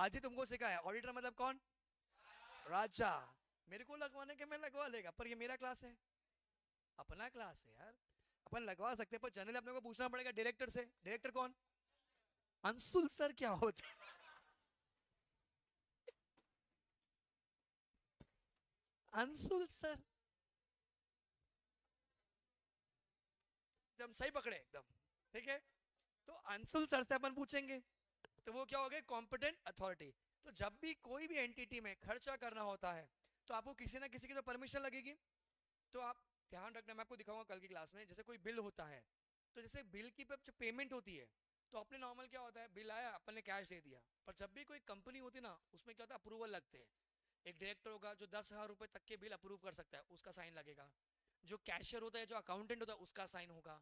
आज ही तुमको सिखाया। ऑडिटर मतलब कौन? राजा। मेरे को लगवाने के मैं लगवा लेगा, पर ये मेरा क्लास है, अपना क्लास है यार, अपन लगवा सकते हैं। पर जनरल अपने को पूछना पड़ेगा डायरेक्टर से। डायरेक्टर कौन? अंशुल सर। क्या होता है अंशुल सर? एकदम सही पकड़े, एकदम ठीक है। तो अंशुल सर से अपन पूछेंगे, तो वो क्या हो गए? Competent authority. तो जब भी कोई भी एंटिटी में खर्चा करना होता है तो आपको किसी ना किसी की तो परमिशन लगेगी। तो आप ध्यान रखना, मैं आपको दिखाऊंगा कल की क्लास में, जैसे कोई बिल होता है तो जैसे बिल की पेमेंट होती है तो अपने नॉर्मल क्या होता है, बिल आया अपन ने कैश दे दिया। पर जब भी कोई कंपनी होती ना, उसमें क्या होता है, अप्रूवल लगते हैं। एक डायरेक्टर होगा जो दस हजार रुपए तक के बिल अप्रूव कर सकता है, उसका साइन लगेगा। जो कैशियर होता है, जो अकाउंटेंट होता है, उसका साइन होगा,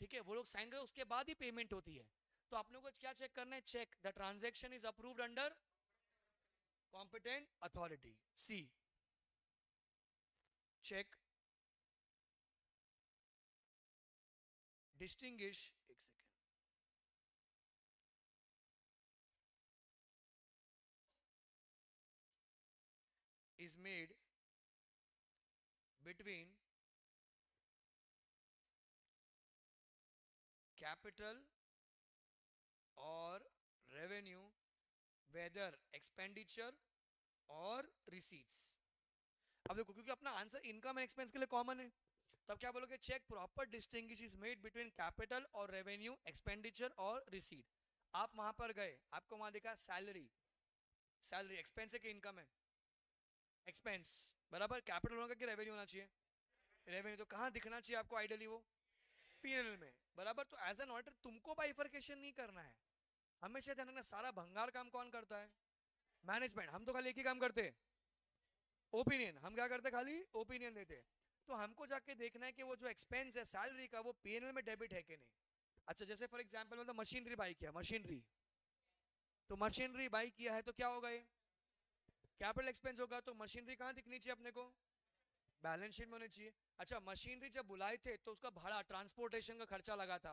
ठीक है। वो लोग साइन करें, उसके बाद ही पेमेंट होती है। तो आप लोगों को क्या चेक करना है? Check the transaction is approved under competent authority. C check distinguish, एक second, is made between capital or revenue, whether expenditure or receipts। अब देखो, क्योंकि अपना आंसर इनकम एंड एक्सपेंस के लिए कॉमन है, तो अब क्या बोलोगे? Check proper distinguish is made between capital और रेवेन्यू, एक्सपेंडिचर और रिसीट। आप वहां पर गए, आपको वहां देखा सैलरी, सैलरी एक्सपेंस है कि इनकम है? एक्सपेंस, बराबर। कैपिटल होगा कि रेवेन्यू होना चाहिए? रेवेन्यू। तो कहाँ दिखना चाहिए आपको आइडियली? वो पीएनएल में, बराबर। तो एज एन ऑडिटर तुमको बाइफरकेशन नहीं करना है, हमेशा ध्यान रखना। सारा भंगार काम कौन करता है? मैनेजमेंट। हम तो खाली एक ही काम करते हैं, ओपिनियन। हम क्या करते? खाली ओपिनियन देते। तो हमको जाके देखना है कि वो जो एक्सपेंस है सैलरी का, वो पीएनएल में डेबिट है कि नहीं। अच्छा, जैसे फॉर एग्जाम्पल मतलब मशीनरी बाई किया, मशीनरी, तो मशीनरी बाई किया है तो क्या होगा? ये कैपिटल एक्सपेंस होगा। तो मशीनरी कहाँ दिखनी चाहिए अपने को? बैलेंस शीट में होनी चाहिए। अच्छा, मशीनरी जब बुलाए थे तो उसका भाड़ा, ट्रांसपोर्टेशन का खर्चा लगा था,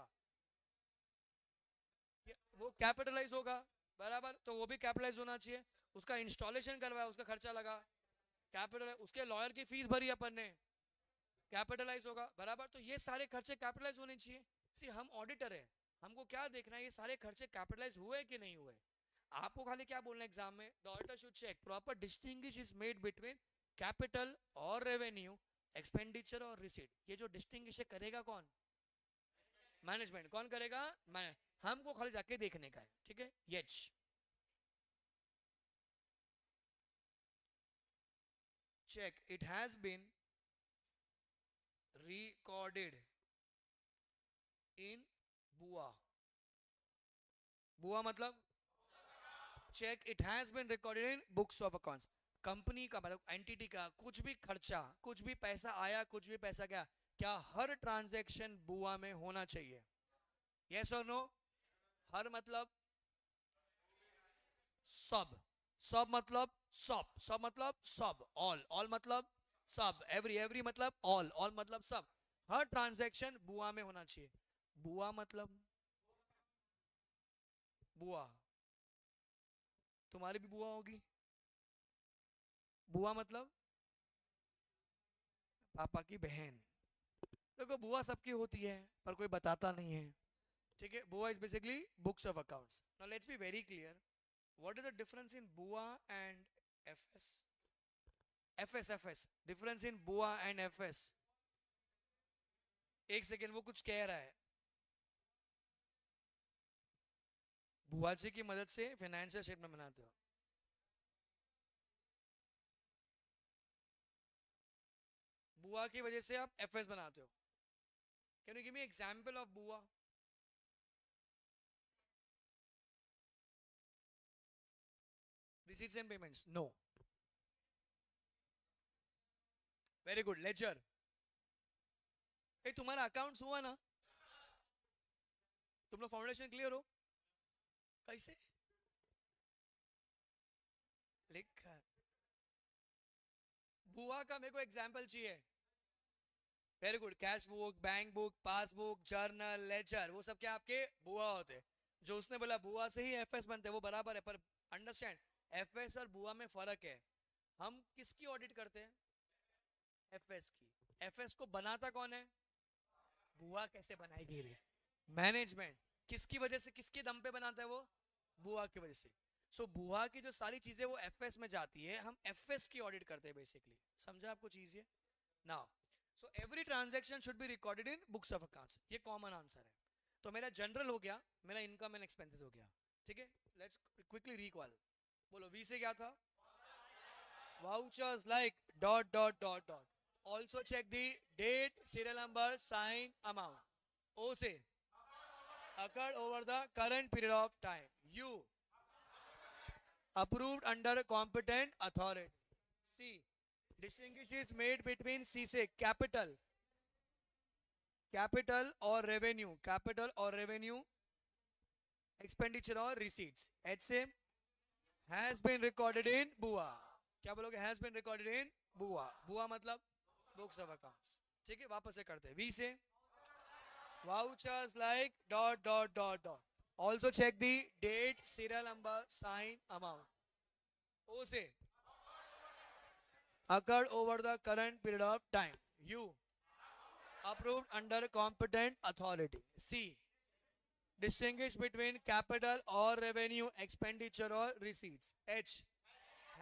वो कैपिटलाइज होगा, बराबर। तो वो भी कैपिटलाइज होना चाहिए। उसका इंस्टॉलेशन करवाया, उसका खर्चा लगा, कैपिटल। उसके लॉयर की फीस भरी अपन ने, कैपिटलाइज होगा, बराबर। तो ये सारे खर्चे कैपिटलाइज होने चाहिए। सी, हम ऑडिटर है, हमको क्या देखना है? ये सारे खर्चे कैपिटलाइज हुए कि नहीं हुए। आपको खाली क्या बोलना है एग्जाम में? The auditor should check proper distinguish is made between capital और रेवेन्यू, एक्सपेंडिचर और रिसीट। ये जो डिस्टिंग्विश करेगा कौन? मैनेजमेंट। कौन करेगा? मैं। हमको खाली जाके देखने का है, ठीक है। H check it has been recorded in बुआ। बुआ मतलब check it has been recorded in books of accounts. Company का मतलब एंटिटी का कुछ भी खर्चा, कुछ भी पैसा आया, कुछ भी पैसा गया, क्या हर ट्रांजैक्शन बुआ में होना चाहिए? यस और नो? हर मतलब सब, सब मतलब सब, सब मतलब सब, ऑल, ऑल मतलब सब, एवरी, एवरी मतलब ऑल, ऑल मतलब सब। हर ट्रांजैक्शन बुआ में होना चाहिए। बुआ मतलब बुआ, तुम्हारी भी बुआ होगी। बुआ मतलब पापा की बहन। देखो बुआ सबकी होती है पर कोई बताता नहीं है, ठीक है। बुआ is basically books of accounts. Now let's be very clear, what is the difference in बुआ and FS? FS FS difference in बुआ एंड एफएस। एक सेकेंड, वो कुछ कह रहा है। बुआ जी की मदद से फाइनेंशियल स्टेटमेंट बनाते हो। बुआ की वजह से आप एफएस बनाते हो। Can you give me example of बुआ? Receipts and payments? No. Very good. Ledger. ए, तुम्हारा अकाउंट्स हुआ ना? तुम लोग फाउंडेशन क्लियर हो? कैसे लिखा? बुआ का मेरे को एग्जांपल चाहिए। Very good. Cash book, bank book, passbook, journal, ledger, वो सब क्या आपके बुआ होते। जो उसने बोला बुआ से ही एफएस बनते, वो बराबर है। पर अंडरस्टैंड, एफएस और बुआ में फर्क है। हम किसकी ऑडिट करते हैं? एफएस की। एफएस को बनाता कौन है? बुआ। कैसे बनाएगी? मैनेजमेंट। किसकी वजह से, किसके दम पे बनाता है वो? बुआ की वजह से। सो so, बुआ की जो सारी चीजें वो एफएस में जाती है। हम एफएस की ऑडिट करते हैं बेसिकली। समझा आपको चीज ये? Now so every transaction should be recorded in books of accounts. ये कॉमन आंसर है। तो मेरा जनरल हो गया, मेरा इनकम एंड एक्सपेंसेस हो गया, ठीक है। Let's quickly recall. बोलो वी से क्या था? Vouchers like dot dot dot dot. Also check the date, serial number, sign, amount. O say occurred over the current period of time. U approved under competent authority. C distinguishes made between C say capital, capital or revenue, capital or revenue, expenditure or receipts. H say has been recorded in Bua. क्या बोलोगे? Has been recorded in Bua. Bua मतलब books of accounts, ठीक है। वापस से करते हैं। V से vouchers like dot dot dot dot. Also check the date, serial number, sign, amount. O से occurred over the current period of time. U approved under competent authority. C distinguish between capital और revenue, expenditure और receipts. H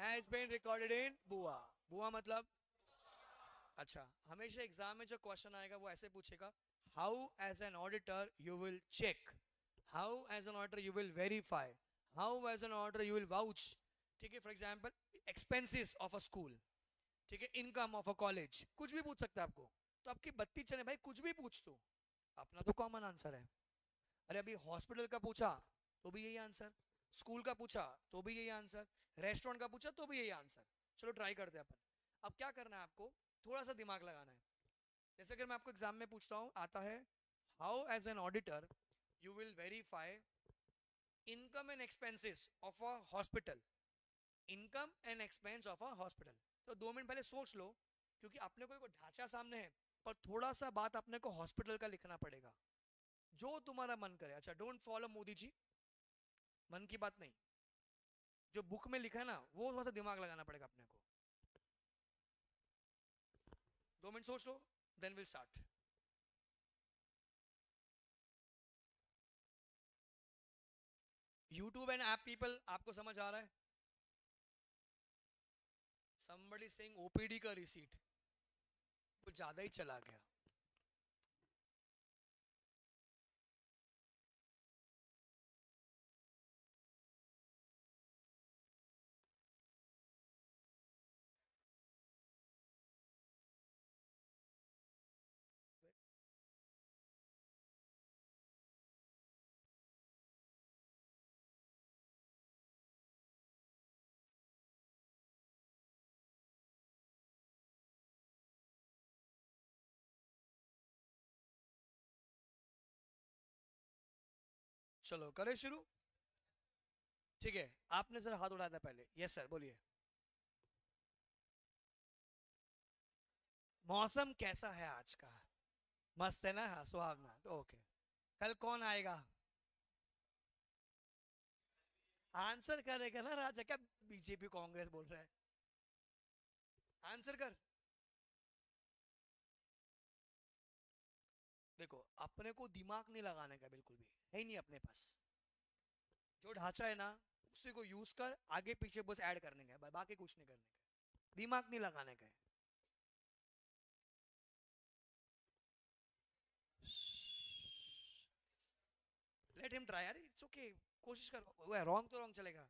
has been recorded in बुआ। बुआ मतलब, अच्छा, हमेशा exam में जो क्वेश्चन आएगा वो ऐसे पूछेगा, how as an auditor you will check, how as an auditor you will verify, how as an auditor you will vouch, ठीक है। For example expenses of a school, ठीक है, इनकम ऑफ अ कॉलेज, कुछ भी पूछ सकता है आपको। तो आपकी बत्ती चले भाई, कुछ भी पूछ दो। अपना तो कॉमन आंसर है। अरे अभी हॉस्पिटल का पूछा तो भी यही आंसर, स्कूल का पूछा तो भी यही आंसर, रेस्टोरेंट का पूछा तो भी यही आंसर। चलो ट्राई करते हैं अपन। अब क्या करना है आपको? थोड़ा सा दिमाग लगाना है। जैसे अगर मैं आपको एग्जाम में पूछता हूं, आता है how as an auditor you will verify income and expenses of a hospital, income and expense of a hospital. तो दो मिनट पहले सोच लो, क्योंकि अपने को एक ढांचा सामने है पर थोड़ा सा बात अपने को हॉस्पिटल का लिखना पड़ेगा, जो तुम्हारा मन करे। अच्छा, डोंट फॉलो मोदी जी, मन की बात नहीं। जो बुक में लिखा है ना, वो थोड़ा सा दिमाग लगाना पड़ेगा अपने को। दो मिनट सोच लो, then will start. YouTube and app people, आपको समझ आ रहा है? समबडी सेइंग ओपीडी का रिसीट कुछ ज्यादा ही चला गया। चलो करें शुरू, ठीक है। आपने सर हाथ उठाया था पहले। यस सर, बोलिए। मौसम कैसा है आज का? मस्त है ना। हाँ सुहावना ओके। कल कौन आएगा? आंसर करेगा ना राजा। क्या बीजेपी कांग्रेस बोल रहा है? आंसर कर। देखो अपने को दिमाग नहीं लगाने का बिल्कुल भी, है नहीं अपने पास। जो ढांचा है ना उसी को यूज कर, आगे पीछे बस ऐड करने का है, बाकी कुछ नहीं करने का। दिमाग नहीं लगाने का है। लेट हिम ट्राई यार, इट्स ओके। कोशिश करो, रॉन्ग तो रॉन्ग चलेगा।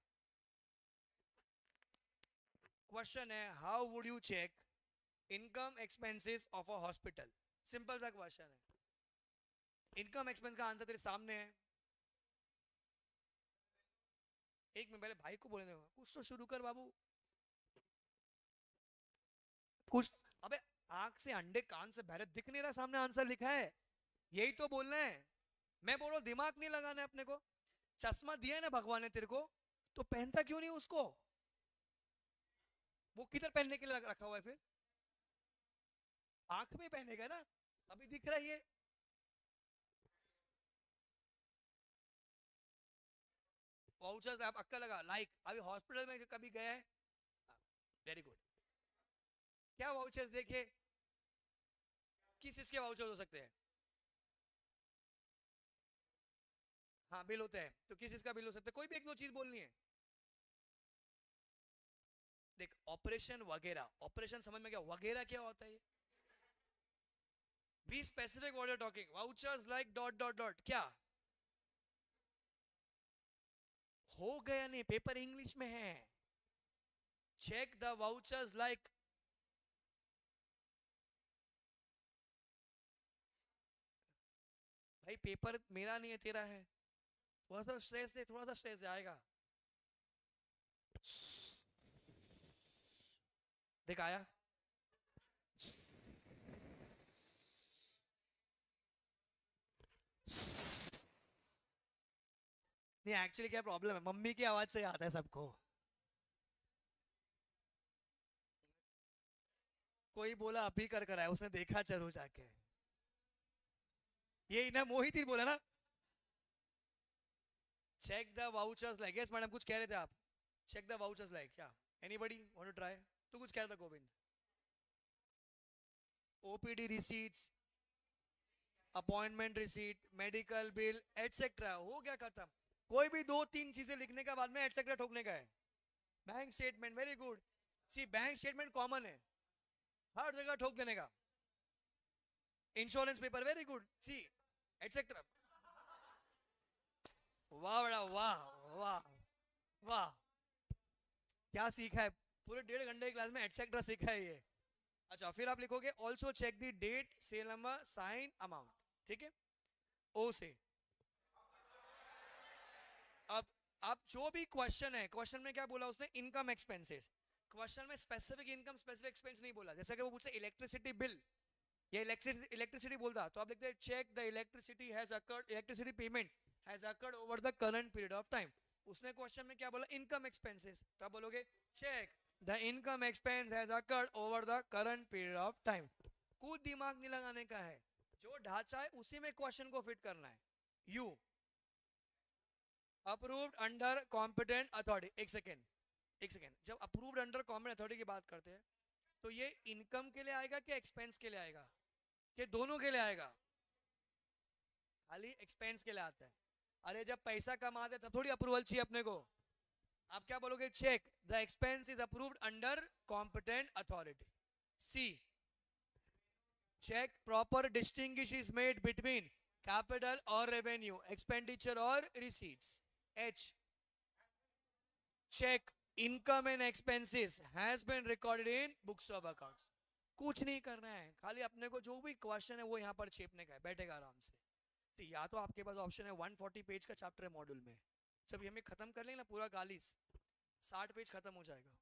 क्वेश्चन है how would you check income expenses of a hospital. Simple सा क्वेश्चन है। इनकम एक्सपेंस का आंसर तेरे सामने है। एक मिनट पहले भाई को बोलने दो, कुछ तो शुरू कर बाबू कुछ। अबे आंख से अंडे कान से बहरे, दिख नहीं रहा सामने आंसर लिखा है, यही तो बोलना है। मैं बोल रहा हूं दिमाग नहीं लगाना है अपने को। चश्मा दिया है ना भगवान ने तेरे को, तो पहनता क्यों नहीं उसको? वो किधर पहनने के लिए रखा हुआ है? फिर आंख में पहनेगा ना, अभी दिख रहा है। वाउचर्स आप अक्का लगा लाइक अभी हॉस्पिटल में कभी गया है? Very good. क्या वाउचर्स देखे? किस चीज के वाउचर्स हो सकते हैं? हाँ बिल होता है, तो किस चीज का बिल हो सकता है? कोई भी एक दो चीज बोलनी है। देख ऑपरेशन वगैरह, ऑपरेशन समझ में क्या वगैरह क्या होता है? Be specific what you are talking. Vouchers like dot dot dot. क्या हो गया? नहीं पेपर इंग्लिश में है। Check the vouchers like. भाई पेपर मेरा नहीं है, तेरा है। थोड़ा सा स्ट्रेस दे, थोड़ा सा स्ट्रेस आएगा। देख आया। नहीं एक्चुअली क्या प्रॉब्लम है, मम्मी की आवाज से आता है सबको। कोई बोला अभी कर कर आया, उसने देखा जरूर जाके। यही ना मोहित ही बोला ना। Check the vouchers like. Yes madam कुछ कह रहे थे आप। चेक द वाउचर्स लाइक क्या? Anybody want to try? तू कुछ कह रहा था Govind. OPD receipts, appointment receipt, medical bill etcetera. हो गया खत्म। कोई भी दो तीन चीजें लिखने का बाद में एटसेट्रा ठोकने का है। Bank statement very good. See bank statement common है, हर जगह ठोक देने का। Insurance paper very good. See etcetera. वाह बड़ा वाह वाह वाह, क्या सीखा है पूरे डेढ़ घंटे की क्लास में। एटसेट्रा सीखा है ये। अच्छा फिर आप लिखोगे also check the date, serial number, sign, amount. ठीक है ओ से। अब अब जो भी क्वेश्चन है, क्वेश्चन में क्या बोला उसने? Income expenses. क्वेश्चन में स्पेसिफिक इनकम स्पेसिफिक एक्सपेंस नहीं बोला। जैसे कि वो पूछे इलेक्ट्रिसिटी बिल या इलेक्ट्रिसिटी बोलता तो आप लिखते हैं check the electricity has occurred, electricity payment has occurred over the current period of time. उसने क्वेश्चन में क्या बोला? इनकम एक्सपेंसेस, तो आप बोलोगे check The income expense has occurred over the current period of time. कुछ दिमाग नहीं लगाने का है, जो ढांचा है उसी में क्वेश्चन को फिट करना है। You approved under competent authority. एक सेकेंड एक सेकेंड, जब approved under competent authority की बात करते हैं तो ये इनकम के लिए आएगा कि एक्सपेंस के लिए आएगा कि दोनों के लिए आएगा? खाली एक्सपेंस के लिए आता है। अरे जब पैसा कमाते तब थोड़ी अप्रूवल चाहिए अपने को। आप क्या बोलोगे? Check the expense is approved under competent authority. C check proper distinguish is made between capital और रेवेन्यू, एक्सपेंडिचर और receipts. H check income and expenses has been recorded in books of accounts. कुछ नहीं करना है, खाली अपने को जो भी क्वेश्चन है वो यहाँ पर छेपने का है। बैठेगा आराम से। सी या तो आपके पास ऑप्शन है एक सौ चालीस पेज का चैप्टर है मॉड्यूल में, जब हमें खत्म कर लेंगे ना पूरा गालीस, साठ पेज खत्म हो जाएगा। एक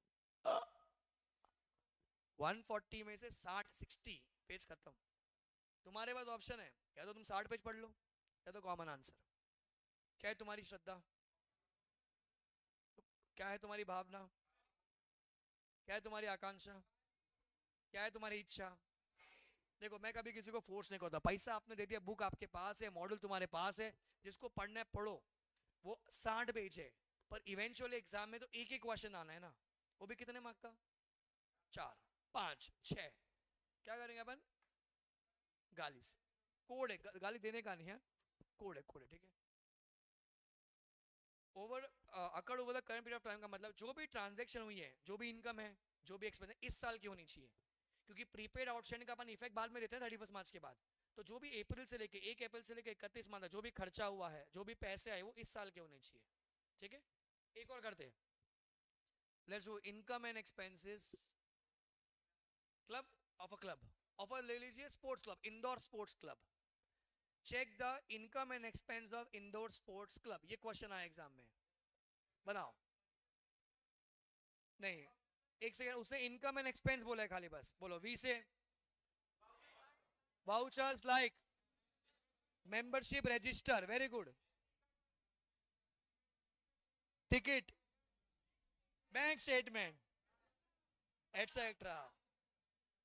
सौ चालीस में से साठ साठ पेज खत्म। तुम्हारे पास ऑप्शन है, या तो तुम साठ पेज पढ़ लो या तो कॉमन आंसर। क्या है तुम्हारी श्रद्धा? क्या है तुम्हारी भावना? क्या है तुम्हारी आकांक्षा? क्या है तुम्हारी इच्छा? देखो मैं कभी किसी को फोर्स नहीं करता, पैसा आपने दे दिया, बुक आपके पास है, मॉडल तुम्हारे पास है, जिसको पढ़ना है पढ़ो, वो साठ पेज है, पर इवेंचुअली एग्जाम में तो एक ही क्वेश्चन आना है ना, वो भी कितने मार्क का, चार पांच छह, क्या करेंगे अपन गाली से, कोड है, गाली देने का नहीं है, कोड है कोड है ठीक है। Over occurred over the current period of time का मतलब जो भी ट्रांजैक्शन हुई है, जो भी इनकम है, जो भी एक्सपेंस है, इस साल की होनी चाहिए, क्योंकि प्रीपेड आउटस्टैंडिंग का अपन इफेक्ट बाद में देते हैं थर्टी फर्स्ट मार्च के बाद, तो जो भी अप्रैल से लेके एक अप्रैल से लेके इकतीस मार्च जो भी खर्चा हुआ है, जो भी पैसे आए, वो इस साल के होने चाहिए ठीक है। एक और करते हैं, let's do income and expenses club of a club, of a ले लीजिए sports club, Indore sports club, check the income and expense of Indore sports club, ये क्वेश्चन आया एग्जाम में, बनाओ नहीं एक सेकेंड, उसने इनकम एंड एक्सपेंस बोला है खाली, बस बोलो वी से, vouchers like membership register, very good, ticket, bank statement etcetera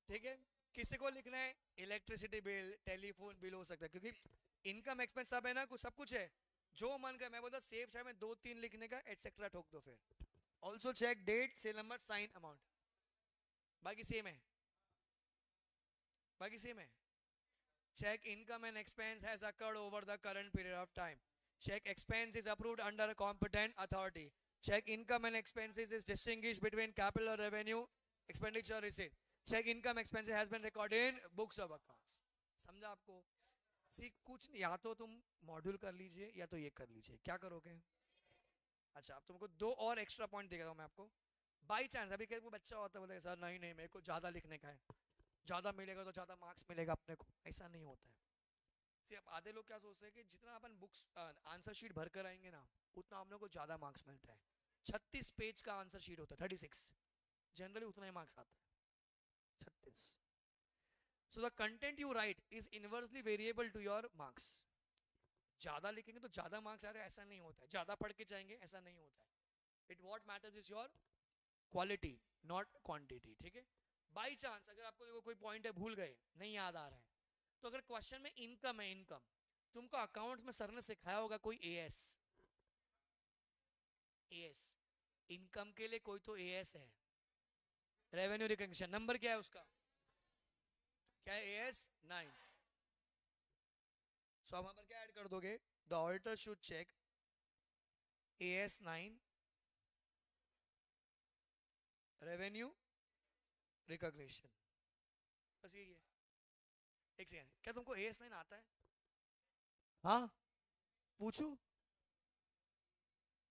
ठीक है। किसी को लिखना है इलेक्ट्रिसिटी बिल, टेलीफोन बिल हो सकता है, क्योंकि इनकम एक्सपेंस सब है ना, कुछ सब कुछ है, जो मन का, मैं बोलता सेफ साइड में दो तीन लिखने का, एटसेट्रा ठोक दो। फिर also check date, serial number, sign amount, बाकी सेम है, बाकी सेम है। Check income and expense has occurred over the current period of time, check expense is approved under a competent authority, check income and expenses is distinguished between capital और revenue, expenditure receipt, check income expenses has been recorded in books of accounts. समझा आपको? सी कुछ या तो तुम module कर लीजिए या तो ये कर लीजिए, क्या करोगे? अच्छा, अब तुमको दो और एक्स्ट्रा पॉइंट देगा मैं आपको। बाई चांस अभी कोई बच्चा होता है बोले सर नहीं नहीं मेरे को ज़्यादा लिखने का है, ज़्यादा मिलेगा तो ज़्यादा मार्क्स मिलेगा अपने को, ऐसा नहीं होता है। सी अब आधे लोग क्या सोचते हैं कि जितना अपन बुक्स आंसर शीट भर कर आएंगे ना उतना हम लोग को ज़्यादा मार्क्स मिलता है। छत्तीस पेज का आंसर शीट होता है, थर्टी सिक्स जनरली उतना ही मार्क्स आता है, छत्तीस। So the content you write is inversely variable to your marks. ज्यादा लिखेंगे तो ज्यादा मार्क्स आ रहे हैं ऐसा नहीं होता है, ज्यादा पढ़ के जाएंगे ऐसा नहीं होता है। It what matters is your quality not quantity, ठीक है। बाय चांस अगर आपको देखो कोई पॉइंट है भूल गए, नहीं याद आ रहा है, तो अगर क्वेश्चन में इनकम है, इनकम तुमको अकाउंट्स में सर ने सिखाया होगा कोई एएस, एएस इनकम के लिए कोई तो एएस है, रेवेन्यू रिकग्निशन नंबर क्या है उसका, क्या है एएस नाइन। सो आप वहां पर क्या ऐड कर दोगे, the auditor should check A S nine revenue recognition, बस यही है। एक सेकेंड, क्या तुमको ए एस नाइन आता है? हाँ पूछू,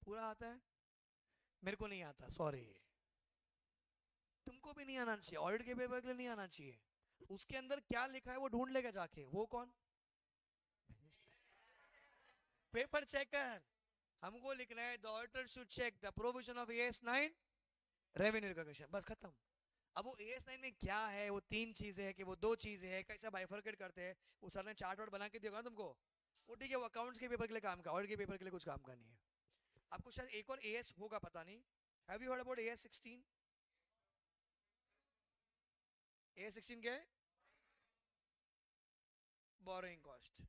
पूरा आता है? मेरे को नहीं आता, सॉरी। तुमको भी नहीं आना चाहिए, ऑडिट के पेपर के लिए नहीं आना चाहिए। उसके अंदर क्या लिखा है वो ढूंढ लेगा जाके। वो कौन? Paper checker. हमको लिखना है the auditor should check the provision of AS nine revenue recognition, बस खत्म। अब वो एएस नाइन में क्या है, वो तीन चीजें हैं कि वो दो चीजें हैं, कैसे बाइफरकेट करते हैं, वो सर ने चार्ट वार्ट बना के दिया तुमको, वो ठीक है, वो अकाउंट्स के पेपर के लिए काम का, ऑडिट के पेपर के लिए कुछ काम का नहीं है। आपको शायद एक और एएस होगा, पता नहीं, have you heard about AS sixteen? AS sixteen क्या है? Borrowing cost.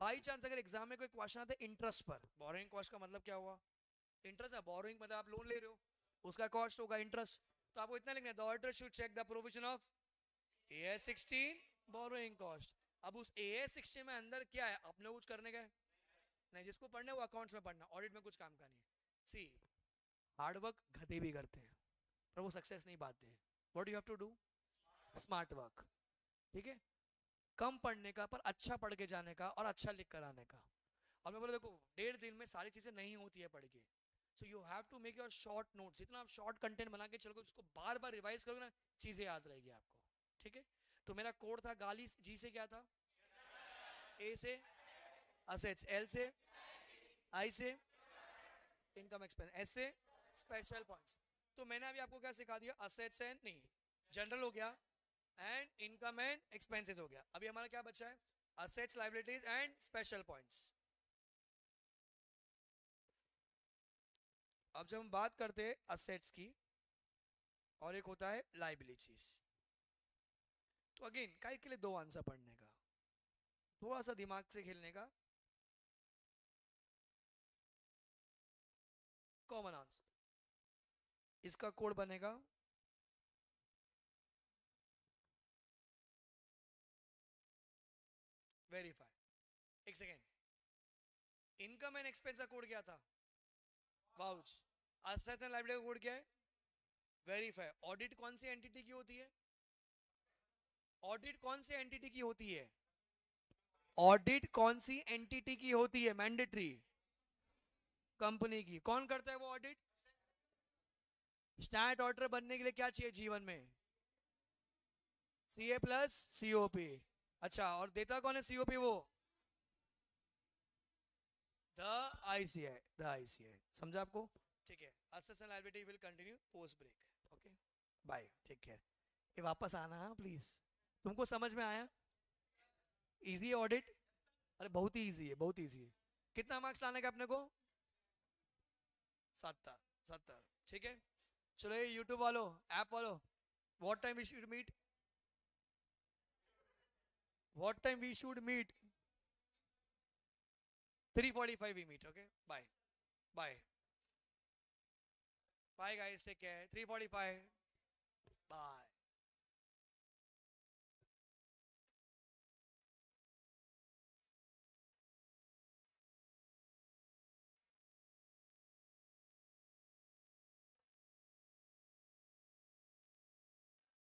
बाई चांस अगर एग्जाम में कोई क्वेश्चन आता है इंटरेस्ट पर, बोरिंग कॉस्ट का मतलब क्या हुआ, इंटरेस्ट है, बोरिंग मतलब आप लोन ले रहे हो, उसका कॉस्ट होगा इंटरेस्ट, तो आपको इतना लिखना है the auditor should check the provision of AS sixteen borrowing cost. अब उस एएस सिक्सटीन में अंदर क्या है, अपने कुछ करने का है नहीं, जिसको पढ़ना है वो अकाउंट्स में पढ़ना, ऑडिट में कुछ काम का नहीं है। सी हार्डवर्क गधे भी करते हैं पर वो सक्सेस नहीं पाते हैं। What you have to do, smart work, ठीक है। कम पढ़ने का पर अच्छा पढ़ के जाने का और अच्छा लिख कर आने का। और मैं बोला देखो डेढ़ दिन में सारी चीज़ें नहीं होती है पढ़ के, so you have to make your short notes. जितना आप शॉर्ट कंटेंट बना के चलोगे, उसको बार बार रिवाइज करोगे ना, चीज़ें याद रहेगी आपको, ठीक है। तो मेरा कोड था गाली, जी से क्या था, ए से असेट्स, एल से आई से इनकम एक्सपेंस, एस से स्पेशल पॉइंट्स। तो मैंने अभी आपको क्या सिखा दिया, असेट्स एंड नहीं जनरल हो गया एंड इनकम एंड एक्सपेंसेस हो गया। अभी हमारा क्या बचा है, assets liabilities and special points. अब जब हम बात करते हैं असेट्स की और एक होता है लायबिलिटीज, तो अगेन काय के लिए दो आंसर पढ़ने का, थोड़ा सा दिमाग से खेलने का, कॉमन आंसर। इसका कोड बनेगा वेरीफाई। एक सेकेंड, इनकम एंड एक्सपेंस का कोड क्या था? वाउच। एसेट एंड लायबिलिटी का कोड क्या है? वेरीफाई। ऑडिट कौन सी एंटिटी की होती है? ऑडिट कौन सी एंटिटी की होती है? ऑडिट कौन सी एंटिटी की होती है? मैंडेटरी, कंपनी की। कौन करता है वो ऑडिट? स्टैट ऑडिटर बनने के लिए क्या चाहिए जीवन में? CA plus COP. अच्छा, और देता कौन है सीओपी? वो द आईसीआई, द आईसीआई। समझा आपको? ठीक है, assets and liability will continue post break. Okay bye, take care. ये वापस आना प्लीज। तुमको समझ में आया? इजी है ऑडिट? अरे बहुत ही इजी है, बहुत ईजी है। कितना मार्क्स लाने का अपने को? सत्तर सत्तर। ठीक है, चलो ये यूट्यूब वालों, ऐप वालों, what time we should meet, what time we should meet? Three forty five we meet. Okay bye bye bye guys, take care. Three forty five bye.